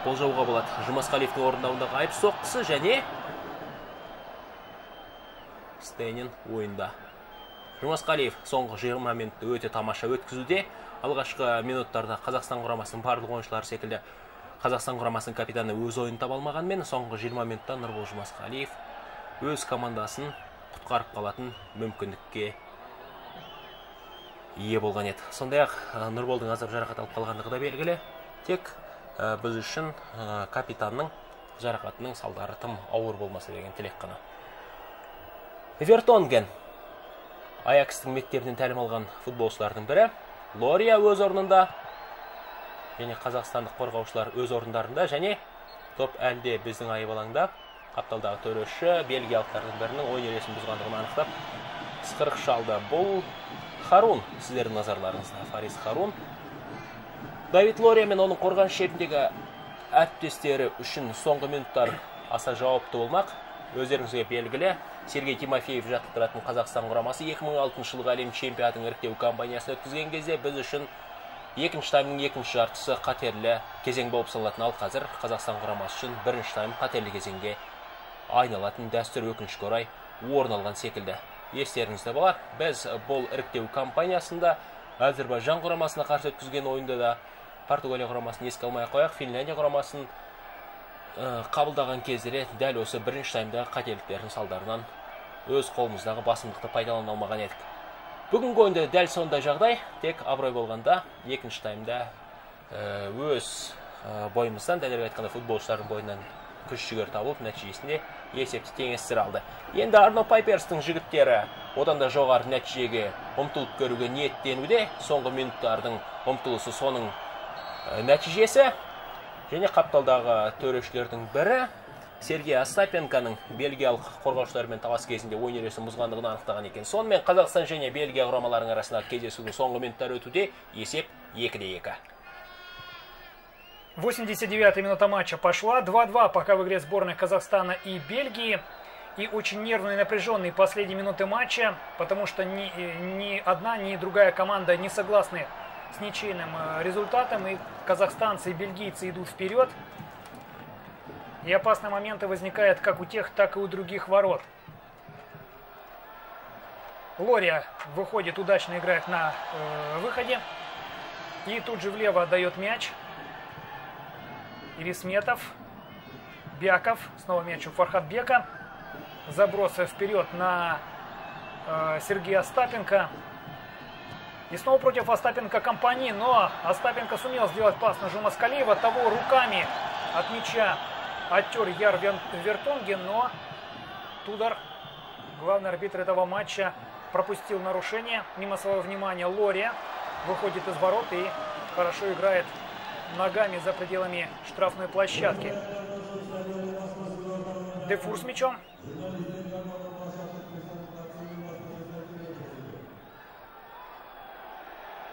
болжауға болады. Жумаскалиевтің орындауындағы айып соққысы және Стейнен ойында. Жумаскалиев соңғы 20 минутты өте тамаша өткізуде. Алғашқы минуттарда Қазақстан құрамасының барлық ойыншылары секілді Қазақстан құрамасының капитаны өз ойын таба алмағанмен, соңғы 20 минутта Нурбол Жумаскалиев өз командасын құтқарып қалатын мүмкіндікке ие болған еді. Сондай-ақ Нұрболдың азап жарақат алып қалғандығы да белгілі. Тек біз үшін капитанның жарақатының салдары тым ауыр болмаса деген тілек қана. Вертонген Аякстың мектебінен тәлім алған футболшылардың бірі. Лория өз орнында, және қазақстандық қорғаушылар өз орындарында, және топ әлде біздің айбалаңда. Қапталдағы төреші бельгиялықтардың бірінің ойын ережесін бұзғандығын анықтап сықырық шалды. Бұл Харун, сіздердің назарларыңызда Фарис Харун. Давид Лория мен оның қорған шебіндегі әріптестері үшін соңғы минуттар аса жауапты болмақ. Өздеріңізге белгілі, Сергей Тимофеев жаттықтыратын Қазақстан құрамасы 2006 жылғы әлем чемпионатының іріктеу кампаниясын өткізген кезде біз үшін екінші таймның екінші жартысы қатерлі кезең болып саналатын, ал қазір Қазақстан құрамасы үшін бірінші тайм қатерлі кезеңге айналатын дәстүр өкінішке орай орын алған секілді. Естеріңізде болар, біз бұл іріктеу кампаниясында Әзербайжан құрамасына қарсы өткізген ойында да Португалия құрамасын еске алмай қояқ, Финляндия құрамасын қабылдаған кездері дәл осы бірінші таймдағы қателіктердің салдарынан өз қолымыздағы басымдықты пайдалана алмаған едік. Бүгінгі ойында дәл сондай жағдай, тек абырой болғанда екінші таймда өз бойымыздан, дәлірек айтқанда футболшылардың бойынан күш жігер табылып, нәтижесінде есепті теңестіре алды. Енді Арно Папецтің жігіттері одан да жоғары нәтижеге ұмтылып көруге ниеттенуде. Соңғы минуттардың ұмтылысы соның нәтижесі, және қапталдағы төрешілердің бірі Сергей Остапенконың бельгиялық қорғаушылармен талас кезінде ойын ережесін бұзғандығын анықтаған екен. Сонымен Қазақстан және Бельгия құрамаларының арасындағы кездесудің соңғы минуттары өтуде, есеп 2-2. 89-я минута матча пошла. 2-2 пока в игре сборных Казахстана и Бельгии. И очень нервные и напряженные последние минуты матча, потому что ни одна, ни другая команда не согласны с ничейным результатом. И казахстанцы, и бельгийцы идут вперед. И опасные моменты возникают как у тех, так и у других ворот. Лория выходит, удачно играет на выходе. И тут же влево отдает мяч. Ирисметов, Бяков, снова мяч у Фархадбека, забросы вперед на Сергея Остапенко. И снова против Остапенко Компани, но Остапенко сумел сделать пас на Жумаскалиева, того руками от мяча оттер Ян Вертонген, но Тудор, главный арбитр этого матча, пропустил нарушение. Мимо своего внимания Лория выходит из ворот и хорошо играет ногами за пределами штрафной площадки. Дефур с мячом.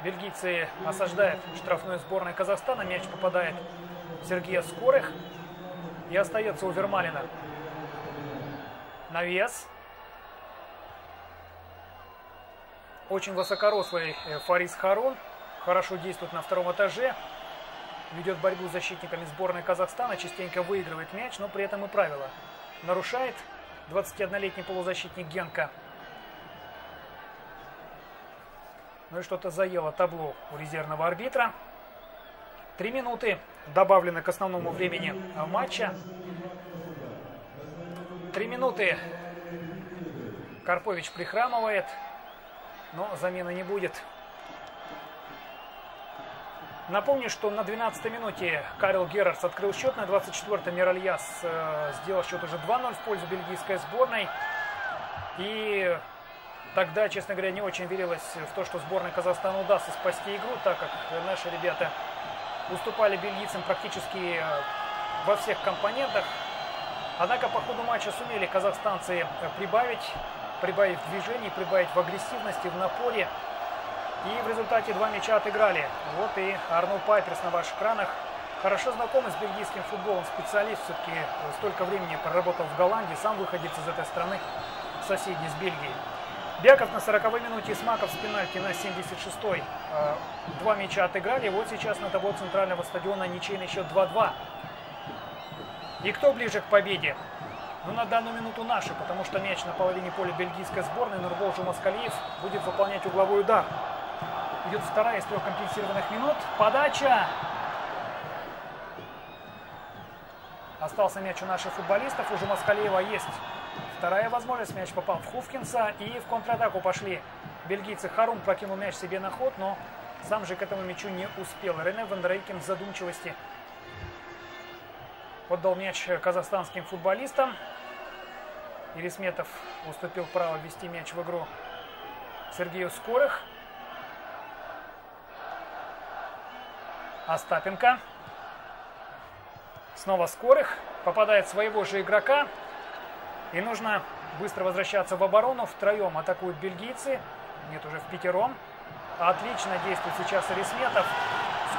Бельгийцы осаждают штрафную сборную Казахстана. Мяч попадает в Сергея Скорых и остается у Вермалена. Навес. Очень высокорослый Фарис Харун. Хорошо действует на втором этаже. Ведет борьбу с защитниками сборной Казахстана, частенько выигрывает мяч, но при этом и правила нарушает. 21-летний полузащитник Генка. Ну и что-то заело табло у резервного арбитра. 3 минуты добавлено к основному времени матча. 3 минуты. Карпович прихрамывает, но замены не будет. Напомню, что на 12-й минуте Карел Герартс открыл счет, на 24-й Миральяс сделал счет уже 2-0 в пользу бельгийской сборной. И тогда, честно говоря, не очень верилось в то, что сборной Казахстана удастся спасти игру, так как наши ребята уступали бельгийцам практически во всех компонентах. Однако по ходу матча сумели казахстанцы прибавить в движении, прибавить в агрессивности, в напоре. И в результате два мяча отыграли. Вот и Арно Папец на ваших экранах. Хорошо знакомый с бельгийским футболом специалист, все-таки столько времени проработал в Голландии, сам выходец из этой страны, соседний с Бельгией. Бяков на 40-й минуте и Смаков с пенальти на 76-й. Два мяча отыграли. Вот сейчас на табло центрального стадиона ничейный счет 2-2. И кто ближе к победе? Ну, на данную минуту наши, потому что мяч на половине поля бельгийской сборной. Нурбол Жумаскалиев будет выполнять угловой удар. Идет вторая из трех компенсированных минут. Подача! Остался мяч у наших футболистов. У Жумаскалиева есть вторая возможность. Мяч попал в Хофкенса. И в контратаку пошли бельгийцы. Харун прокинул мяч себе на ход, но сам же к этому мячу не успел. Рене Вандерейка в задумчивости отдал мяч казахстанским футболистам. Ирисметов уступил право ввести мяч в игру Сергею Скорых. Остапенко. Снова Скорых. Попадает своего же игрока. И нужно быстро возвращаться в оборону. Втроем атакуют бельгийцы. Нет, уже впятером. Отлично действует сейчас Ирисметов.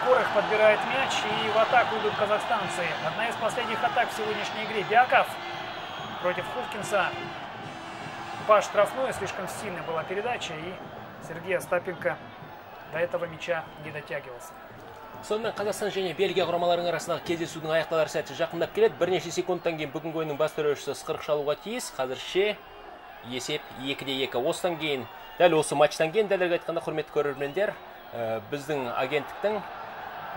Скорых подбирает мяч. И в атаку идут казахстанцы. Одна из последних атак в сегодняшней игре. Бяков против Хофкенса. По штрафной слишком сильная была передача. И Сергей Остапенко до этого мяча не дотягивался. Сонымен Қазақстан және Бельгия құрамаларының арасындағы кездесудің аяқталар сәті жақындап келеді. Бірнеше секундтан кейін бүгінгі ойынның бас төрешісі Скорых шалуға тиіс. Қазірше есеп 2-2. Осыдан кейін, дәл осы матчтан кейін, дәлірек айтқанда, құрметті көрермендер, біздің агенттіктің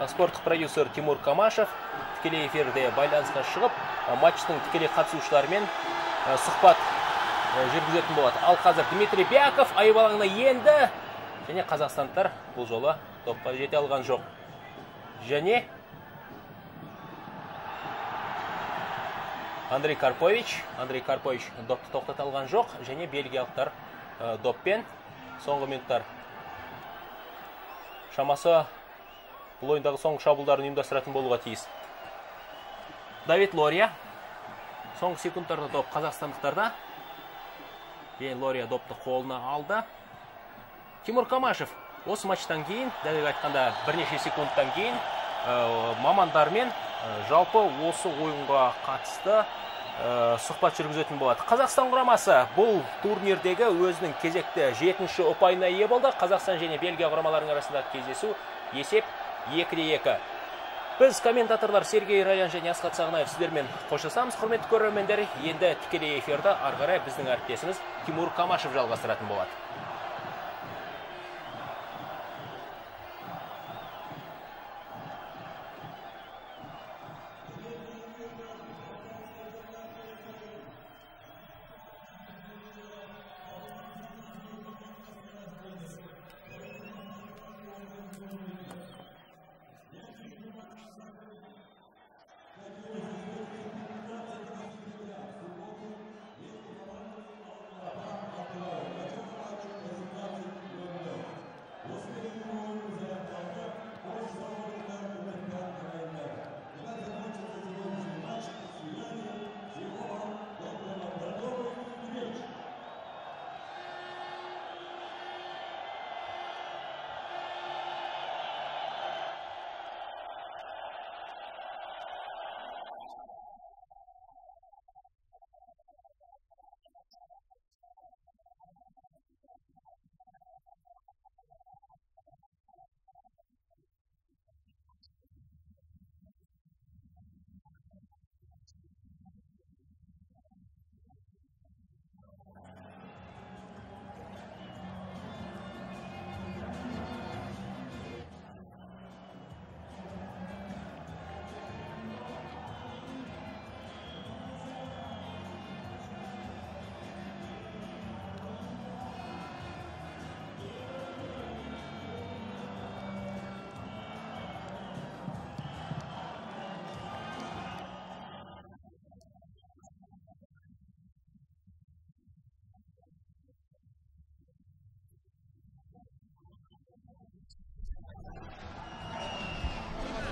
спорттық продюсер Тимур Камашев тікелей эфирде байланысқа шығып, матчтың тікелей қатысушыларымен сұхбат жүргізетін болады. Ал қазір Дмитрий Бяков айып алаңына енді, және қазақстандықтар бұл жолы топқа жете алған жоқ. Және Андрей Карпович допты тоқтатылған жоқ. Және бельгиялықтар доппен соңғы минуттар шамасы бұл ойындағы соңғы шабуылдарын ұйымдастыратын болуға тиіс. Давид Лория соңғы секундтарда доп қазақстандықтарда. Лория допты қолына алды. Тимур Камашев осы матчтан кейін, дәлек айтқанда, бірнеше секундтан кейін мамандармен жалпы осы ойынға қатысты сұхбат жүргізетін болады. Қазақстан құрамасы бұл турнирдегі өзінің кезекті 7-ші ұпайына ие болды. Қазақстан және Бельгия құрамаларының арасындағы кездесу есеп 2-2. Біз комментаторлар Сергей Ларин және Асхат Сағынаев сіздермен қоштасамыз. Құрметті көрермендер, енді тікелей эфирді ары қарай біздің әріптесіміз Тимур Камашев жалғастыратын болады.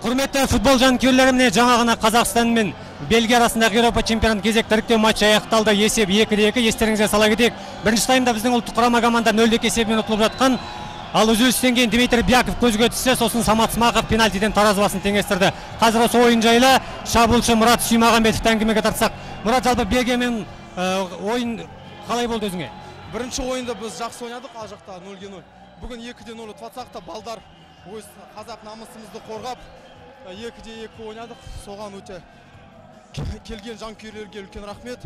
Құрметті футбол жанкүйерлеріне, жаңа ғана Қазақстан мен Бельгия арасындағы Еуропа чемпионат кезек тіріктеу матчы аяқталды. Есеп 2-2. Естеріңізге сала кетейік. Бірінші таймда біздің ұлттық құрама команда 0-2 есебімен ұтылып жатқан. Ал үзілістен кейін Дмитрий Бяков көзге түссе, сосын Самат Смаков пенальтиден тараз басын теңестірді. Қазір осы ойын жайлы шабуылшы Мурат Суюмагамбетов әңгімеге тартсақ. Мұрат, жалпы Бельгиямен ойын қалай болды өзіңе? Бірінші ойында біз жақсы ойнадық, ал жақта 0-0. Бүгін 2-0 ұтсақ та балдар өз қазақ намысымызды қорғап 2-2 ойнадық. Соған өте келген жанкүйерлерге үлкен рахмет.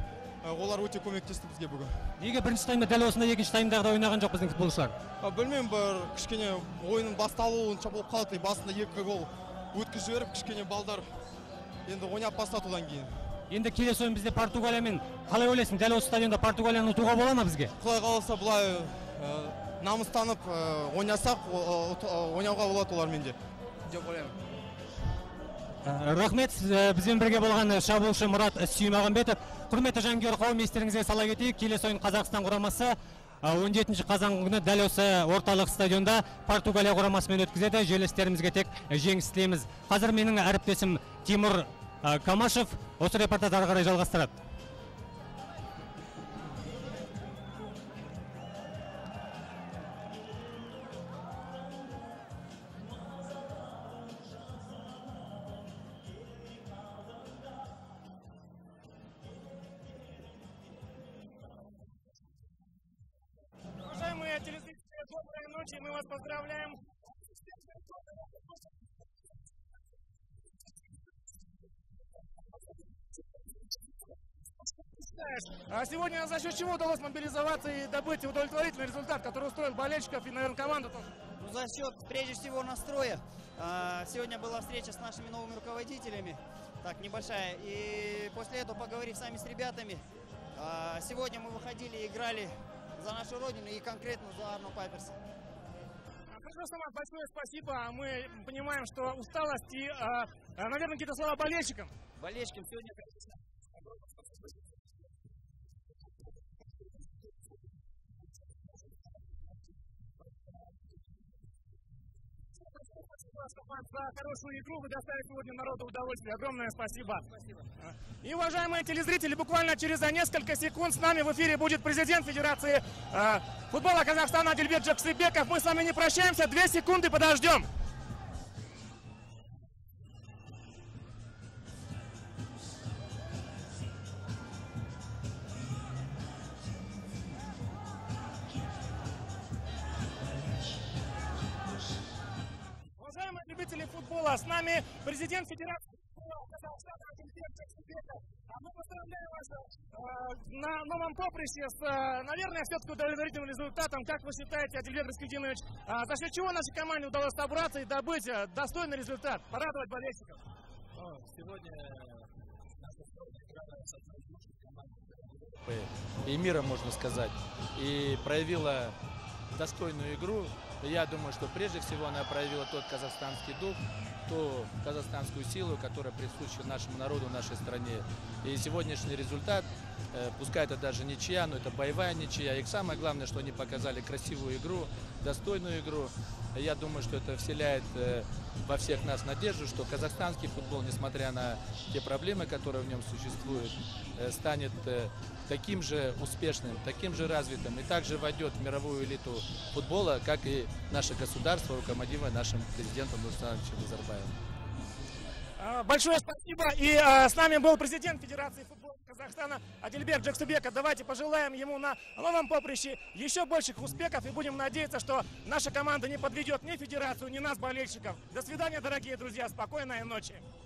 Олар өте көмектесті бізге бүгін. Неге бірінші таймда дәл осында екінші таймдағыда ойнаған жоқ біздің футболшылар? Білмеймін, бір кішкене ойынның басталуынша болып қалды. Басында 2 гол өткізіп жіберіп, кішкене балдар енді ойнап бастады одан кейін. Енді келесі ойын бізде Португалиямен. Қалай ойлайсың, дәл осы стадионда Португалияны ұтуға бола ма бізге? Құлай қалса бұлай намыстанып ойнасақ, ойнауға болады олармен де. Деп ойлаймын. Рахмет, бізбен бірге болған шабуылшы Мурат Суюмагамбетов. Құрметті жанкүйер қауым, естеріңізге сала кетейік, келесі ойын Қазақстан құрамасы 17 қазан күні дәл осы орталық стадионда Португалия құрамасымен өткізеді. Жерлестерімізге тек жеңіс тілейміз. Қазір менің әріптесім Тимур Камашев осы репортаж ары қарай жалғастырады. Мы вас поздравляем. А сегодня за счет чего удалось мобилизоваться и добыть удовлетворительный результат, который устроил болельщиков и, наверное, команду тоже? Ну, за счет, прежде всего, настроя. Сегодня была встреча с нашими новыми руководителями, так, небольшая. И после этого, поговорив сами с ребятами, сегодня мы выходили и играли за нашу родину и конкретно за Арно Папец. Самат, большое спасибо. Мы понимаем, что усталость и, наверное, какие-то слова болельщикам. Болельщикам сегодня... За хорошую игру вы доставили сегодня народу удовольствие. Огромное спасибо. Спасибо. И, уважаемые телезрители, буквально через несколько секунд с нами в эфире будет президент Федерации футбола Казахстана Адильбек Джаксыбеков. Мы с вами не прощаемся. 2 секунды подождем. С нами президент Федерации Казахстана Адильбек Джаксыбеков. А мы поздравляем вас на новом поприще с, наверное, все-таки удовлетворительным результатом. Как вы считаете, Адильбек Джаксыбекович, за счет чего нашей команде удалось собраться и добыть достойный результат? Порадовать болельщиков. Сегодня наша сборная играла с одной из лучших команд и мира, можно сказать, и проявила достойную игру. Я думаю, что прежде всего она проявила тот казахстанский дух, ту казахстанскую силу, которая присуща нашему народу, нашей стране. И сегодняшний результат, пускай это даже ничья, но это боевая ничья. И самое главное, что они показали красивую игру, достойную игру. Я думаю, что это вселяет во всех нас надежду, что казахстанский футбол, несмотря на те проблемы, которые в нем существуют, станет таким же успешным, таким же развитым и также войдет в мировую элиту футбола, как и наше государство, руководимое нашим президентом Нурсултаном Назарбаевым. Большое спасибо. И с нами был президент Федерации футбола Казахстана Адильбек Джаксыбеков. Давайте пожелаем ему на новом поприще еще больших успехов и будем надеяться, что наша команда не подведет ни федерацию, ни нас, болельщиков. До свидания, дорогие друзья. Спокойной ночи.